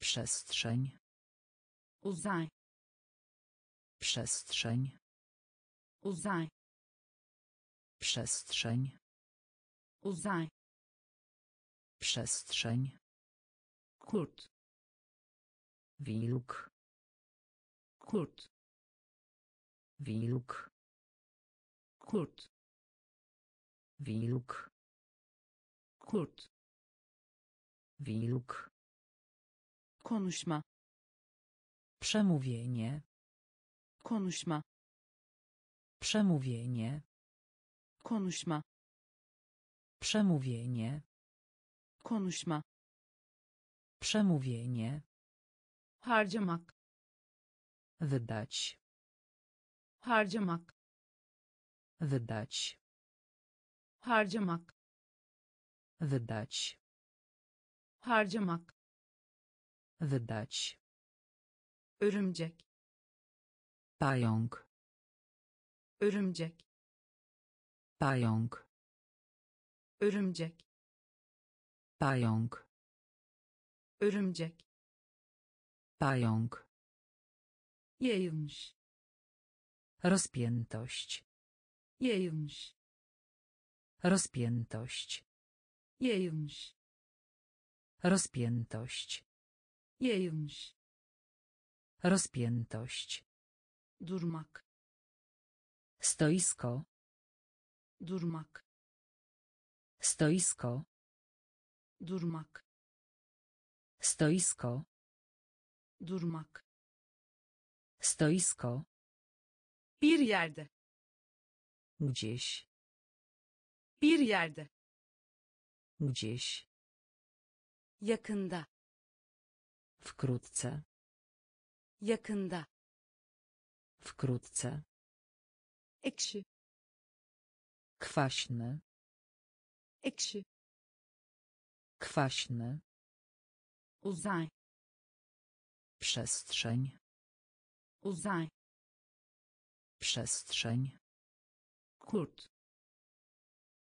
przestrzeń, uzay, przestrzeń, uzay, przestrzeń, Uzaj. Przestrzeń. Kurt. Wilk. Kurt. Wilk. Kurt. Wilk. Kurt. Wilk. Konuşma. Przemówienie. Konuşma. Przemówienie. Konuşma. Przemówienie. Konuşma. Przemówienie. Harcamak. Wydać. Harcamak. Wydać. Harcamak. Wydać. Harcamak. Wydać. Örümcek. Pająk. Örümcek. Pająk. Örümcek. Pająk. Örümcek. Pająk. Yayılmış. Rozpiętość. Yayılmış. Rozpiętość. Yayılmış. Rozpiętość. Yayılmış. Rozpiętość. Durmak. Stoisko. Durmak. Stoisko. Durmak. Stoisko. Durmak. Stoisko. Bir yerde. Gdzieś. Bir yerde. Gdzieś. Yakında. Wkrótce. Yakında. Wkrótce. Ekşi. Kwaśny. Ekşi. Kwaśny. Uzaj. Przestrzeń. Uzaj. Przestrzeń. Kurt.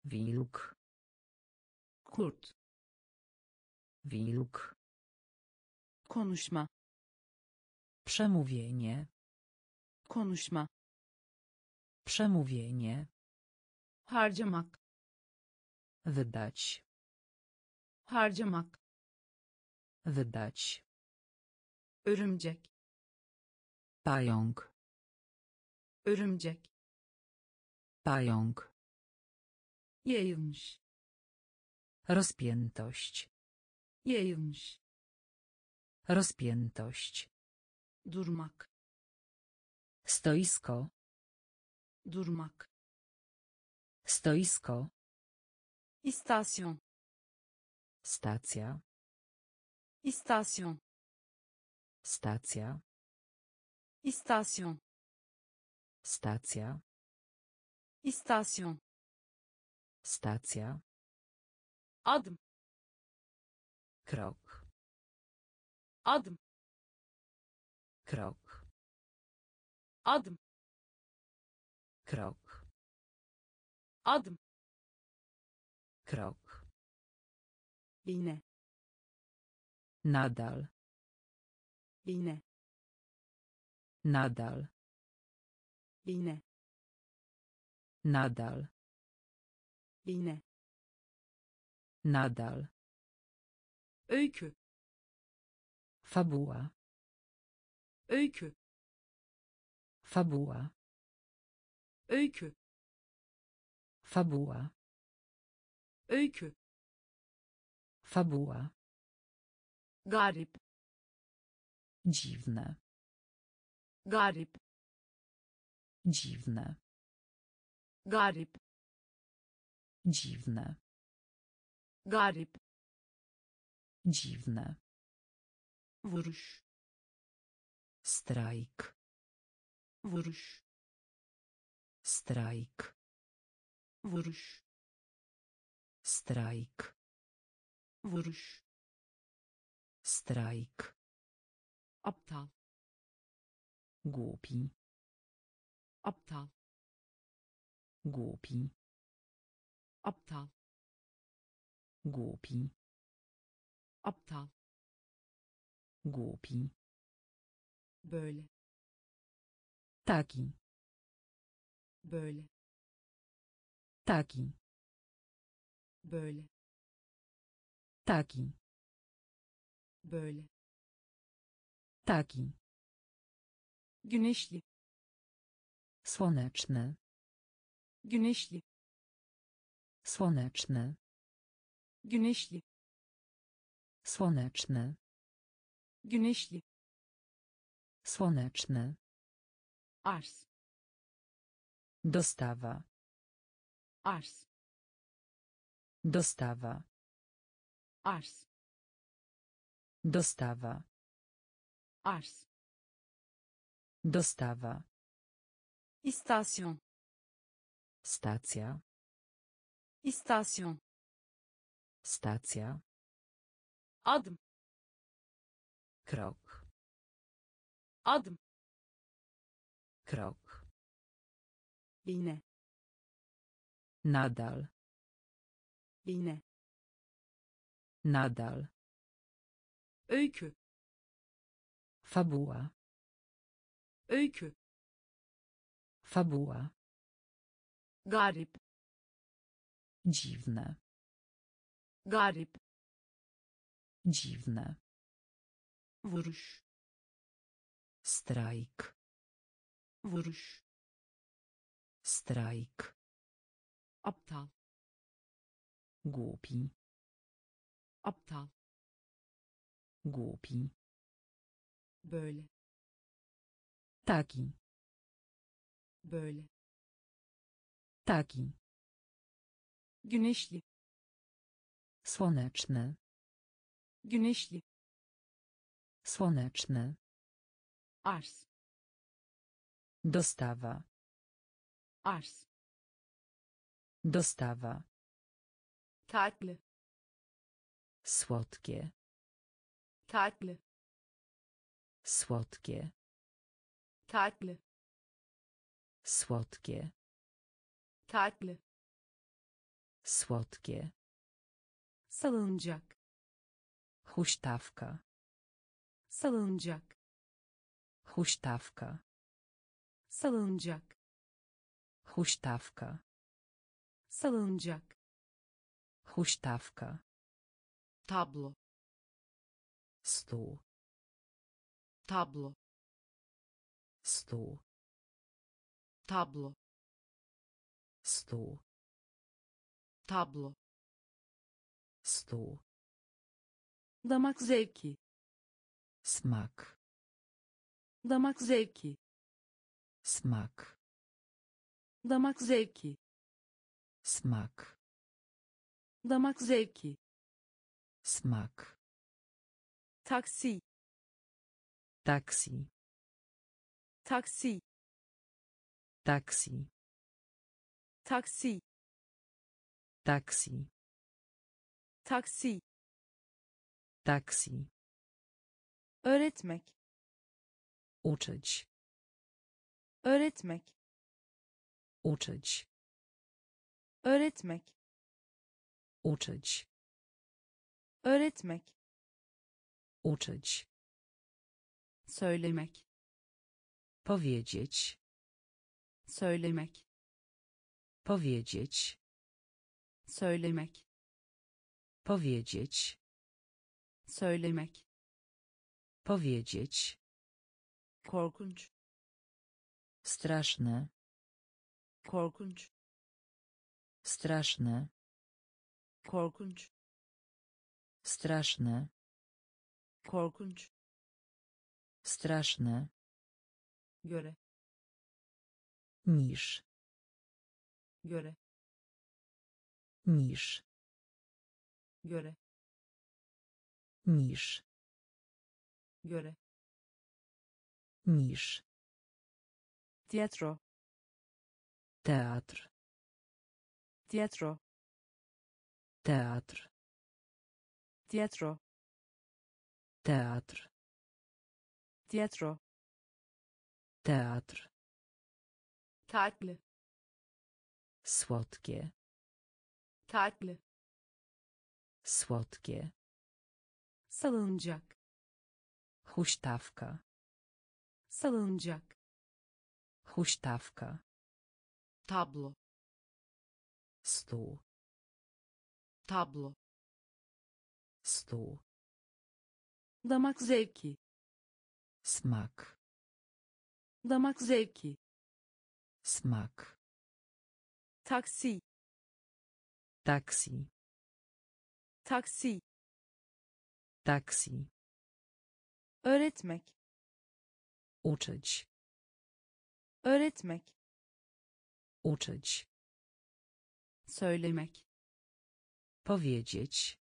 Wilk. Kurt. Wilk. Konuşma. Przemówienie. Konuşma. Przemówienie. Harcamak. Wydać. Harcamak. Wydać. Örümcek. Pająk. Örümcek. Pająk. Yayılmış. Rozpiętość. Yayılmış. Rozpiętość. Durmak. Stoisko. Durmak. Stoisko. Istasyon. Stacja. Istasyon. Stacja. Istasyon. Stacja. Istasyon. Stacja. Adm. Krok. Adm. Krok. Adm. Krok. Adm. Krok. Yine. Nadal. Yine. Nadal. Yine. Nadal. Yine. Nadal. Öykü. Fabuła. Öykü. Fabuła. Öykü. Fabuła. Öykü. Fabuła. Garip. Dziwne. Garip. Dziwne. Garip. Dziwne. Garip. Dziwne. Vuruş. Strajk. Vuruş. Strajk. Vuruş. Strajk. Vuruş. Strajk. Aptal. Głupi. Aptal. Głupi. Aptal. Głupi. Aptal. Głupi. Böyle. Taki. Böyle. Taki. Böyle. Taki. Böyle. Taki. Güneşli. Słoneczny. Güneşli. Słoneczny. Güneşli. Słoneczny. Güneşli. Słoneczny. Ars. Dostawa. Ars. Dostawa. Ars. Dostawa. Ars. Dostawa. Stasjon. Stacja. Stasjon. Stacja. Adm. Krok. Adm. Krok. Yine. Nadal. Yine. Nadal. Öykü. Fabuła. Öykü. Fabuła. Garip. Dziwne. Garip. Dziwne. Vuruş. Strajk. Vuruş. Strajk. Aptal. Głupi. Aptal. Głupi. Böyle. Taki. Böyle. Taki. Güneşli. Słoneczny. Güneşli. Słoneczny. Ars. Dostawa. Ars. Dostawa. Tatlı. Słodkie. Tatlı. Słodkie. Tatlı. Słodkie. Tatlı. Słodkie. Salıncak. Huśtawka. Salıncak. Huśtawka. Salıncak. Huśtawka. Salıncak. Huśtawka. Tablo. Stół. Tablo. Stół. Tablo. Stół. Tablo. Stół. Damak zevki. Smak. Damak zevki. Smak. Damak zevki. Smak. Damak zevki. Smak. Taksi. Taksi. Taksi. Taksi. Taksi. Taksi. Taksi. Taksi. Öğretmek. Uczyć. Öğretmek. Uczyć. Öğretmek. Uczyć. Öğretmek. Uczyć. Söylemek. Powiedzieć. Söylemek. Powiedzieć. Söylemek. Powiedzieć. Söylemek. Powiedzieć. Korkunç. Straszne. Korkunç. Straszne. Korkunç. Straszne. Korkunç. Straszne. Göre. Niż. Göre. Niż. Göre. Niż. Göre. Niż. Teatro. Teatr. Teatro. Teatr. Teatro. Teatr. Teatro. Teatr. Tatlı. Słodkie. Tatlı. Słodkie. Salıncak. Huśtawka. Salıncak. Huśtawka. Tablo. Stół. Tablo. Stół. Damak zevki. Smak. Damak zevki. Smak. Taksi. Taksi. Taksi. Taksi. Öğretmek. Uczyć. Öğretmek. Uczyć. Söylemek. Powiedzieć.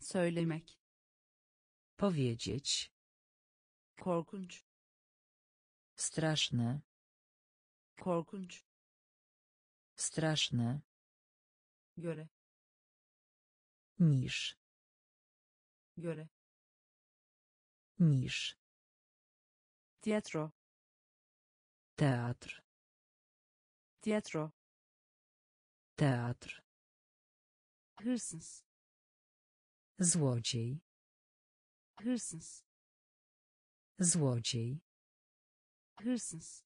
Söylemek. Powiedzieć. Korkunç. Straszne. Korkunç. Straszne. Göre. Niż. Göre. Niż. Teatro. Teatr. Teatro. Teatr. Hırsız. Złodziej. Hırsız. Złodziej. Hırsız.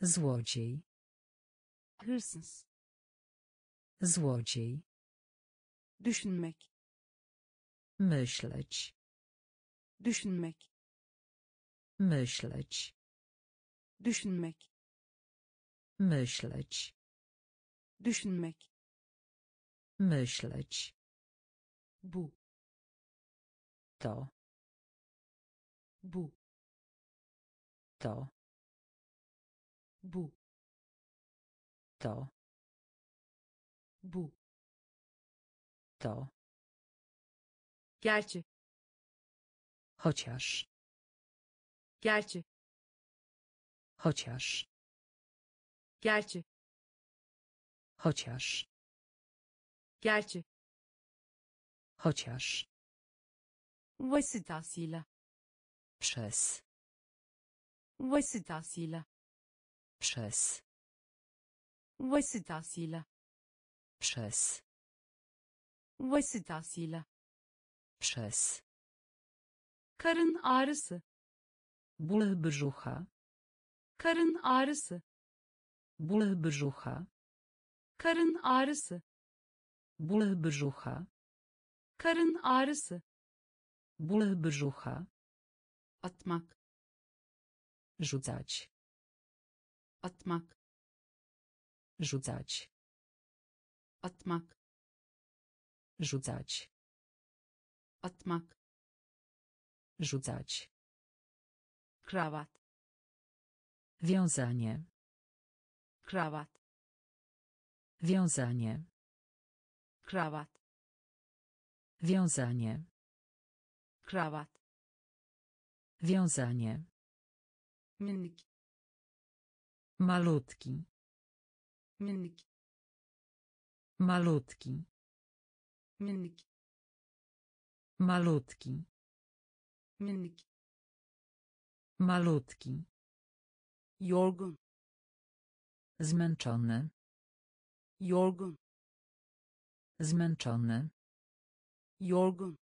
Złodziej. Hırsız. Złodziej. Düşünmek. Myśleć. Düşünmek. Myśleć. Düşünmek. Myśleć. Düşünmek. Myśleć. Bu. To. Bu. To. Bu. To. Bu. To. Gerçi. Chociaż. Gerçi. Chociaż. Gerçi. Chociaż. Gerçi. Chociaż. Vasıtasıyla. Przez. Vasıtasıyla. Przez. Vasıtasıyla. Przez. Vasıtasıyla. Przez. Karın ağrısı. Ból brzucha. Karın ağrısı. Ból brzucha. Karın ağrısı. Ból brzucha. Karın ağrısı. Ból brzucha. Atmak. Rzucać. Atmak. Rzucać. Atmak. Rzucać. Atmak. Rzucać. Krawat. Wiązanie. Krawat. Wiązanie. Krawat. Wiązanie. Krawat. Wiązanie. Minnik. Malutki. Minnik. Malutki. Minnik. Malutki. Minnik. Malutki. Yorgun. Zmęczony. Yorgun. Zmęczony. Yorgun.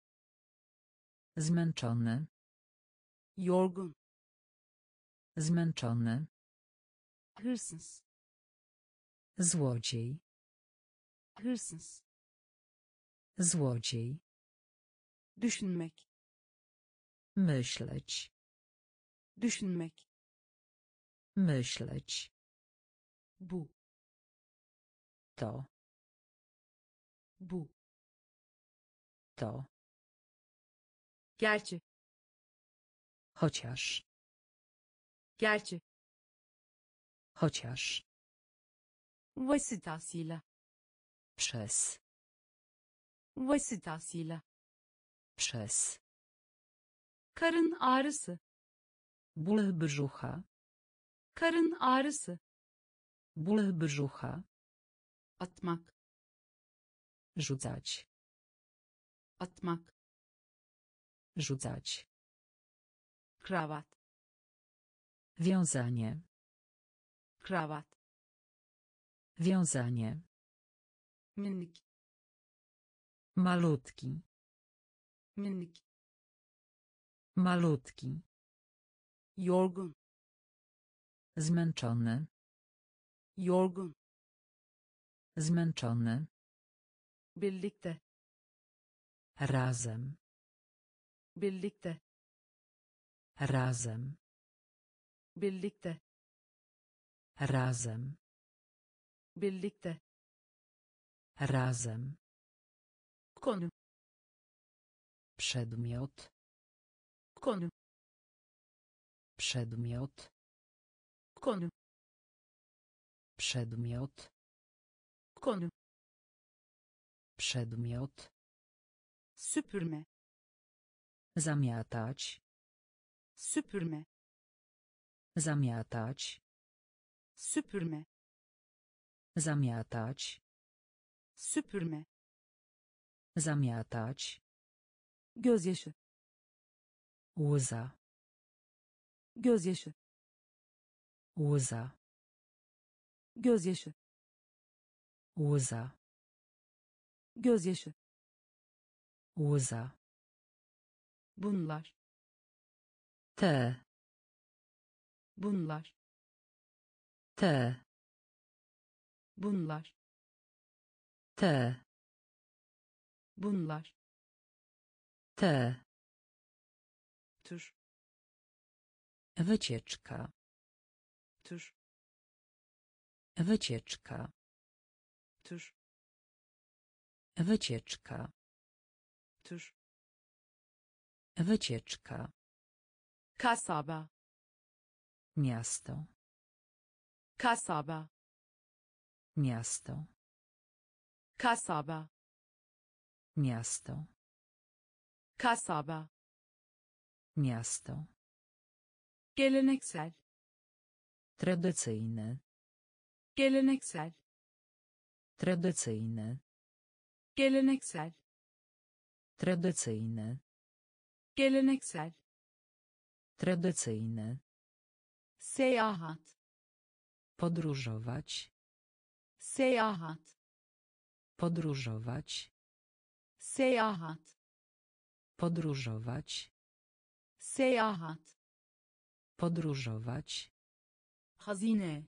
Zmęczony. Yorgun. Zmęczony. Hırsız. Złodziej. Hırsız. Złodziej. Düşünmek. Myśleć. Düşünmek. Myśleć. Bu. To. Bu. To. Gerçi. Chociaż. Gerçi. Chociaż. Vasıtasıyla. Przez. Vasıtasıyla. Przez. Karın ağrısı. Ból brzucha. Karın ağrısı. Ból brzucha. Atmak. Rzucać. Atmak. Rzucać. Krawat. Wiązanie. Krawat. Wiązanie. Minnik. Malutki. Minnik. Malutki. Yorgun. Zmęczony. Yorgun. Zmęczony. Birlikte. Razem. Birlikte. Razem. Birlikte. Razem. Birlikte. Razem. Konu. Przedmiot. Konu. Przedmiot. Konu. Przedmiot. Konu. Przedmiot. Süpürme. Zamiatać. Süpürme. Zamiatać. Süpürme. Zamiatać. Süpürme. Zamiatać. Gözyaşı. Łza. Gözyaşı. Łza. Gözyaşı. Łza. Gözyaşı. Łza. Bunlar. Te. Bunlar. Te. Bunlar. Te. Bunlar. Te. Tür. Wycieczka. Tür. Wycieczka. Tür. Wycieczka. Tür. Wycieczka. Kasaba. Miasto. Kasaba. Miasto. Kasaba. Miasto. Kasaba. Miasto. Geleneksel. Tradycyjne. Geleneksel. Tradycyjne. Geleneksel. Tradycyjne. Geleneksel. Tradycyjne. Seyahat. Podróżować. Seyahat. Podróżować. Seyahat. Podróżować. Seyahat. Podróżować. Hazinę.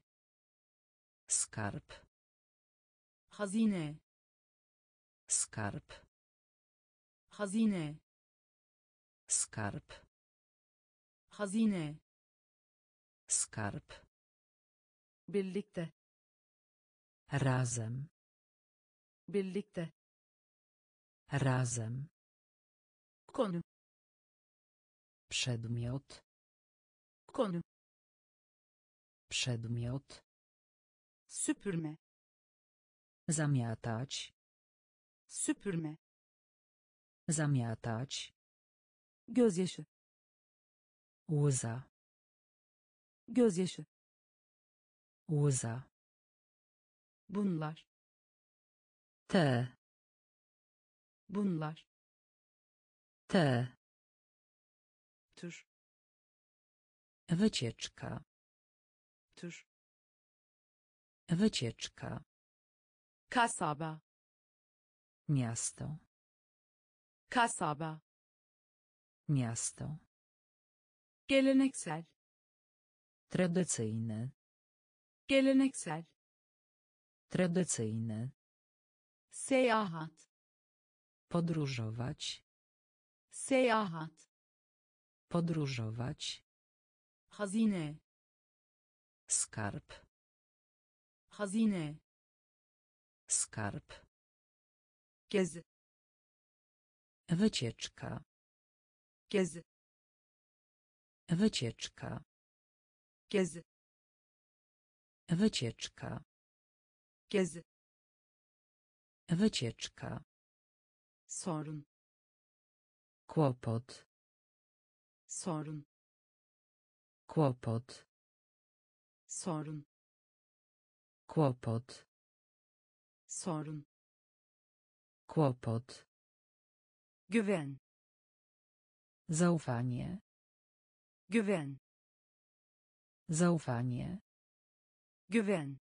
Skarb. Hazinę. Skarb. Hazinę. Skarb. Hazinę. Skarb. Birlikte. Razem. Birlikte. Razem. Konu. Przedmiot. Konu. Przedmiot. Süpürme. Zamiatać. Süpürme. Zamiatać. Gözyaşı. Łza. Gözyaşı. Łza. Bunlar. Te. Bunlar. Te. Tür. Wycieczka. Tür. Wycieczka. Kasaba. Miasto. Kasaba. Miasto. Geleneksel. Tradycyjne. Geleneksel. Tradycyjne. Seyahat. Podróżować. Seyahat. Podróżować. Hazinę. Skarb. Hazinę. Skarb. Gez. Wycieczka. Gez. Wycieczka. Gez. Wycieczka. Gez. Wycieczka. Sorun. Kłopot. Sorun. Kłopot. Sorun. Kłopot. Sorun. Kłopot. Güven. Zaufanie. Güven. Zaufanie. Güven.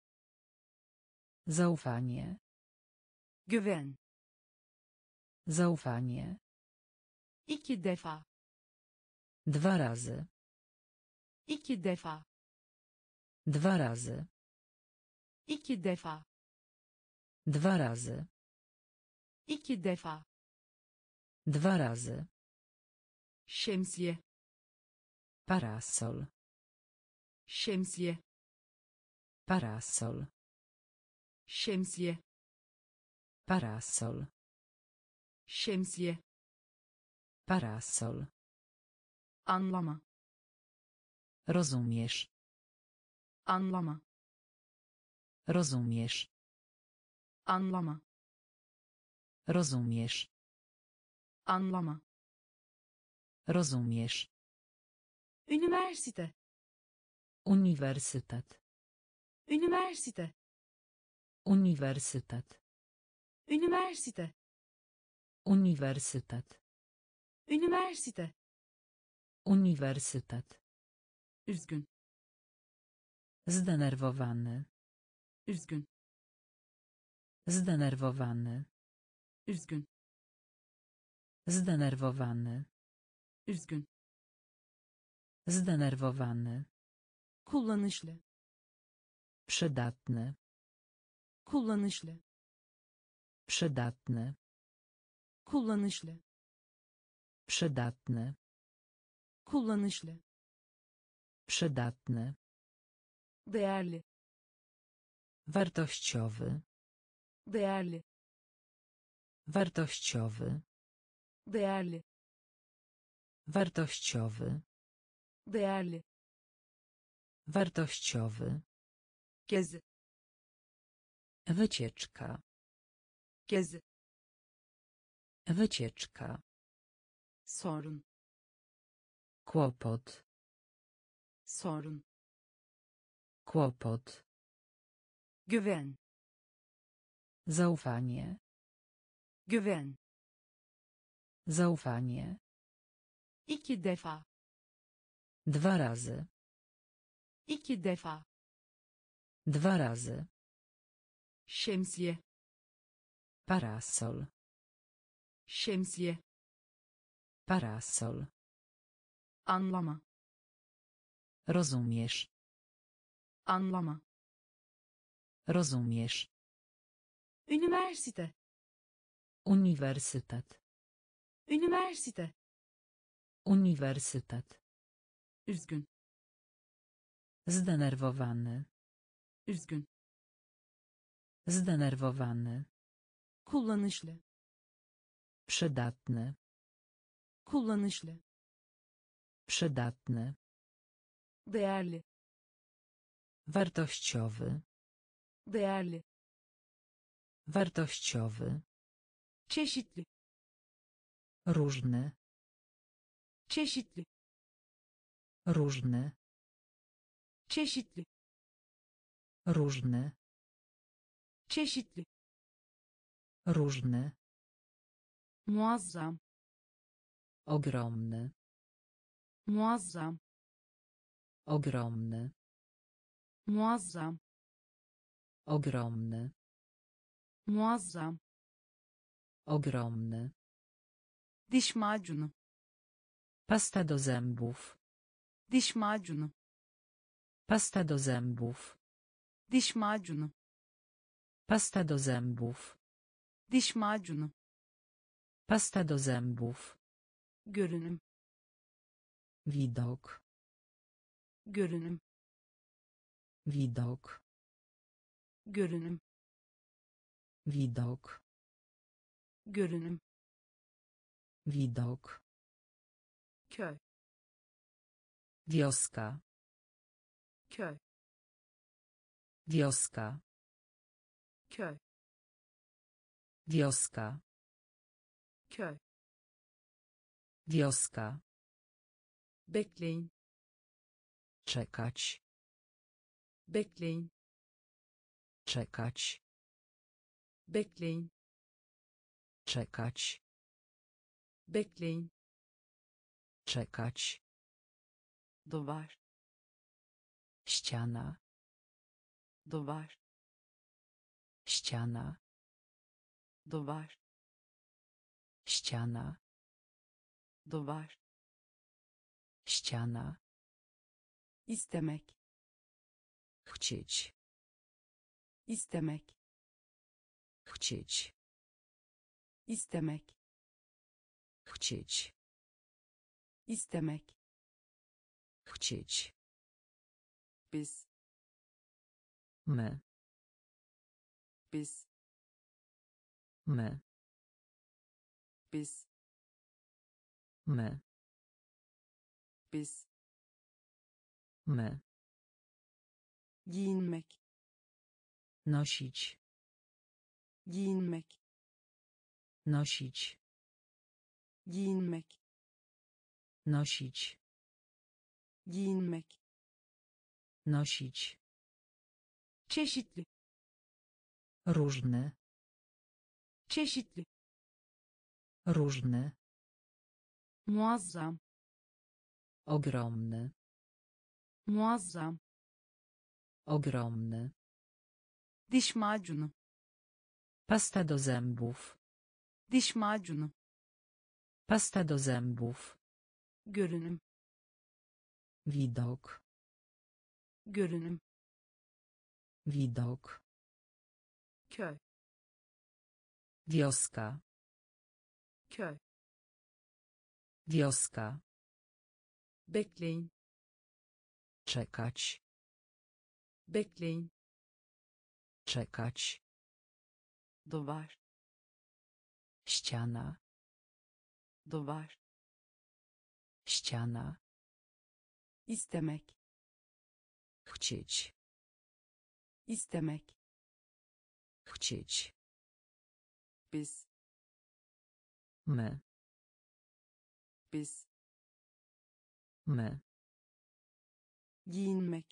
Zaufanie. Güven. Zaufanie. İki defa. Dwa razy. İki defa. Dwa razy. İki defa. Dwa razy. İki defa. Dwa razy. Şemsiye. Parasol. Şemsiye. Parasol. Şemsiye. Parasol. Şemsiye. Parasol. Anlama. Rozumiesz. Anlama. Rozumiesz. Anlama. Rozumiesz. Anlama. Rozumiesz. Üniversite. Uniwersytet. Üniversite. Uniwersytet. Üniversite. Uniwersytet. Üniversite. Uniwersytet. Üzgün. Zdenerwowany. Üzgün. Zdenerwowany. Üzgün. Zdenerwowany. Üzgün. Zdenerwowany. Kullanışlı. Przydatny. Kullanışlı. Przydatny. Kullanışlı. Przydatny. Kullanışlı. Przydatny. Değerli. Wartościowy. Değerli. Wartościowy. Değerli. Wartościowy. Değerli. Wartościowy. Gezi. Wycieczka. Gezi. Wycieczka. Sorun. Kłopot. Sorun. Kłopot. Güven. Zaufanie. Güven. Zaufanie. İki defa. Dwa razy. İki defa. Dwa razy. Şemsiye. Parasol. Şemsiye. Parasol. Anlama. Rozumiesz. Anlama. Rozumiesz. Üniversite. Uniwersytet. Üniversite. Uniwersytet. Üzgün. Zdenerwowany. Üzgün. Zdenerwowany. Kullanışlı. Przydatny. Kullanışlı. Przydatny. Değerli. Wartościowy. Değerli. Wartościowy. Çeşitli. Różny. Çeşitli. Różny. Çeşitli. Różny. Çeşitli. Różny. Muazzam. Ogromny. Muazzam. Ogromny. Muazzam. Ogromny. Muazzam. Ogromny. Diş macunu. Pasta do zębów. Diş macunu. Pasta do zębów. Diş macunu. Pasta do zębów. Diş macunu. Pasta do zębów. Görünüm. Widok. Görünüm. Widok. Görünüm. Widok. Görünüm. Widok. Köy. Wioska. Köy. Wioska. Köy. Wioska. Köy. Wioska. Bekleyin. Czekać. Bekleyin. Czekać. Bekleyin. Czekać. Bekleyin. Czekać. Duvar. Ściana. Duvar. Ściana. Duvar. Ściana. Duvar. Ściana. İstemek. Chcieć. İstemek. Chcieć. İstemek. Chcieć. İstemek. Chcieć. Biz. My. Biz. My. Biz. My. Biz. My. Giyinmek. Nosić. Giyinmek. Nosić. Giyinmek. Nosić. Giyinmek. Nosić. Çeşitli. Różne. Çeşitli. Różne. Muazzam. Ogromny. Muazzam. Ogromny. Diş macunu. Pasta do zębów. Diş macunu. Pasta do zębów. Görünüm. Widok. Görünüm. Widok. Köy. Wioska. Köy. Wioska. Bekleyin. Czekać. Bekleyin. Czekać. Duvar. Ściana. Duvar. Ściana. İstemek. Chcieć. İstemek. Chcieć. Biz. My. Biz. My. Giyinmek.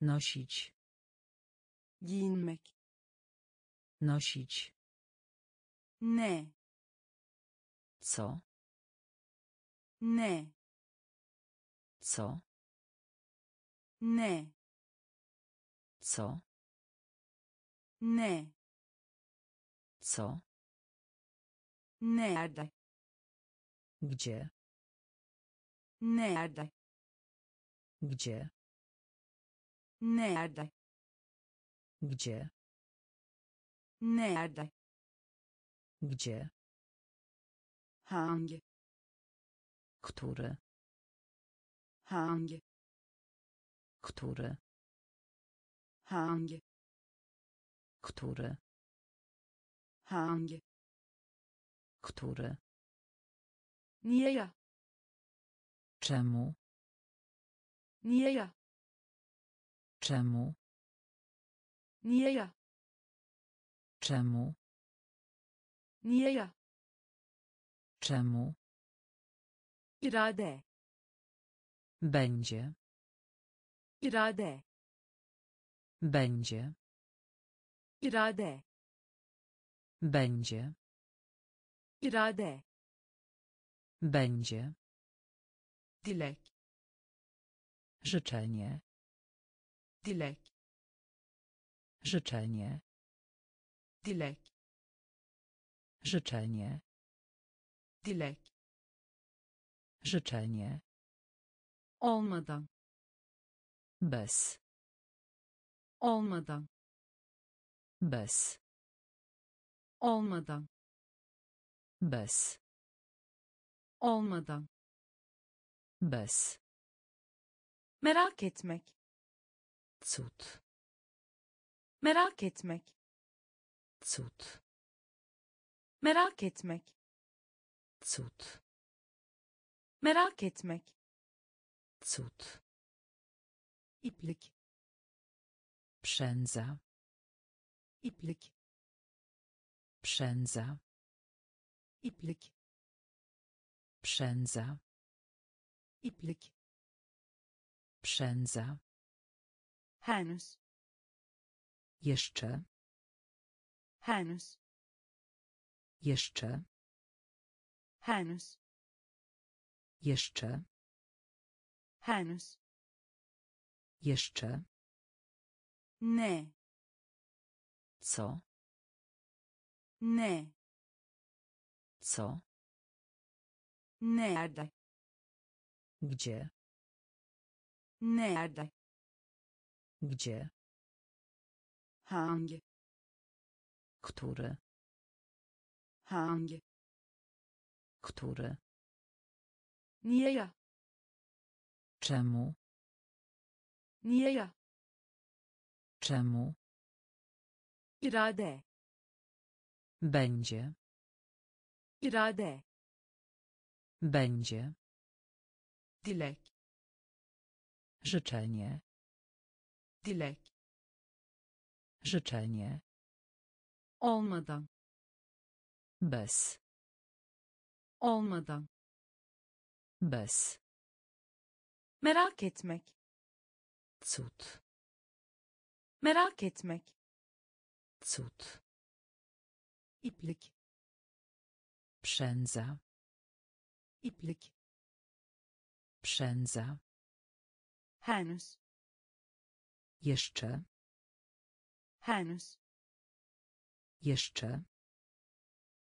Nosić. Giyinmek. Nosić. Ne. Co. Ne. Co. Ne. Co. Ne. Co. Nerede. Gdzie. Nerede. Gdzie. Nerede. Gdzie. Nerede. Gdzie. Hangi. Który. Hangi. Który. Hangi. Który. Hangi. Który. Nie ja. Czemu. Nie ja. Czemu. Nie ja. Czemu. Nie ja. Czemu. Irade. Będzie. Irade. Będzie. Irade. Będzie. Irade. Będzie. Dilek. Życzenie. Dilek. Życzenie. Dilek. Życzenie. Dilek. Życzenie. Olmadan. Bez. Olmadan. Bez. Olmadan. Bez. Olmadan. Bez. Merak etmek. Cud. Merak etmek. Cud. Merak etmek. Cud. Merak etmek. Cud. İplik. Przędza. Iplik. Przędza. Iplik. Przędza. Iplik. Przędza. Henüz. Jeszcze. Henüz. Jeszcze. Henüz. Jeszcze. Henüz. Jeszcze. Ne. Co. Ne. Co. Nerede. Gdzie. Nerede. Gdzie. Hangi. Który. Hangi? Który? Nie ja. Czemu? Nie ja. Czemu? Irade. Będzie. Irade. Będzie. Dilek. Życzenie. Dilek. Życzenie. Olmadan. Bez. Olmadan. Bez. Merak etmek. Cud. Merak etmek. Cud. İplik. Przędza. İplik. Przędza. Henüz. Jeszcze. Henüz. Jeszcze.